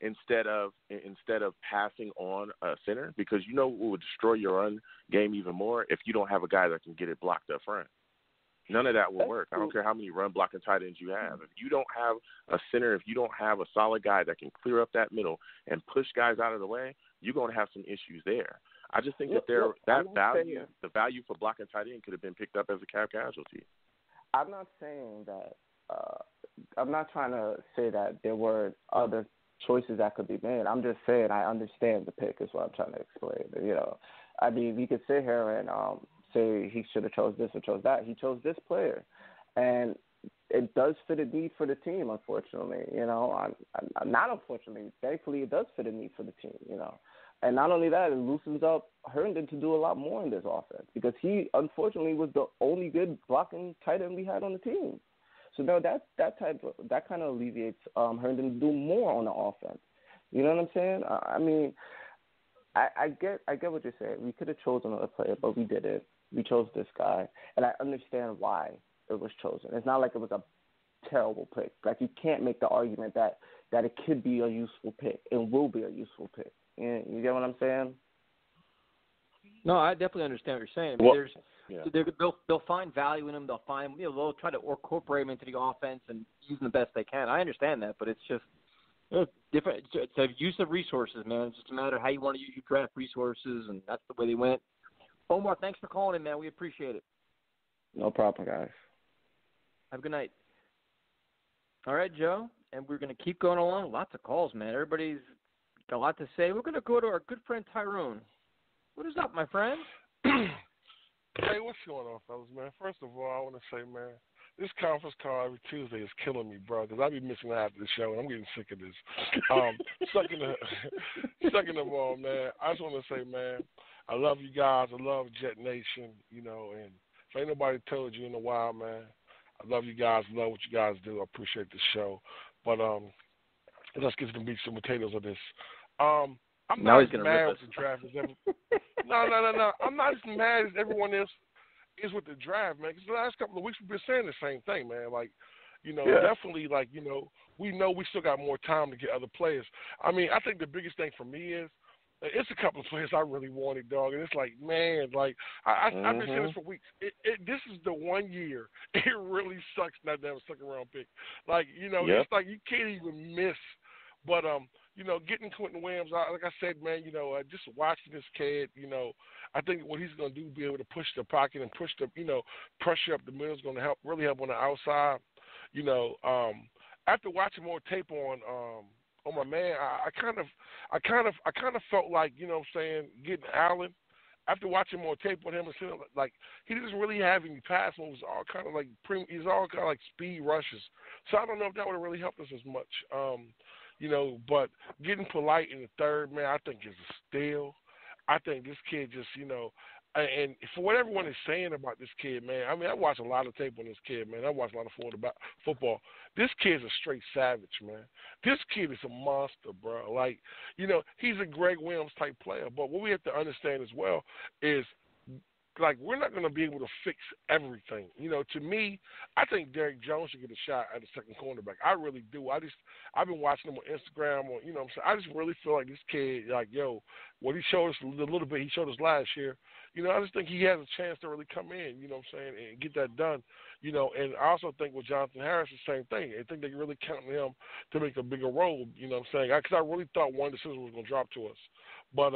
instead of passing on a center? Because you know what would destroy your run game even more if you don't have a guy that can get it blocked up front. None of that will work. I don't care how many run-blocking tight ends you have. If you don't have a center, if you don't have a solid guy that can clear up that middle and push guys out of the way, you're going to have some issues there. I just think the value for blocking tight end could have been picked up as a cap casualty. I'm not saying that I'm not trying to say that there were other choices that could be made. I'm just saying I understand the pick is what I'm trying to explain. You know, I mean, we could sit here and say he should have chose this or chose that. He chose this player, and it does fit a need for the team. Unfortunately, you know, I'm not unfortunately. Thankfully, it does fit a need for the team. You know, and not only that, it loosens up Herndon to do a lot more in this offense because he unfortunately was the only good blocking tight end we had on the team. So now that kind of alleviates Herndon to do more on the offense. You know what I'm saying? I mean, I get what you're saying. We could have chosen another player, but we didn't. We chose this guy, and I understand why it was chosen. It's not like it was a terrible pick. Like, you can't make the argument that it could be a useful pick and will be a useful pick. You get what I'm saying? No, I definitely understand what you're saying. Well, they'll find value in him. They'll find, you know, they'll try to incorporate him into the offense and use him the best they can. I understand that, but it's just, you know, different. It's a use of resources, man. It's just a matter of how you want to use your draft resources, and that's the way they went. Omar, thanks for calling in, man. We appreciate it. No problem, guys. Have a good night. All right, Joe, and we're going to keep going along. Lots of calls, man. Everybody's Got a lot to say. We're going to go to our good friend Tyrone. What is up, my friend? Hey, what's going on, fellas, man? First of all, I want to say, man, this conference call every Tuesday is killing me, bro, because I be missing out after the show, and I'm getting sick of this. Second of all, man, I just want to say, man, I love you guys. I love Jet Nation, you know, and if ain't nobody told you in a while, man, I love you guys. I love what you guys do. I appreciate the show. But let's get to the meat and potatoes of this. I'm not as mad with the draft as everyone. No. I'm not as mad as everyone else is with the draft, man. Because the last couple of weeks we've been saying the same thing, man. Like, you know, Definitely, like, you know we still got more time to get other players. I mean, I think the biggest thing for me is it's a couple of players I really wanted, dog. And it's like, man, like, I've been saying this for weeks. This is the one year it really sucks not to have a second-round pick. Like, you know, It's like you can't even miss. But, you know, getting Quinnen Williams, like I said, man, you know, just watching this kid, you know, I think what he's going to do, be able to push the pocket and push the, you know, pressure up the middle is going to help, really help on the outside. You know, after watching more tape on my man, I kind of felt like, you know what I'm saying, getting Allen. After watching more tape on him, like he doesn't really have any pass moves. He's all kind of like speed rushes. So I don't know if that would have really helped us as much. You know, but getting Polite in the third, man, I think is a steal. I think this kid just, you know, and for what everyone is saying about this kid, man, I mean, I watch a lot of tape on this kid, man. I watch a lot of football. This kid's a straight savage, man. This kid is a monster, bro. Like, you know, he's a Greg Williams type player. But what we have to understand as well is, like, we're not going to be able to fix everything. You know, to me, I think Derrick Jones should get a shot at a second cornerback. I really do. I've been watching him on Instagram. Or, you know what I'm saying? I just really feel like this kid, like, yo, what he showed us a little bit, he showed us last year, you know, I just think he has a chance to really come in, you know what I'm saying, and get that done. You know, and I also think with Jonathan Harrison, same thing. I think they're really counting him to make a bigger role, you know what I'm saying? Because I really thought one decision was going to drop to us. But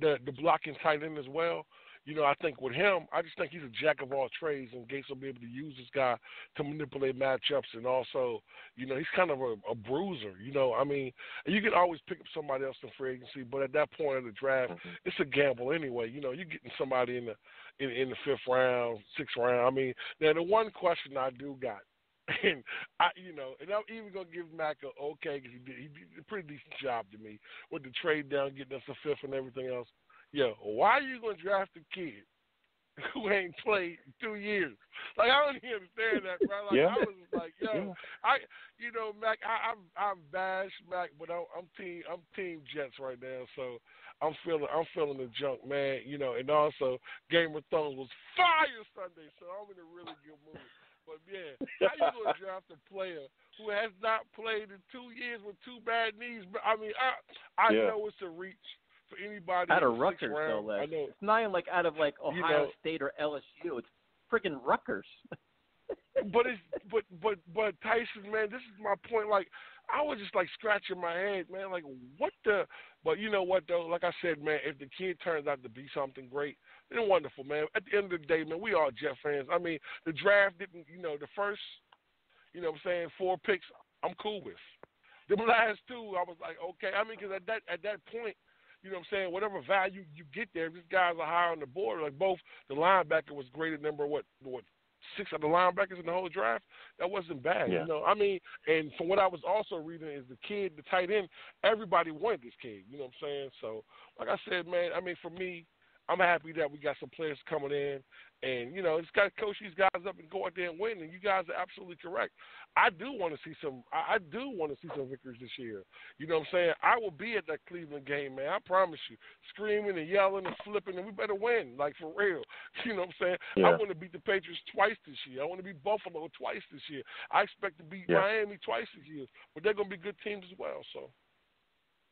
the blocking tight end as well, you know, I think with him, I just think he's a jack of all trades, and Gase will be able to use this guy to manipulate matchups. And also, you know, he's kind of a bruiser. You know, I mean, you can always pick up somebody else in free agency, but at that point of the draft, It's a gamble anyway. You know, you're getting somebody in the fifth round, sixth round. I mean, now the one question I do got, and I'm even going to give Mac a okay because he did a pretty decent job to me with the trade down, getting us a fifth and everything else. Yo, why are you going to draft a kid who ain't played 2 years? Like, I don't even understand that, bro. Like, I was like, yo, Mac, I'm bashed Mac, but I'm team Jets right now, so I'm feeling the junk, man. You know, and also Game of Thrones was fire Sunday, so I'm in a really good mood. But, yeah, how you going to draft a player who has not played in 2 years with two bad knees? I mean, I know it's a reach. For anybody out of Rutgers, though, no less. It's not even like out of like Ohio State or LSU. It's freaking Rutgers. but Tyson, man, this is my point. Like, I was just like scratching my head, man. Like, what the? But you know what though? Like I said, man, if the kid turns out to be something great, then wonderful, man. At the end of the day, man, we all Jet fans. I mean, the draft didn't. You know, the first, you know, what I'm saying, 4 picks, I'm cool with. The last 2, I was like, okay. I mean, because at that point. You know what I'm saying? Whatever value you get there, these guys are high on the board. Like both the linebacker was graded number what 6 of the linebackers in the whole draft. That wasn't bad, You know. I mean, and from what I was also reading is the tight end. Everybody wanted this kid. You know what I'm saying? So, like I said, man, I mean, for me, I'm happy that we got some players coming in, and you know, it's got to coach these guys up and go out there and win. And you guys are absolutely correct. I do want to see some. I do want to see some victories this year. You know what I'm saying? I will be at that Cleveland game, man. I promise you, screaming and yelling and flipping, and we better win, like for real. You know what I'm saying? Yeah. I want to beat the Patriots twice this year. I want to beat Buffalo twice this year. I expect to beat Miami twice this year, but they're going to be good teams as well. So.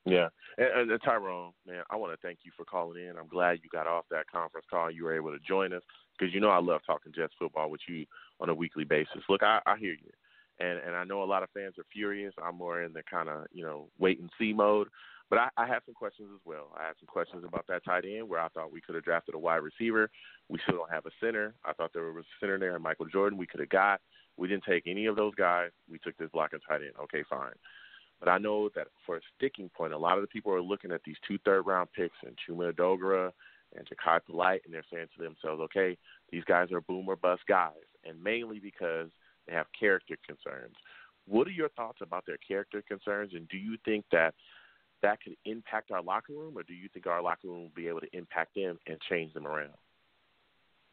Yeah, and Tyrone, man, I want to thank you for calling in. I'm glad you got off that conference call and you were able to join us because, you know, I love talking Jets football with you on a weekly basis. Look, I hear you, and I know a lot of fans are furious. I'm more in the kind of, you know, wait-and-see mode, but I have some questions as well. I have some questions about that tight end where I thought we could have drafted a wide receiver. We still don't have a center. I thought there was a center there in Michael Jordan we could have got. We didn't take any of those guys. We took this blocking tight end. Okay, fine. But I know that for a sticking point, a lot of the people are looking at these 2 third-round picks and Chuma Edoga and Ja'Kai Polite, and they're saying to themselves, okay, these guys are boom or bust guys, and mainly because they have character concerns. What are your thoughts about their character concerns, and do you think that that could impact our locker room, or do you think our locker room will be able to impact them and change them around?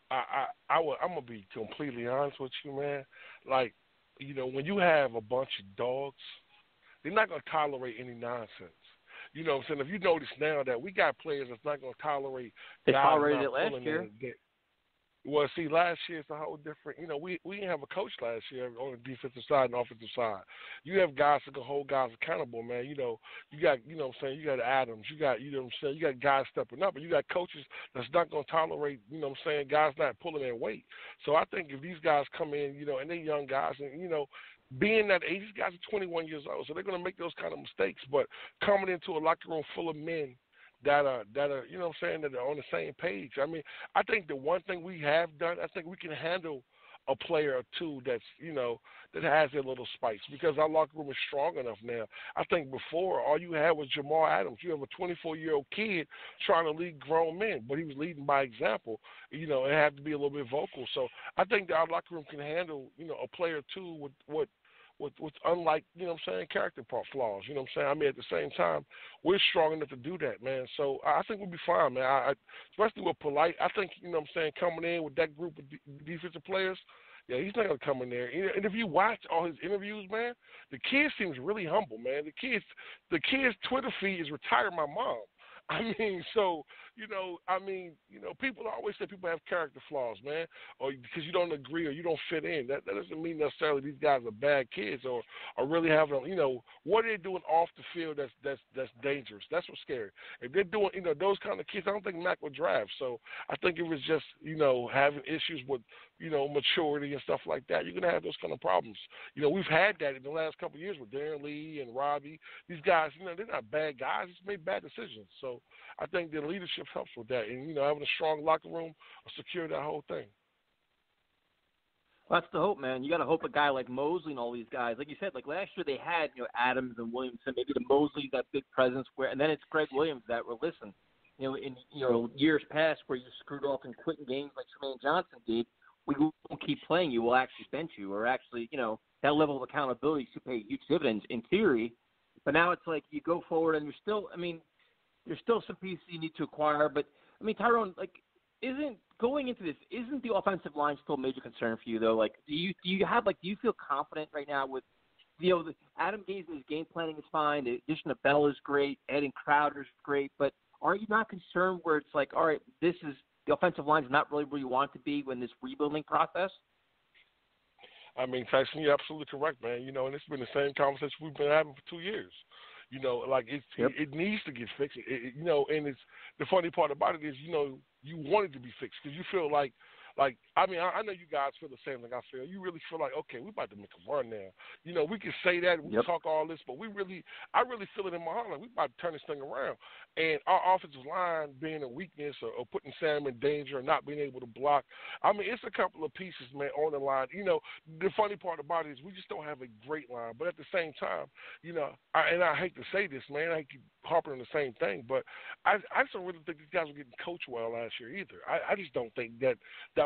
I'm going to be completely honest with you, man. Like, you know, when you have a bunch of dogs, they're not going to tolerate any nonsense. You know what I'm saying? If you notice now that we got players that's not going to tolerate. They tolerated it last year. Well, see, last year it's a whole different – you know, we didn't have a coach last year on the defensive side and offensive side. You have guys that can hold guys accountable, man. You know, you got – you know what I'm saying? You got Adams. You got – you know what I'm saying? You got guys stepping up, and you got coaches that's not going to tolerate, you know what I'm saying, guys not pulling their weight. So I think if these guys come in, you know, and they're young guys and, you know, being that age, these guys are 21 years old, so they're going to make those kind of mistakes. But coming into a locker room full of men that are, you know what I'm saying, that are on the same page. I mean, I think the one thing we have done, I think we can handle a player or two that's, you know, that has their little spikes because our locker room is strong enough now. I think before all you had was Jamal Adams. You have a 24-year-old kid trying to lead grown men, but he was leading by example, you know, and had to be a little bit vocal. So I think that our locker room can handle, you know, a player or two with unlike, you know what I'm saying, character flaws, you know what I'm saying? I mean, at the same time, we're strong enough to do that, man. So I think we'll be fine, man. Especially with Polite, I think, you know what I'm saying, coming in with that group of defensive players, yeah, he's not going to come in there. And if you watch all his interviews, man, the kid seems really humble, man. The kid's Twitter feed is retire my mom. I mean, so, you know, people always say people have character flaws, man, or because you don't agree or you don't fit in. That doesn't mean necessarily these guys are bad kids or really having, you know, what are they doing off the field that's dangerous? That's what's scary. If they're doing, you know, those kind of kids, I don't think Mac would draft. So I think it was just, you know, having issues with, you know, maturity and stuff like that. You're going to have those kind of problems. You know, we've had that in the last couple of years with Darren Lee and Robbie. These guys, you know, they're not bad guys. They just made bad decisions. So I think the leadership helps with that. And, you know, having a strong locker room will secure that whole thing. Well, that's the hope, man. You got to hope a guy like Mosley and all these guys, like you said, like last year they had, you know, Adams and Williams, and maybe the Mosley, that big presence where, and then it's Greg Williams that will listen. You know, in, you know, years past where you screwed off and quit in games like Tremaine Johnson did, we won't keep playing you. We'll actually bench you, or actually, you know, that level of accountability should pay huge dividends in theory. But now it's like you go forward and you're still, I mean, there's still some pieces you need to acquire. But, I mean, Tyrone, like, isn't the offensive line still a major concern for you, though? Like, do you feel confident right now with, you know, Adam Gase and his game planning is fine. The addition of Bell is great. Adding Crowder is great. But are you not concerned where it's like, all right, this is, the offensive line is not really where you want to be when this rebuilding process? I mean, Tyson, you're absolutely correct, man. You know, and it's been the same conversation we've been having for 2 years. You know, like it needs to get fixed. You know, and it's the funny part about it is, you know, you want it to be fixed because you feel like I mean, I know you guys feel the same thing I feel. You really feel like, okay, we're about to make a run now. You know, we can say that, we talk all this, but I really feel it in my heart. Like, we're about to turn this thing around. And our offensive line being a weakness or putting Sam in danger or not being able to block. I mean, it's a couple of pieces, man, on the line. You know, the funny part about it is we just don't have a great line. But at the same time, you know, I hate to say this, man, I keep harping on the same thing, but I just don't really think these guys were getting coached well last year either. I just don't think that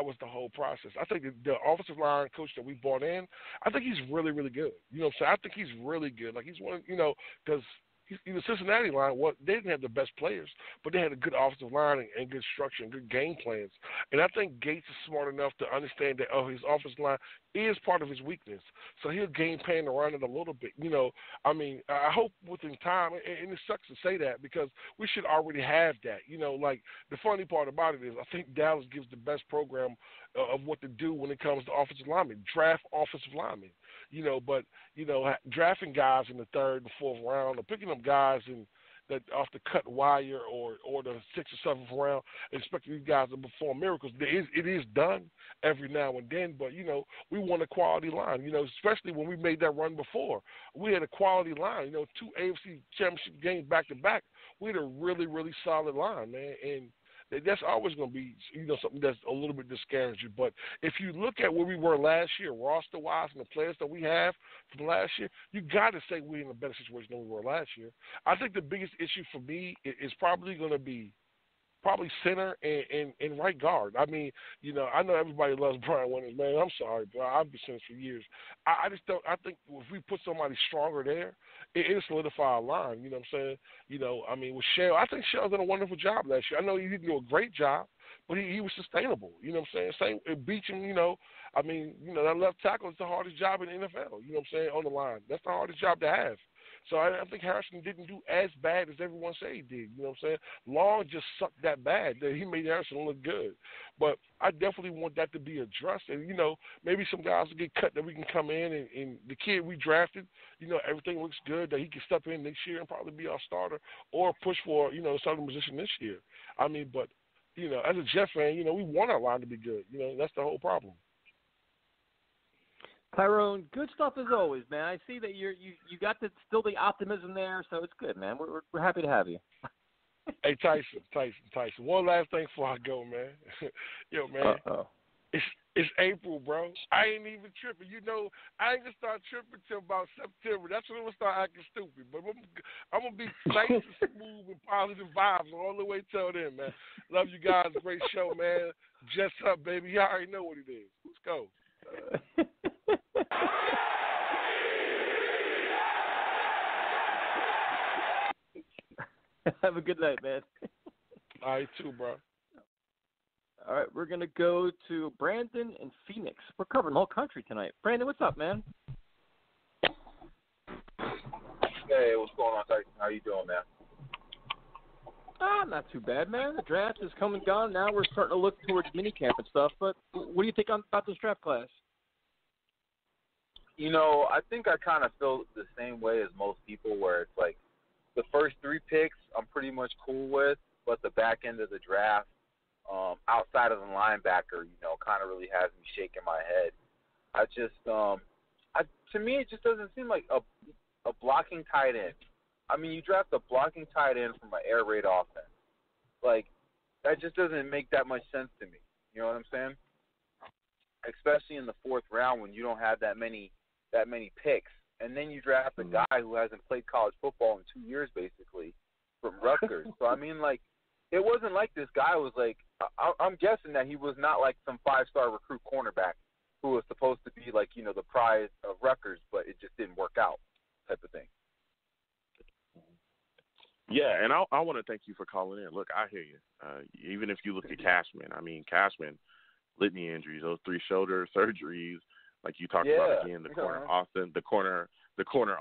was the whole process. I think the offensive line coach that we brought in, I think he's really, really good. You know what I'm saying? I think he's really good. Like, he's one, you know, because – the Cincinnati line, they didn't have the best players, but they had a good offensive line and good structure and good game plans. And I think Gates is smart enough to understand that, his offensive line is part of his weakness. So he'll game plan around it a little bit. You know, I mean, I hope within time, and it sucks to say that because we should already have that. You know, like, the funny part about it is I think Dallas gives the best program of what to do when it comes to offensive linemen. Draft offensive linemen, you know, but, you know, drafting guys in the third and fourth round or picking up guys in that off the cut wire or the 6th or 7th round, expecting these guys to perform miracles. It is done every now and then, but, you know, we want a quality line, you know, especially when we made that run before. We had a quality line, you know, 2 AFC championship games back-to-back. We had a really, really solid line, man, and that's always going to be, you know, something that's a little bit discouraging. But if you look at where we were last year, roster-wise, and the players that we have from last year, you got to say we're in a better situation than we were last year. I think the biggest issue for me is probably going to be probably center and right guard. I mean, you know, I know everybody loves Brian Winters, man. I'm sorry, but I've been saying this for years. I just don't. I think if we put somebody stronger there, it'll solidify our line. You know what I'm saying? You know, I mean, with Shell, I think Shell's done a wonderful job last year. I know he didn't do a great job, but he was sustainable. You know what I'm saying? Same Beecham, you know. I mean, you know, that left tackle is the hardest job in the NFL. You know what I'm saying? On the line, that's the hardest job to have. So I think Harrison didn't do as bad as everyone said he did. You know what I'm saying? Long just sucked that bad that he made Harrison look good. But I definitely want that to be addressed. And, you know, maybe some guys will get cut that we can come in and the kid we drafted, you know, everything looks good that he can step in next year and probably be our starter or push for, you know, a starting position this year. I mean, but, you know, as a Jet fan, you know, we want our line to be good. You know, that's the whole problem. Tyrone, good stuff as always, man. I see that you got the, still the optimism there, so it's good, man. We're happy to have you. Hey, Tyson. One last thing before I go, man. Yo, man. Uh-oh. It's April, bro. I ain't even tripping. You know, I ain't gonna start tripping till about September. That's when I'm gonna start acting stupid. But I'm gonna be nice and smooth and positive vibes all the way till then, man. Love you guys. Great show, man. Jets up, baby. Y'all already know what it is. Let's go. Have a good night, man. All right, too, bro. All right, we're going to go to Brandon in Phoenix. We're covering the whole country tonight. Brandon, what's up, man? Hey, what's going on, Tyson? How you doing, man? Not too bad, man. The draft is come and gone. Now we're starting to look towards minicamp and stuff. But what do you think about this draft class? You know, I think I kind of feel the same way as most people where it's like the first three picks I'm pretty much cool with, but the back end of the draft, outside of the linebacker, you know, kind of really has me shaking my head. I just to me it just doesn't seem like a blocking tight end. I mean, you draft a blocking tight end from an air raid offense. Like, that just doesn't make that much sense to me. You know what I'm saying? Especially in the fourth round when you don't have that many picks. And then you draft a guy who hasn't played college football in 2 years, basically, from Rutgers. So, I mean, like, it wasn't like this guy was like – I'm guessing that he was not like some five-star recruit cornerback who was supposed to be like, you know, the prize of Rutgers, but it just didn't work out type of thing. Yeah, and I want to thank you for calling in. Look, I hear you. Even if you look at Cashman, I mean, Cashman, litany injuries, those three shoulder surgeries, like you talked about again, the corner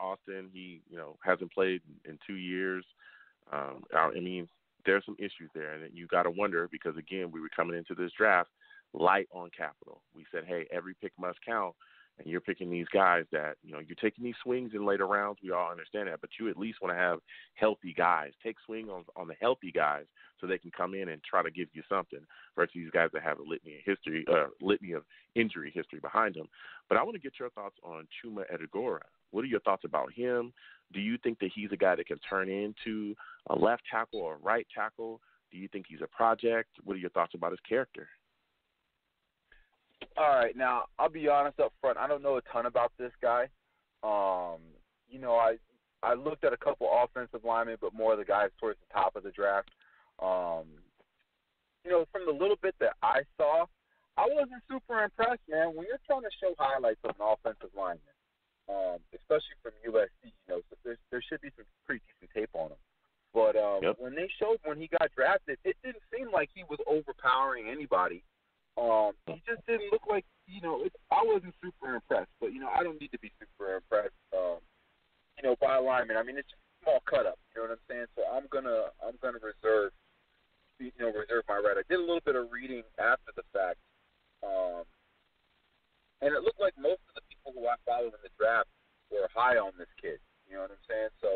Austin, he, you know, hasn't played in 2 years. I mean, there's some issues there, and you got to wonder because again, we were coming into this draft light on capital. We said, hey, every pick must count. And you're picking these guys that, you know, you're taking these swings in later rounds. We all understand that. But you at least want to have healthy guys. Take swing on the healthy guys so they can come in and try to give you something versus these guys that have a litany of injury history behind them. But I want to get your thoughts on Chuma Edoga. What are your thoughts about him? Do you think that he's a guy that can turn into a left tackle or a right tackle? Do you think he's a project? What are your thoughts about his character? All right, now, I'll be honest up front. I don't know a ton about this guy. You know, I looked at a couple offensive linemen, but more of the guys towards the top of the draft. You know, from the little bit that I saw, I wasn't super impressed, man. When you're trying to show highlights of an offensive lineman, especially from USC, you know, so there should be some pretty decent tape on him. But when they showed when he got drafted, it didn't seem like he was overpowering anybody. He just didn't look like, you know, I wasn't super impressed. But, you know, I don't need to be super impressed, you know, by linemen. I mean, it's just a small cut-up, you know what I'm saying? So I'm gonna reserve my right. I did a little bit of reading after the fact. And it looked like most of the people who I followed in the draft were high on this kid, you know what I'm saying? So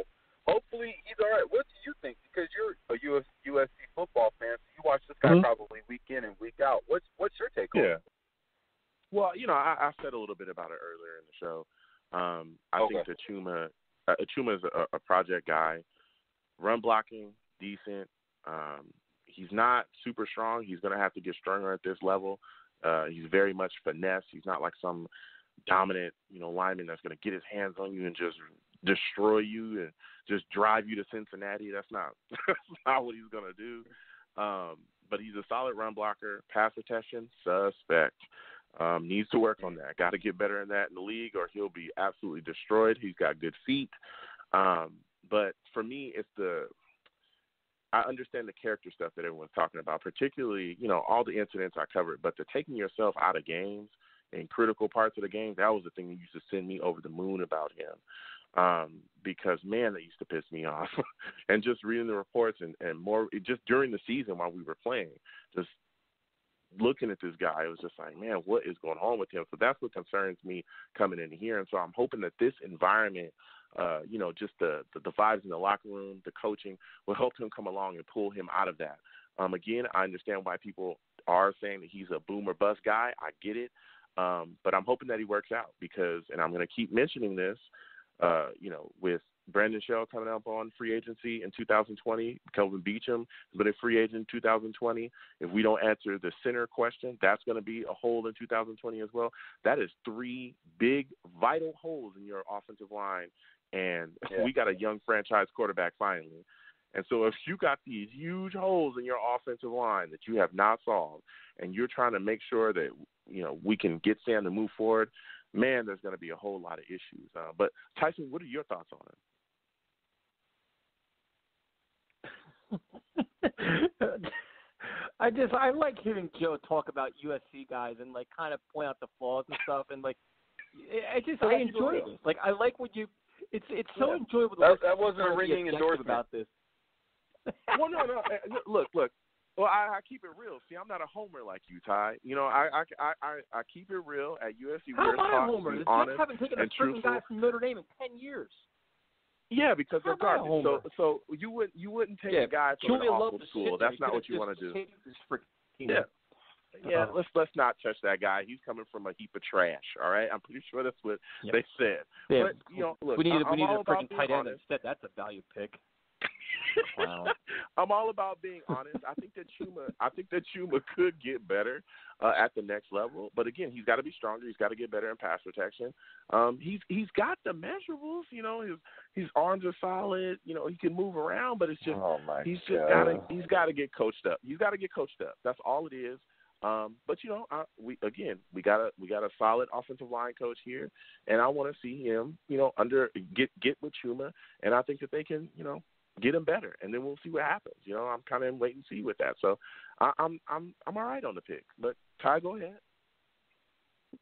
hopefully he's all right. What do you think? Because you're a USC football fan, so you watch this guy probably week in and week out. What's your take on it? Well, you know, I said a little bit about it earlier in the show. I think that Chuma is a project guy. Run blocking, decent. He's not super strong. He's going to have to get stronger at this level. He's very much finesse. He's not like some dominant, lineman that's going to get his hands on you and just destroy you and just drive you to Cincinnati. That's not what he's going to do. But he's a solid run blocker. Pass protection, suspect. Needs to work on that. Got to get better in that in the league or he'll be absolutely destroyed. He's got good feet. But for me, I understand the character stuff that everyone's talking about, particularly, all the incidents I covered, but the taking yourself out of games and critical parts of the game, that was the thing that used to send me over the moon about him. Because man, that used to piss me off and just reading the reports and more just during the season while we were playing, just looking at this guy, it was just like, man, what is going on with him? So that's what concerns me coming in here. And so I'm hoping that this environment, just the vibes in the locker room, the coaching will help him come along and pull him out of that. Again, I understand why people are saying that he's a boom or bust guy. I get it. But I'm hoping that he works out because, and I'm going to keep mentioning this, with Brandon Shell coming up on free agency in 2020, Kelvin Beecham has been a free agent in 2020. If we don't answer the center question, that's going to be a hole in 2020 as well. That is three big, vital holes in your offensive line. And we got a young franchise quarterback finally. And so if you got these huge holes in your offensive line that you have not solved and you're trying to make sure that, we can get Sam to move forward, man, there's going to be a whole lot of issues. But Tyson, what are your thoughts on it? I like hearing Joe talk about USC guys and like kind of point out the flaws and stuff. And like, I enjoy this. Like, I like what you, It's so enjoyable. That wasn't a ringing endorsement about this. Well, no. Look. Well, I keep it real. See, I'm not a homer like you, Ty. I keep it real at USC. How am I a homer? The Jets haven't taken a freaking guy from Notre Dame in 10 years. Yeah, because they're garbage. So you wouldn't take a guy from an awful school. That's not what you want to do. Yeah, let's not touch that guy. He's coming from a heap of trash, all right? I'm pretty sure that's what they said. Yeah. But, look, we need a freaking tight end instead. That's a value pick. Wow. I'm all about being honest. I think that Chuma could get better at the next level. But again, he's got to be stronger. He's got to get better in pass protection. He's got the measurables. His arms are solid. He can move around. But it's just he's got to get coached up. He's got to get coached up. That's all it is. But we got a solid offensive line coach here, and I want to see him, get with Chuma, and I think that they can, get him better, and then we'll see what happens. I'm kind of in wait and see with that. So I'm all right on the pick. But Ty, go ahead.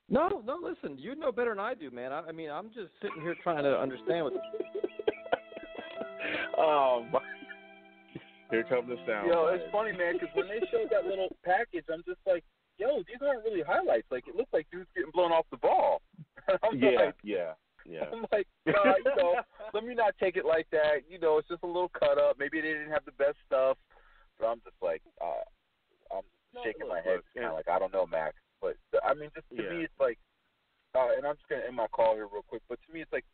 No, listen, you know better than I do, man. I mean, I'm just sitting here trying to understand what. Oh my. Here comes the sound. It's funny, man, because when they showed that little package, I'm just like, these aren't really highlights. Like, it looks like dudes getting blown off the ball. I'm like, let me not take it like that. It's just a little cut up. Maybe they didn't have the best stuff. But I'm just like, I'm shaking my head. Like, I don't know, Max. But, I mean, just to me, it's like, and I'm just going to end my call here real quick. But to me, it's like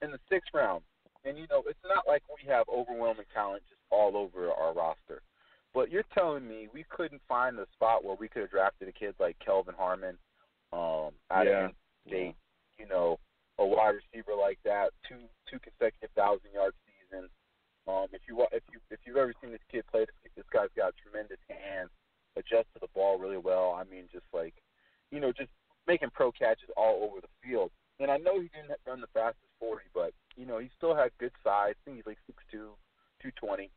in the sixth round. And, it's not like we have overwhelming talent just all over our roster. But you're telling me we couldn't find the spot where we could have drafted a kid like Kelvin Harmon out of State, a wide receiver like that, two consecutive 1,000-yard seasons. If you've ever seen this kid play, this guy's got tremendous hands, adjusts to the ball really well. I mean, just like, just making pro catches all over the field. And I know he didn't run the fastest 40, but, he still had good size. I think he's like 6'2", 220.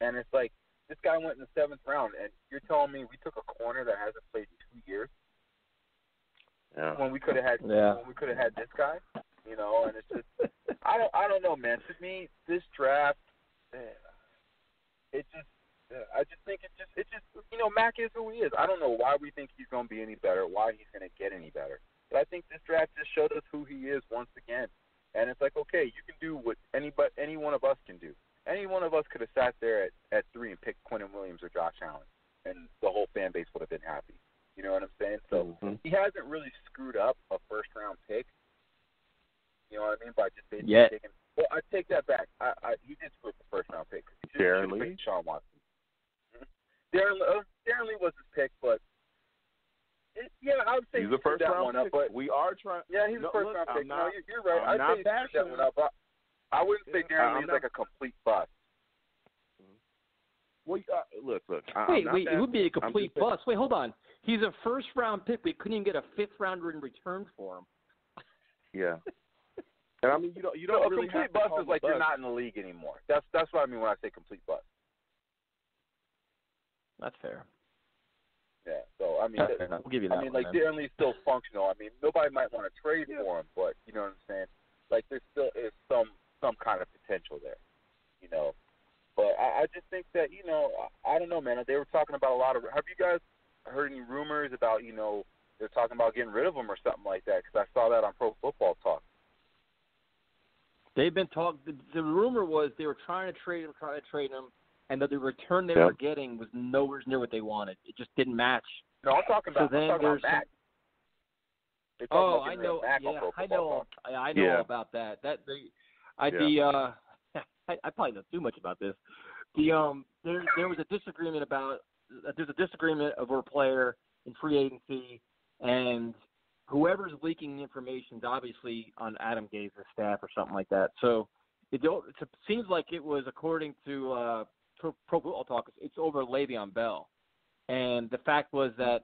And it's like, this guy went in the seventh round, and you're telling me we took a corner that hasn't played in 2 years when we could have had this guy, and it's just, I don't know, man. To me, this draft, I just think Mac is who he is. I don't know why we think he's going to be any better, why he's going to get any better. But I think this draft just showed us who he is once again. And it's like, okay, you can do what any one of us can do. Any one of us could have sat there at 3 and picked Quinnen Williams or Josh Allen, and the whole fan base would have been happy. You know what I'm saying? So he hasn't really screwed up a first-round pick. You know what I mean? By just basically taking – well, I take that back. He did screw up the first-round pick. He should have picked Sean Watson. Darren Lee was his pick, but I would say he's a first round pick. He's a first round pick. No, you're right. I'd say that one up. I wouldn't say Darren Lee's like a complete bust. Well, look. Wait. It would be a complete bust. Wait, hold on. He's a first round pick. We couldn't even get a fifth rounder in return for him. Yeah. And I mean, you don't so really complete bust is like you're not in the league anymore. That's what I mean when I say complete bust. That's fair. Yeah. So I mean, we'll give you that. I mean, like Darren Lee's still functional. I mean, nobody might want to trade for him, but you know what I'm saying. Like there still is some kind of potential there, you know. But I just think that, you know, I don't know, man. They were talking about a lot of – have you guys heard any rumors about, you know, they're talking about getting rid of him or something like that? Because I saw that on Pro Football Talk. They've been talking – the rumor was they were trying to trade him, and that the return they were getting was nowhere near what they wanted. It just didn't match. No, I'm talking about Mac. Oh, I know. Yeah, I know about that. I probably know too much about this. There was a disagreement there's a disagreement over a player in free agency, and whoever's leaking information is obviously on Adam Gase's staff or something like that. So it seems like it was, according to Pro Football Talk, it's over Le'Veon Bell. And the fact was that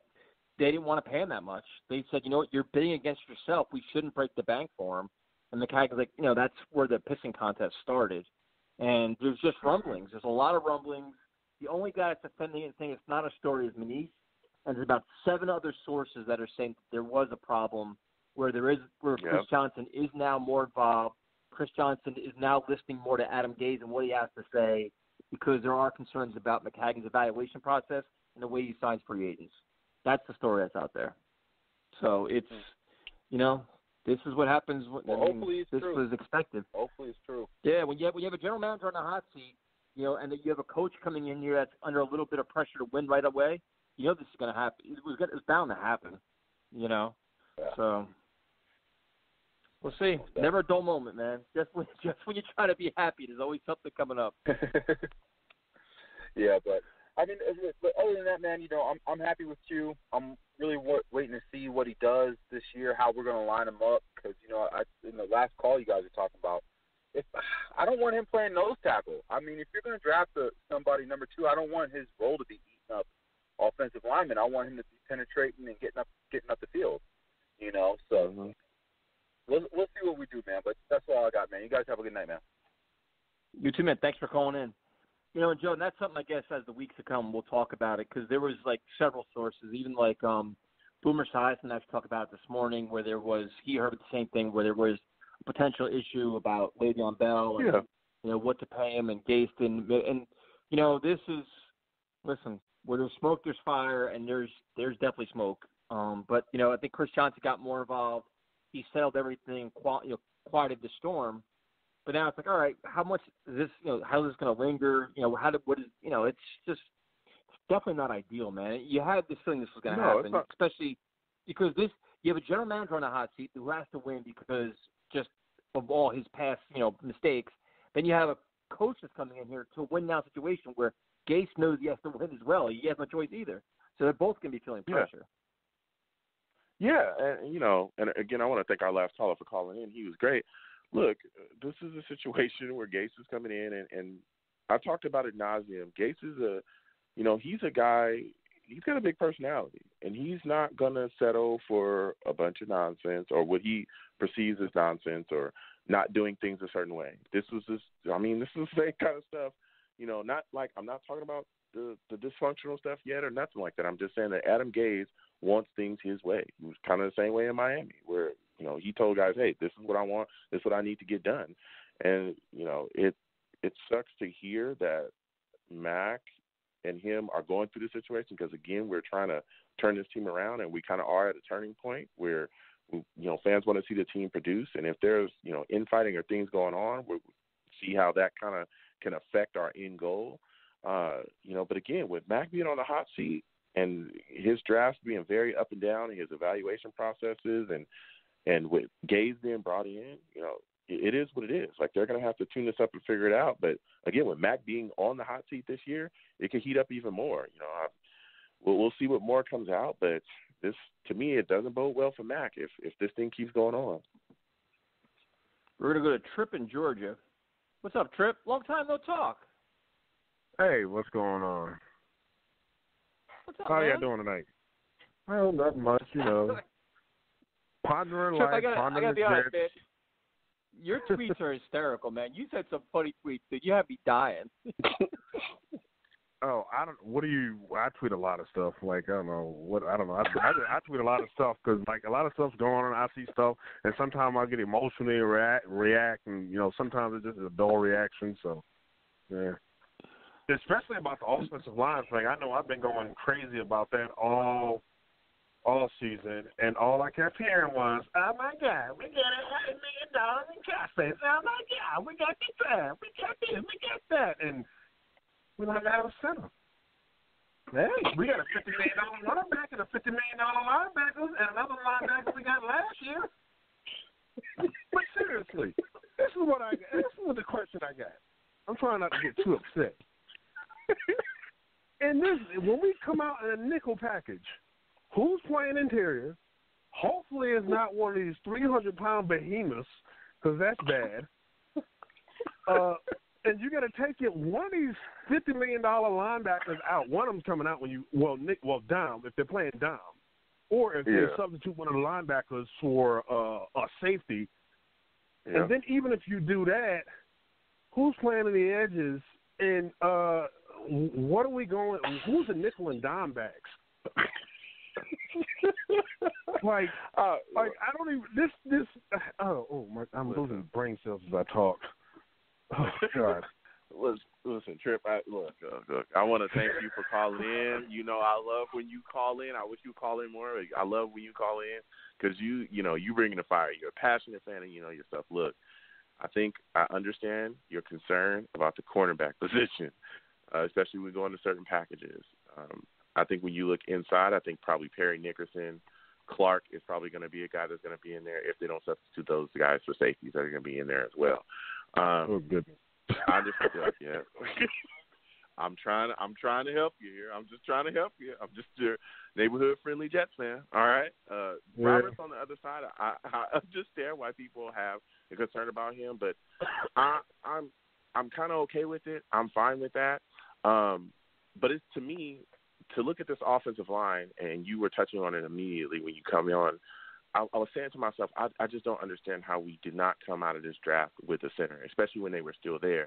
they didn't want to pay him that much. They said, you know what, you're bidding against yourself. We shouldn't break the bank for him. And the guy was like, you know, that's where the pissing contest started. And there's just rumblings. There's a lot of rumblings. The only guy that's defending it and saying it's not a story is Manise. And there's about 7 other sources that are saying that there was a problem where Chris Johnson is now more involved. Chris Johnson is now listening more to Adam Gase and what he has to say because there are concerns about Maccagion's evaluation process and the way he signs free agents. That's the story that's out there. So it's, you know, this is what happens. Hopefully it's true. This was expected. Hopefully it's true. Yeah, when you have a general manager on a hot seat, you know, and you have a coach coming in here that's under a little bit of pressure to win right away, you know this is going to happen. It was bound to happen, you know. Yeah. So we'll see. Okay. Never a dull moment, man. Just when you try to be happy, there's always something coming up. Yeah, but I mean, other than that, man, you know, I'm happy with you. I'm really waiting to see what he does this year, how we're going to line him up, because you know, in the last call you guys were talking about, if I don't want him playing nose tackle. I mean, if you're going to draft somebody number 2, I don't want his role to be eating up offensive linemen. I want him to be penetrating and getting up the field. You know, so we'll see what we do, man. But that's all I got, man. You guys have a good night, man. You too, man. Thanks for calling in. You know, and Joe, and that's something, I guess, as the weeks to come, we'll talk about it, because there was, like, several sources, even, like, Boomer Esiason and I talked about it this morning, where there was, he heard the same thing, where there was a potential issue about Le'Veon Bell and, you know, what to pay him and Gase didn't. And, you know, this is, listen, where there's smoke, there's fire, and there's definitely smoke. But, you know, I think Chris Johnson got more involved. He settled everything, quieted the storm. But now it's like, all right, how much is this, you know, how is this going to linger? You know, it's just, it's definitely not ideal, man. You had this feeling this was going to happen, especially because you have a general manager on a hot seat who has to win because just of all his past, you know, mistakes. Then you have a coach that's coming in here to a win-now situation where Gase knows he has to win as well. He has no choice either. So they're both going to be feeling pressure. Yeah, and, you know, and again, I want to thank our last caller for calling in. He was great. Look, this is a situation where Gase is coming in, and I talked about it ad nauseum. Gase is he's a guy, he's got a big personality, and he's not going to settle for a bunch of nonsense or what he perceives as nonsense or not doing things a certain way. This is the same kind of stuff, you know, not like, I'm not talking about the dysfunctional stuff yet or nothing like that. I'm just saying that Adam Gase wants things his way. He was kind of the same way in Miami, where you know, he told guys, hey, this is what I want. This is what I need to get done. And, you know, it sucks to hear that Mac and him are going through this situation because, again, we're trying to turn this team around, and we kind of are at a turning point where, you know, fans want to see the team produce. And if there's, you know, infighting or things going on, we'll see how that kind of can affect our end goal. You know, but, again, with Mac being on the hot seat and his drafts being very up and down and his evaluation processes and with Gase being brought in, you know, it is what it is. Like, they're going to have to tune this up and figure it out. But, again, with Mac being on the hot seat this year, it could heat up even more. You know, we'll see what more comes out. But this, to me, it doesn't bode well for Mac if this thing keeps going on. We're going to go to Trip in Georgia. What's up, Trip? Long time no talk. Hey, what's going on? What's up, man? How y'all doing tonight? Well, not much, you know. Pondering life, pondering the Your tweets are hysterical, man. You said some funny tweets that you had me dying. Oh, I don't. What do you? I tweet a lot of stuff. Like, I don't know what. I don't know. I tweet a lot of stuff because, like, a lot of stuff's going on. I see stuff, and sometimes I get emotionally react, and you know, sometimes it's just a dull reaction. So, yeah. Especially about the offensive line thing. I know I've been going crazy about that all season, and all I kept hearing was, oh, my God, we got $8 million in cap space. Oh, my God, we got this time. We got this. We got that. And we're not out of center. Hey, we got a $50 million linebacker and a $50 million linebacker and another linebacker we got last year. But seriously, this is the question I got. I'm trying not to get too upset. And this, when we come out in a nickel package, who's playing interior? Hopefully it's not one of these 300-pound behemoths, because that's bad. And you got to take it. One of these $50 million linebackers out. One of them's coming out when you Dom, if they're playing Dom, or if they substitute one of the linebackers for a safety. Yeah. And then even if you do that, who's playing in the edges? And what are we going? Who's the nickel and dime backs? Like I don't even this. Oh my! I'm losing brain cells as I talk. Oh God! Listen, Trip. Look. I want to thank you for calling in. You know, I love when you call in. I wish you call in more. I love when you call in because you know, you bring the fire. You're a passionate fan, and you know your stuff. Look, I think I understand your concern about the cornerback position, especially when we go into certain packages. I think when you look inside, I think probably Perry Nickerson, Clark is probably going to be a guy that's going to be in there if they don't substitute those guys for safeties that are going to be in there as well. Goodness. I just feel like, yeah. I'm trying to help you here. I'm just trying to help you. I'm just your neighborhood-friendly Jets fan. All right. Roberts on the other side. I understand why people have a concern about him, but I'm kind of okay with it. I'm fine with that. But it's to me. To look at this offensive line, and you were touching on it immediately when you come on, I was saying to myself, I just don't understand how we did not come out of this draft with a center, especially when they were still there.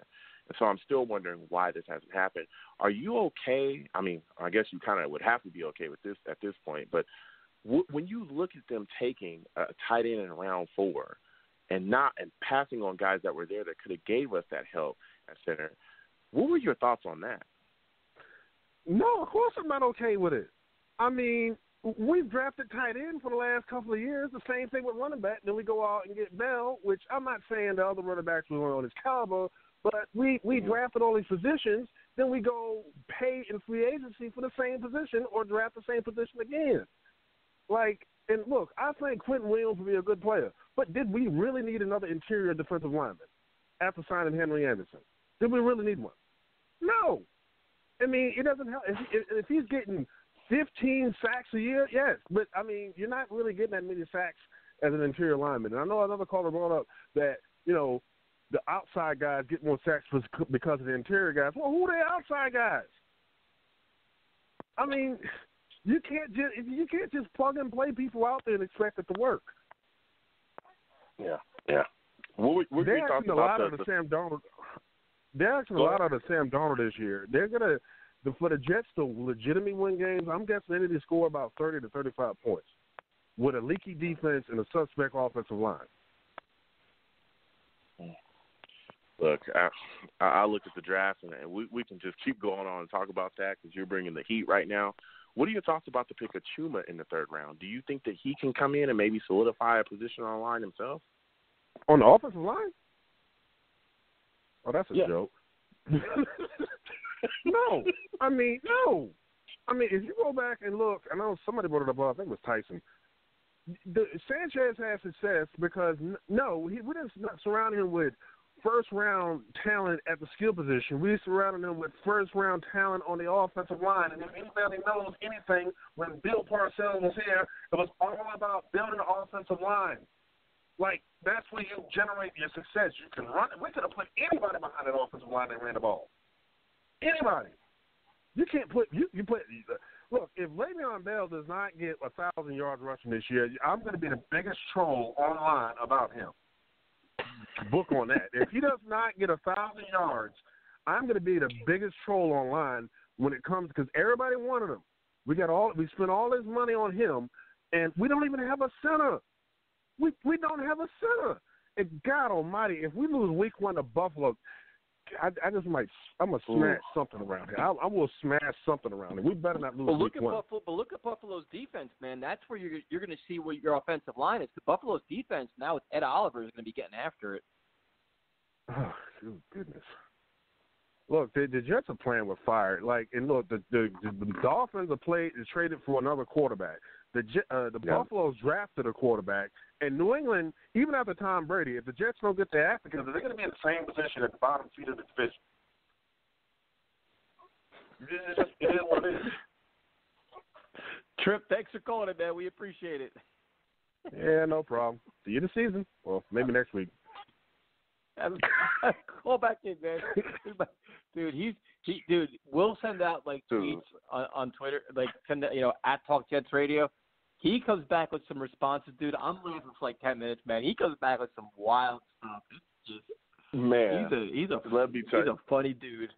And so I'm still wondering why this hasn't happened. Are you okay? I mean, I guess you kind of would have to be okay with this at this point, but when you look at them taking a tight end in round 4 and passing on guys that were there that could have gave us that help at center, what were your thoughts on that? No, of course I'm not okay with it. I mean, we've drafted tight end for the last couple of years. The same thing with running back. Then we go out and get Bell, which I'm not saying the other running backs were on his caliber, but we drafted all these positions. Then we go pay in free agency for the same position or draft the same position again. Like, and look, I think Quinnen Williams would be a good player, but did we really need another interior defensive lineman after signing Henry Anderson? Did we really need one? No. I mean, it doesn't help. If he's getting 15 sacks a year, yes. But, I mean, you're not really getting that many sacks as an interior lineman. And I know another caller brought up that, you know, the outside guys get more sacks because of the interior guys. Well, who are the outside guys? I mean, you can't just plug and play people out there and expect it to work. Yeah, yeah. They're asking a lot of the Sam Darnold. They're asking a lot out of Sam Darnold this year. They're going to, for the Jets to legitimately win games, I'm guessing they need to score about 30 to 35 points with a leaky defense and a suspect offensive line. Look, I look at the draft, and we can just keep going on and talk about that because you're bringing the heat right now. What are your thoughts about the pick of Chuma in the third round? Do you think that he can come in and maybe solidify a position on the line himself? On the offensive line? Oh, that's a joke. No. I mean, if you go back and look, I know somebody brought it up, I think it was Tyson. Sanchez has success because, no, we're not surrounding him with first-round talent at the skill position. We're surrounding him with first-round talent on the offensive line. And if anybody knows anything, when Bill Parcells was here, it was all about building an offensive line. Like, that's where you generate your success. You can run it. We could have put anybody behind an offensive line and ran the ball. Anybody. You can't put – you put – look, if Le'Veon Bell does not get 1,000 yards rushing this year, I'm going to be the biggest troll online about him. Book on that. If he does not get 1,000 yards, I'm going to be the biggest troll online when it comes because everybody wanted him. We spent all this money on him, and we don't even have a center. We don't have a center. And God Almighty, if we lose Week 1 to Buffalo, I'm gonna smash something around here. I will smash something around here. We better not lose. Look at Buffalo's defense, man. That's where you're gonna see what your offensive line is. The Buffalo's defense now with Ed Oliver is gonna be getting after it. Oh goodness! Look, the Jets are playing with fire. Like, and look, the Dolphins are traded for another quarterback. Buffaloes drafted a quarterback, and New England, even after Tom Brady, if the Jets don't get their act together, they're going to be in the same position at the bottom feet of the division. It is what it is. Trip, thanks for calling it, man. We appreciate it. Yeah, no problem. See you this season. Well, maybe next week. Call back in, man. Dude, dude. We'll send out tweets on Twitter, at Talk Jets Radio. He comes back with some responses, dude. I'm leaving for 10 minutes, man. He comes back with some wild stuff. Man, he's a funny dude.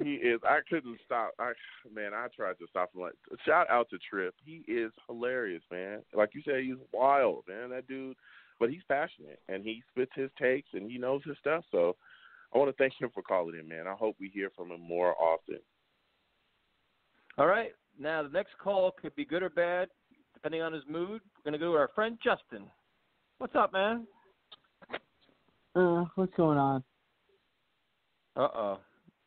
He is. I couldn't stop. I tried to stop him. Shout out to Tripp. He is hilarious, man. Like you said, he's wild, man. That dude. But he's passionate, and he spits his takes, and he knows his stuff. So I want to thank him for calling in, man. I hope we hear from him more often. All right. Now, the next call could be good or bad, depending on his mood. We're going to go to our friend Justin. What's up, man? What's going on? Uh-oh.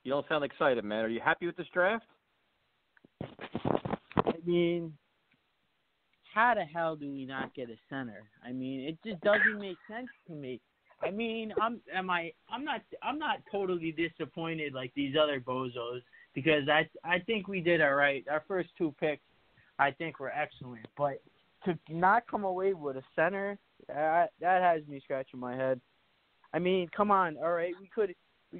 You don't sound excited, man. Are you happy with this draft? I mean, how the hell do we not get a center? I mean, it just doesn't make sense to me. I mean, I'm not totally disappointed like these other bozos because I think we did all right. Our first two picks, I think, were excellent. But to not come away with a center, that has me scratching my head. I mean, come on, all right, we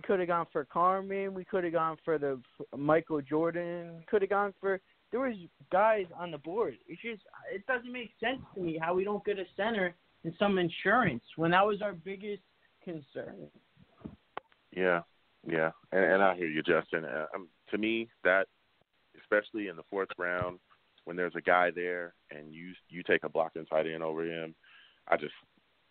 could have gone for Carmen, we could have gone for the Michael Jordan, we could have gone for. There was guys on the board. It doesn't make sense to me how we don't get a center and some insurance when that was our biggest concern. Yeah. And I hear you, Justin. To me, that, especially in the fourth round, when there's a guy there and you take a blocking tight end over him, I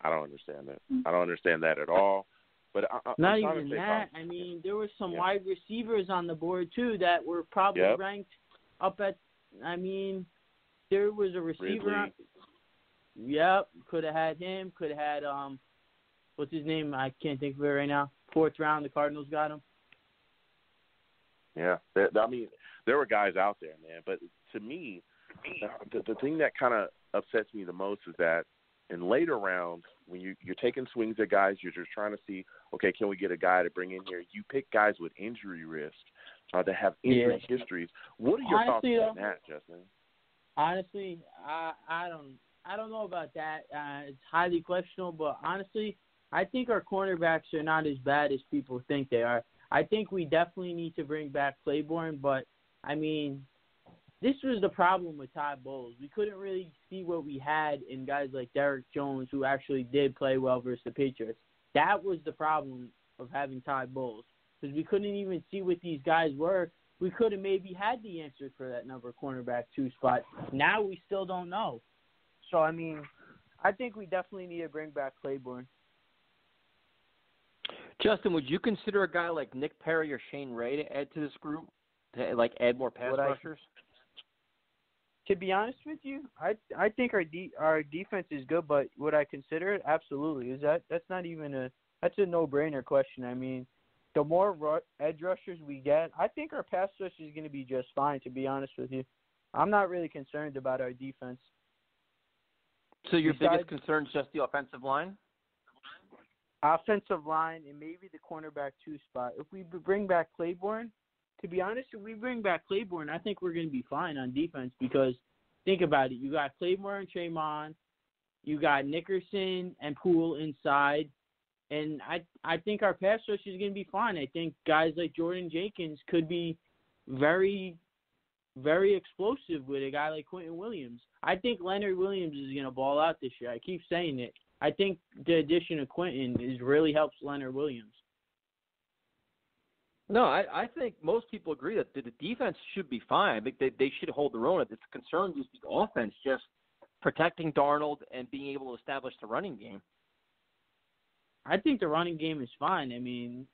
don't understand that. I don't understand that at all. But not even that. I mean, there were some wide receivers on the board, too, that were probably ranked – there was a receiver. Could have had him. Could have had what's his name? I can't think of it right now. Fourth round, the Cardinals got him. Yeah, there were guys out there, man. But to me, the thing that kind of upsets me the most is that in later rounds, when you're taking swings at guys, you're just trying to see, okay, can we get a guy to bring in here? You pick guys with injury risk. That have injury histories. What are your thoughts on that, Justin? Honestly, I don't know about that. It's highly questionable, but honestly, I think our cornerbacks are not as bad as people think they are. I think we definitely need to bring back Claiborne, but, I mean, this was the problem with Todd Bowles. We couldn't really see what we had in guys like Derek Jones, who actually did play well versus the Patriots. That was the problem of having Todd Bowles. Because we couldn't even see what these guys were. We could have maybe had the answer for that number cornerback 2 spot. Now we still don't know. So, I mean, I think we definitely need to bring back Claiborne. Justin, would you consider a guy like Nick Perry or Shane Ray to add to this group? To, add more pass rushers? To be honest with you, I think our defense is good, but would I consider it? Absolutely. That's not even that's a no-brainer question. I mean, the more edge rushers we get, I think our pass rush is going to be just fine, to be honest with you. I'm not really concerned about our defense. So your biggest concern is just the offensive line? Offensive line and maybe the cornerback two spot. If we bring back Claiborne, to be honest, if we bring back Claiborne, I think we're going to be fine on defense because think about it. You got Claiborne and Tremont. You got Nickerson and Poole inside. And I think our pass rush is going to be fine. I think guys like Jordan Jenkins could be very, very explosive with a guy like Quinnen Williams. I think Leonard Williams is going to ball out this year. I keep saying it. I think the addition of Quinnen is really helps Leonard Williams. No, I think most people agree that the defense should be fine. I think they should hold their own. It's a concern is the offense just protecting Darnold and being able to establish the running game. I think the running game is fine. I mean,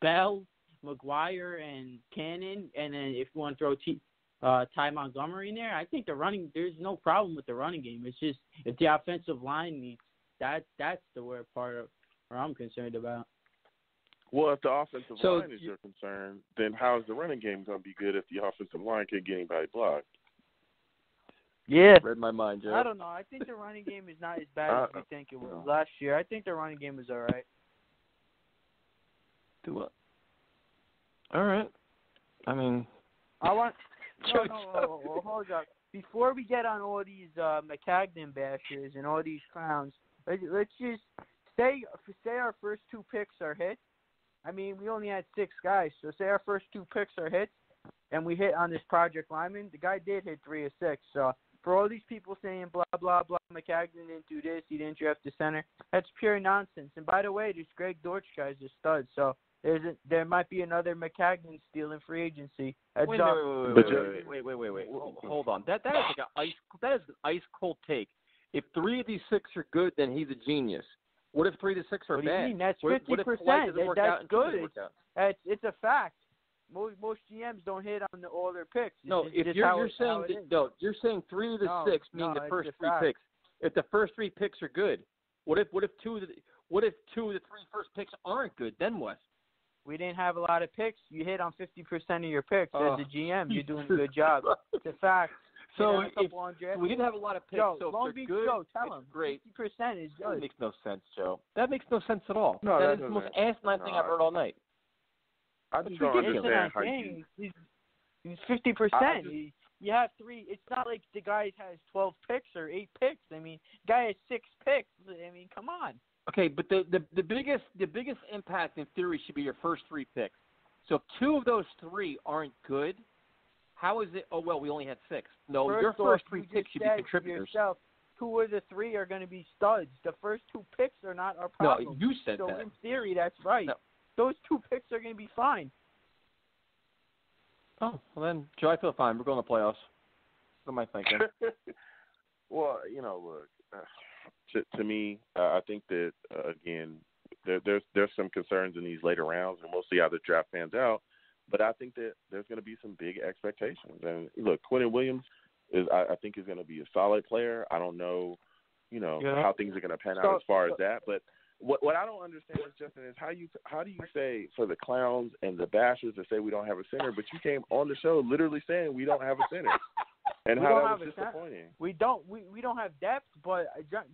Bell, McGuire, and Cannon, and then if you want to throw Ty Montgomery in there, I think there's no problem with the running game. It's just if the offensive line needs that's the weird part of where I'm concerned about. Well, if the offensive line is your concern, then how is the running game going to be good if the offensive line can't get anybody blocked? Yeah. Read my mind, Joe. I don't know. I think the running game is not as bad as we think it was last year. I think the running game is all right. Do what? All right. I mean. Hold up. Before we get on all these Maccagnan bashes and all these clowns, let's just say our first two picks are hits. I mean, we only had six guys, so say our first two picks are hits, and we hit on this project lineman. The guy did hit 3 of 6, so for all these people saying blah, blah, blah, Maccagnan didn't do this, he didn't draft the center, that's pure nonsense. And by the way, this Greg Dortch guy's a stud, so there might be another Maccagnan steal in free agency. Wait. Hold on. That is like an ice-cold take. If 3 of these 6 are good, then he's a genius. What if 3 to 6 are bad? What do you mean? That's 50%. That's good. It's a fact. Most GMs don't hit on all their picks. No, if you're saying you're saying 3 to 6 mean the first 3 picks. If the first 3 picks are good, what if 2 of the 3 first picks aren't good? Then what? We didn't have a lot of picks. You hit on 50% of your picks as a GM. You're doing a good job. It's a fact. So we didn't have a lot of picks. Joe, so if Long Beach good, Joe, tell him. Great. 50% is good. That makes no sense, Joe. That makes no sense at all. No, that is the most asinine thing I've heard all night. I just don't understand how you. He's 50%. You have 3. It's not like the guy has 12 picks or 8 picks. I mean, the guy has 6 picks. I mean, come on. Okay, but the biggest impact in theory should be your first 3 picks. So if 2 of those 3 aren't good. How is it? Oh, well, we only had 6. No, your first 3 picks should be contributors. Yourself, 2 of the 3 are going to be studs. The first 2 picks are not our problem. No, you said that. So, in theory, that's right. No. Those 2 picks are going to be fine. Oh, well then, Joe, I feel fine. We're going to playoffs. What am I thinking? Well, you know, look, to me, I think that, again, there's some concerns in these later rounds, and we'll see how the draft pans out. But I think that there's going to be some big expectations. And, look, Quinnen Williams, I think is going to be a solid player. I don't know, how things are going to pan out as far as that. But what I don't understand, Justin, is how do you say for the clowns and the bashers to say we don't have a center, but you came on the show literally saying we don't have a center. And how that was disappointing. We don't have depth, but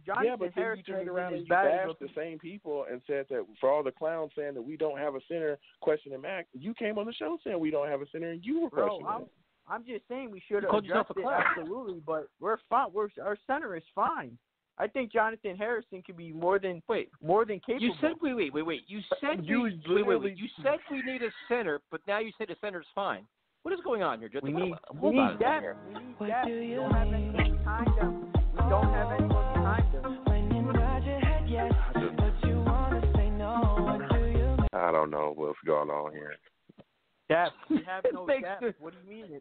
Jonathan Harrison turned around and bashed the same people and said that for all the clowns saying that we don't have a center, questioning Mac, you came on the show saying we don't have a center, and you were questioning. I'm just saying we should have addressed it, absolutely, but we're fine. Our center is fine. I think Jonathan Harrison could be more than capable. You said we need a center, but now you say the center's fine. What is going on here? Just we need depth. We don't have anyone behind them. I don't know what's going on here. Depth. We have no depth. What do you mean?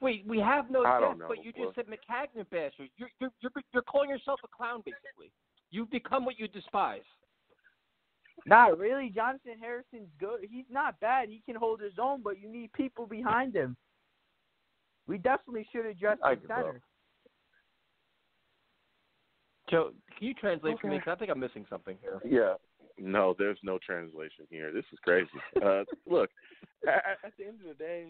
Wait, we have no depth, but you just said Maccagnan basher. You're calling yourself a clown, basically. You've become what you despise. Not really. Jonathan Harrison's good. He's not bad. He can hold his own, but you need people behind him. We definitely should address the center. Joe, can you translate for me? Because I think I'm missing something here. Yeah. No, there's no translation here. This is crazy. Look, at the end of the day,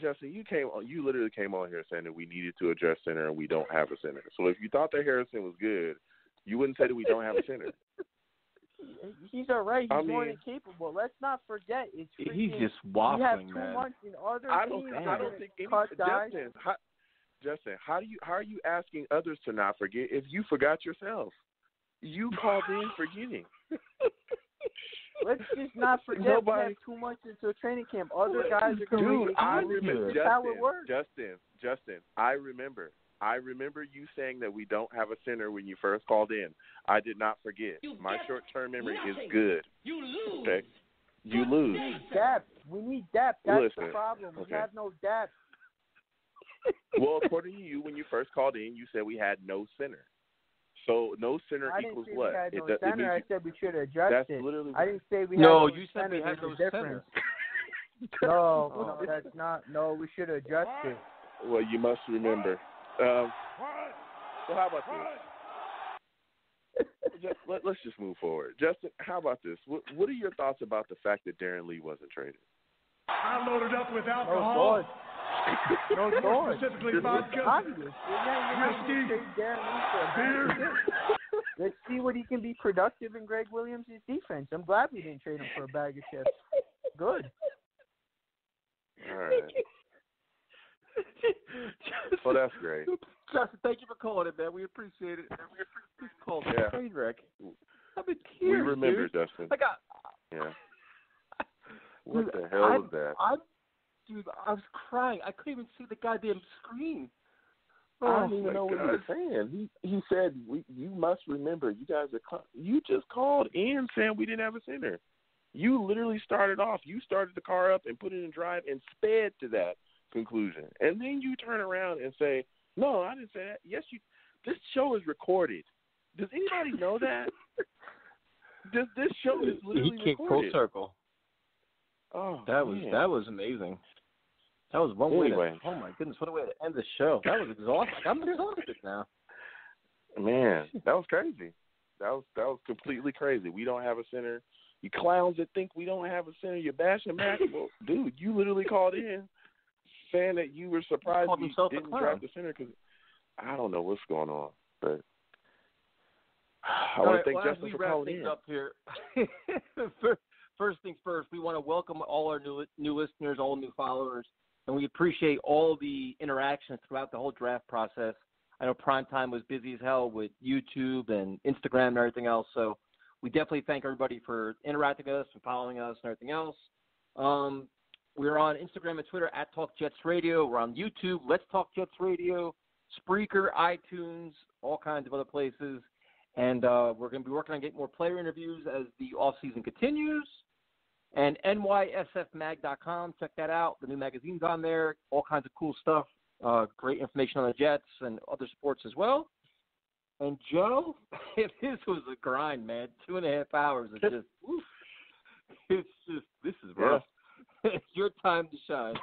Jesse, you literally came on here saying that we needed to address center and we don't have a center. So if you thought that Harrison was good, you wouldn't say that we don't have a center. He's all right. He's more than capable. Let's not forget. It's freaking, he's just waffling, man. You have 2 months in other teams. I don't think any – Justin, how are you asking others to not forget if you forgot yourself? You called in forgetting. Let's just not forget. Nobody, we have 2 months into a training camp. Other guys are going to – I remember. That's how it works. Justin, I remember. I remember you saying that we don't have a center when you first called in. I did not forget. My short-term memory is good. You lose. Okay? You lose. Depth. We need depth. That's the problem. Okay. We have no depth. Well, according to you, when you first called in, you said we had no center. So no center equals what? I didn't say we had no center. I said we should have addressed it. That's literally what I didn't say we had no center. No, you said we had no center. No, that's not. No, we should have addressed it. Well, you must remember. So how about this? Let's just move forward. Justin, how about this? What are your thoughts about the fact that Darren Lee wasn't traded? I loaded up with alcohol. No thoughts. No specifically vodka. Obvious. Let's see what he can be productive in Greg Williams' defense. I'm glad we didn't trade him for a bag of chips. Good. All right. Well, that's great. Justin, thank you for calling it, man. We appreciate it. We appreciate it. Yeah. Train wreck. I've been tears, we remember, dude. Justin. Like yeah. What dude, the hell was that? I was crying. I couldn't even see the goddamn screen. I don't even know what he was saying. He said, you must remember, you guys are you just called in saying we didn't have a center. You literally started off. You started the car up and put it in drive and sped to that conclusion, and then you turn around and say, "No, I didn't say that." Yes, you. This show is recorded. Does anybody know that? This show is literally recorded. He kicked recorded. Full circle. Oh, that was amazing. That was one way. Oh my goodness, what a way to end the show. That was exhausting. I'm exhausted now. Man, that was crazy. That was completely crazy. We don't have a center. You clowns that think we don't have a center, you're bashing Max. Well, dude, you literally called in. Saying that you were surprised he didn't draft the center because I don't know what's going on, but I want to thank Justin for calling in. Up here. First things first, we want to welcome all our new listeners, all new followers, and we appreciate all the interactions throughout the whole draft process. I know Primetime was busy as hell with YouTube and Instagram and everything else, so we definitely thank everybody for interacting with us and following us and everything else. We're on Instagram and Twitter at Talk Jets Radio. We're on YouTube, Let's Talk Jets Radio, Spreaker, iTunes, all kinds of other places. And we're going to be working on getting more player interviews as the offseason continues. And NYSFMag.com, check that out. The new magazine's on there, all kinds of cool stuff, great information on the Jets and other sports as well. And, Joe, this was a grind, man. 2.5 hours of just, oof. It's just, this is rough. It's your time to shine.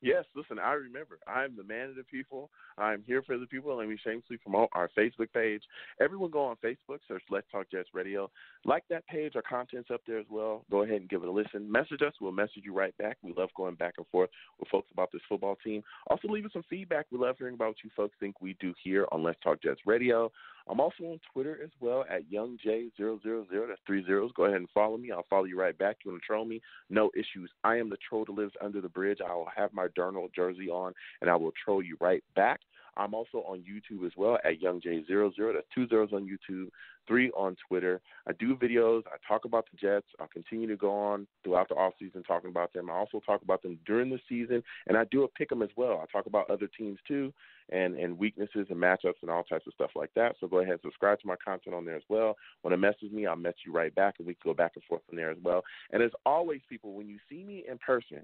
Yes, listen, I remember. I'm the man of the people. I'm here for the people. Let me shamelessly promote our Facebook page. Everyone go on Facebook, search Let's Talk Jets Radio. Like that page. Our content's up there as well. Go ahead and give it a listen. Message us. We'll message you right back. We love going back and forth with folks about this football team. Also, leave us some feedback. We love hearing about what you folks think we do here on Let's Talk Jets Radio. I'm also on Twitter as well at YoungJ000. That's 3 zeros. Go ahead and follow me. I'll follow you right back. You want to troll me? No issues. I am the troll that lives under the bridge. I will have my Darnold jersey on, and I will troll you right back. I'm also on YouTube as well at YoungJ00. That's 2 zeros on YouTube, 3 on Twitter. I do videos. I talk about the Jets. I'll continue to go on throughout the offseason talking about them. I also talk about them during the season, and I do a pick 'em as well. I talk about other teams too and weaknesses and matchups and all types of stuff like that. So go ahead and subscribe to my content on there as well. Want to message me, I'll message you right back, and we can go back and forth from there as well. And as always, people, when you see me in person,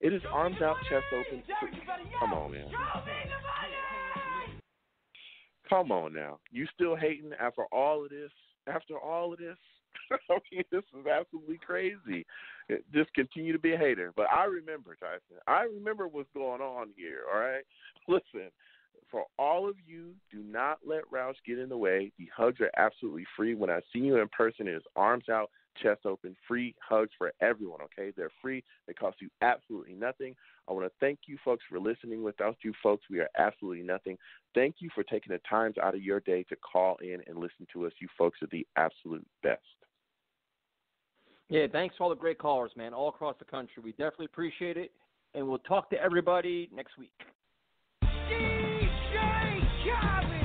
it is arms out, chest open. Come on, man. Come on now. You still hating after all of this? After all of this? I mean, this is absolutely crazy. Just continue to be a hater. But I remember, Tyson. I remember what's going on here, all right? Listen, for all of you, do not let Roush get in the way. The hugs are absolutely free. When I see you in person, it is arms out, chest open, free hugs for everyone, okay? They're free. They cost you absolutely nothing. I want to thank you folks for listening. Without you folks, we are absolutely nothing. Thank you for taking the time out of your day to call in and listen to us. You folks are the absolute best. Yeah, thanks to all the great callers, man, all across the country. We definitely appreciate it, and we'll talk to everybody next week. DJ Calvin!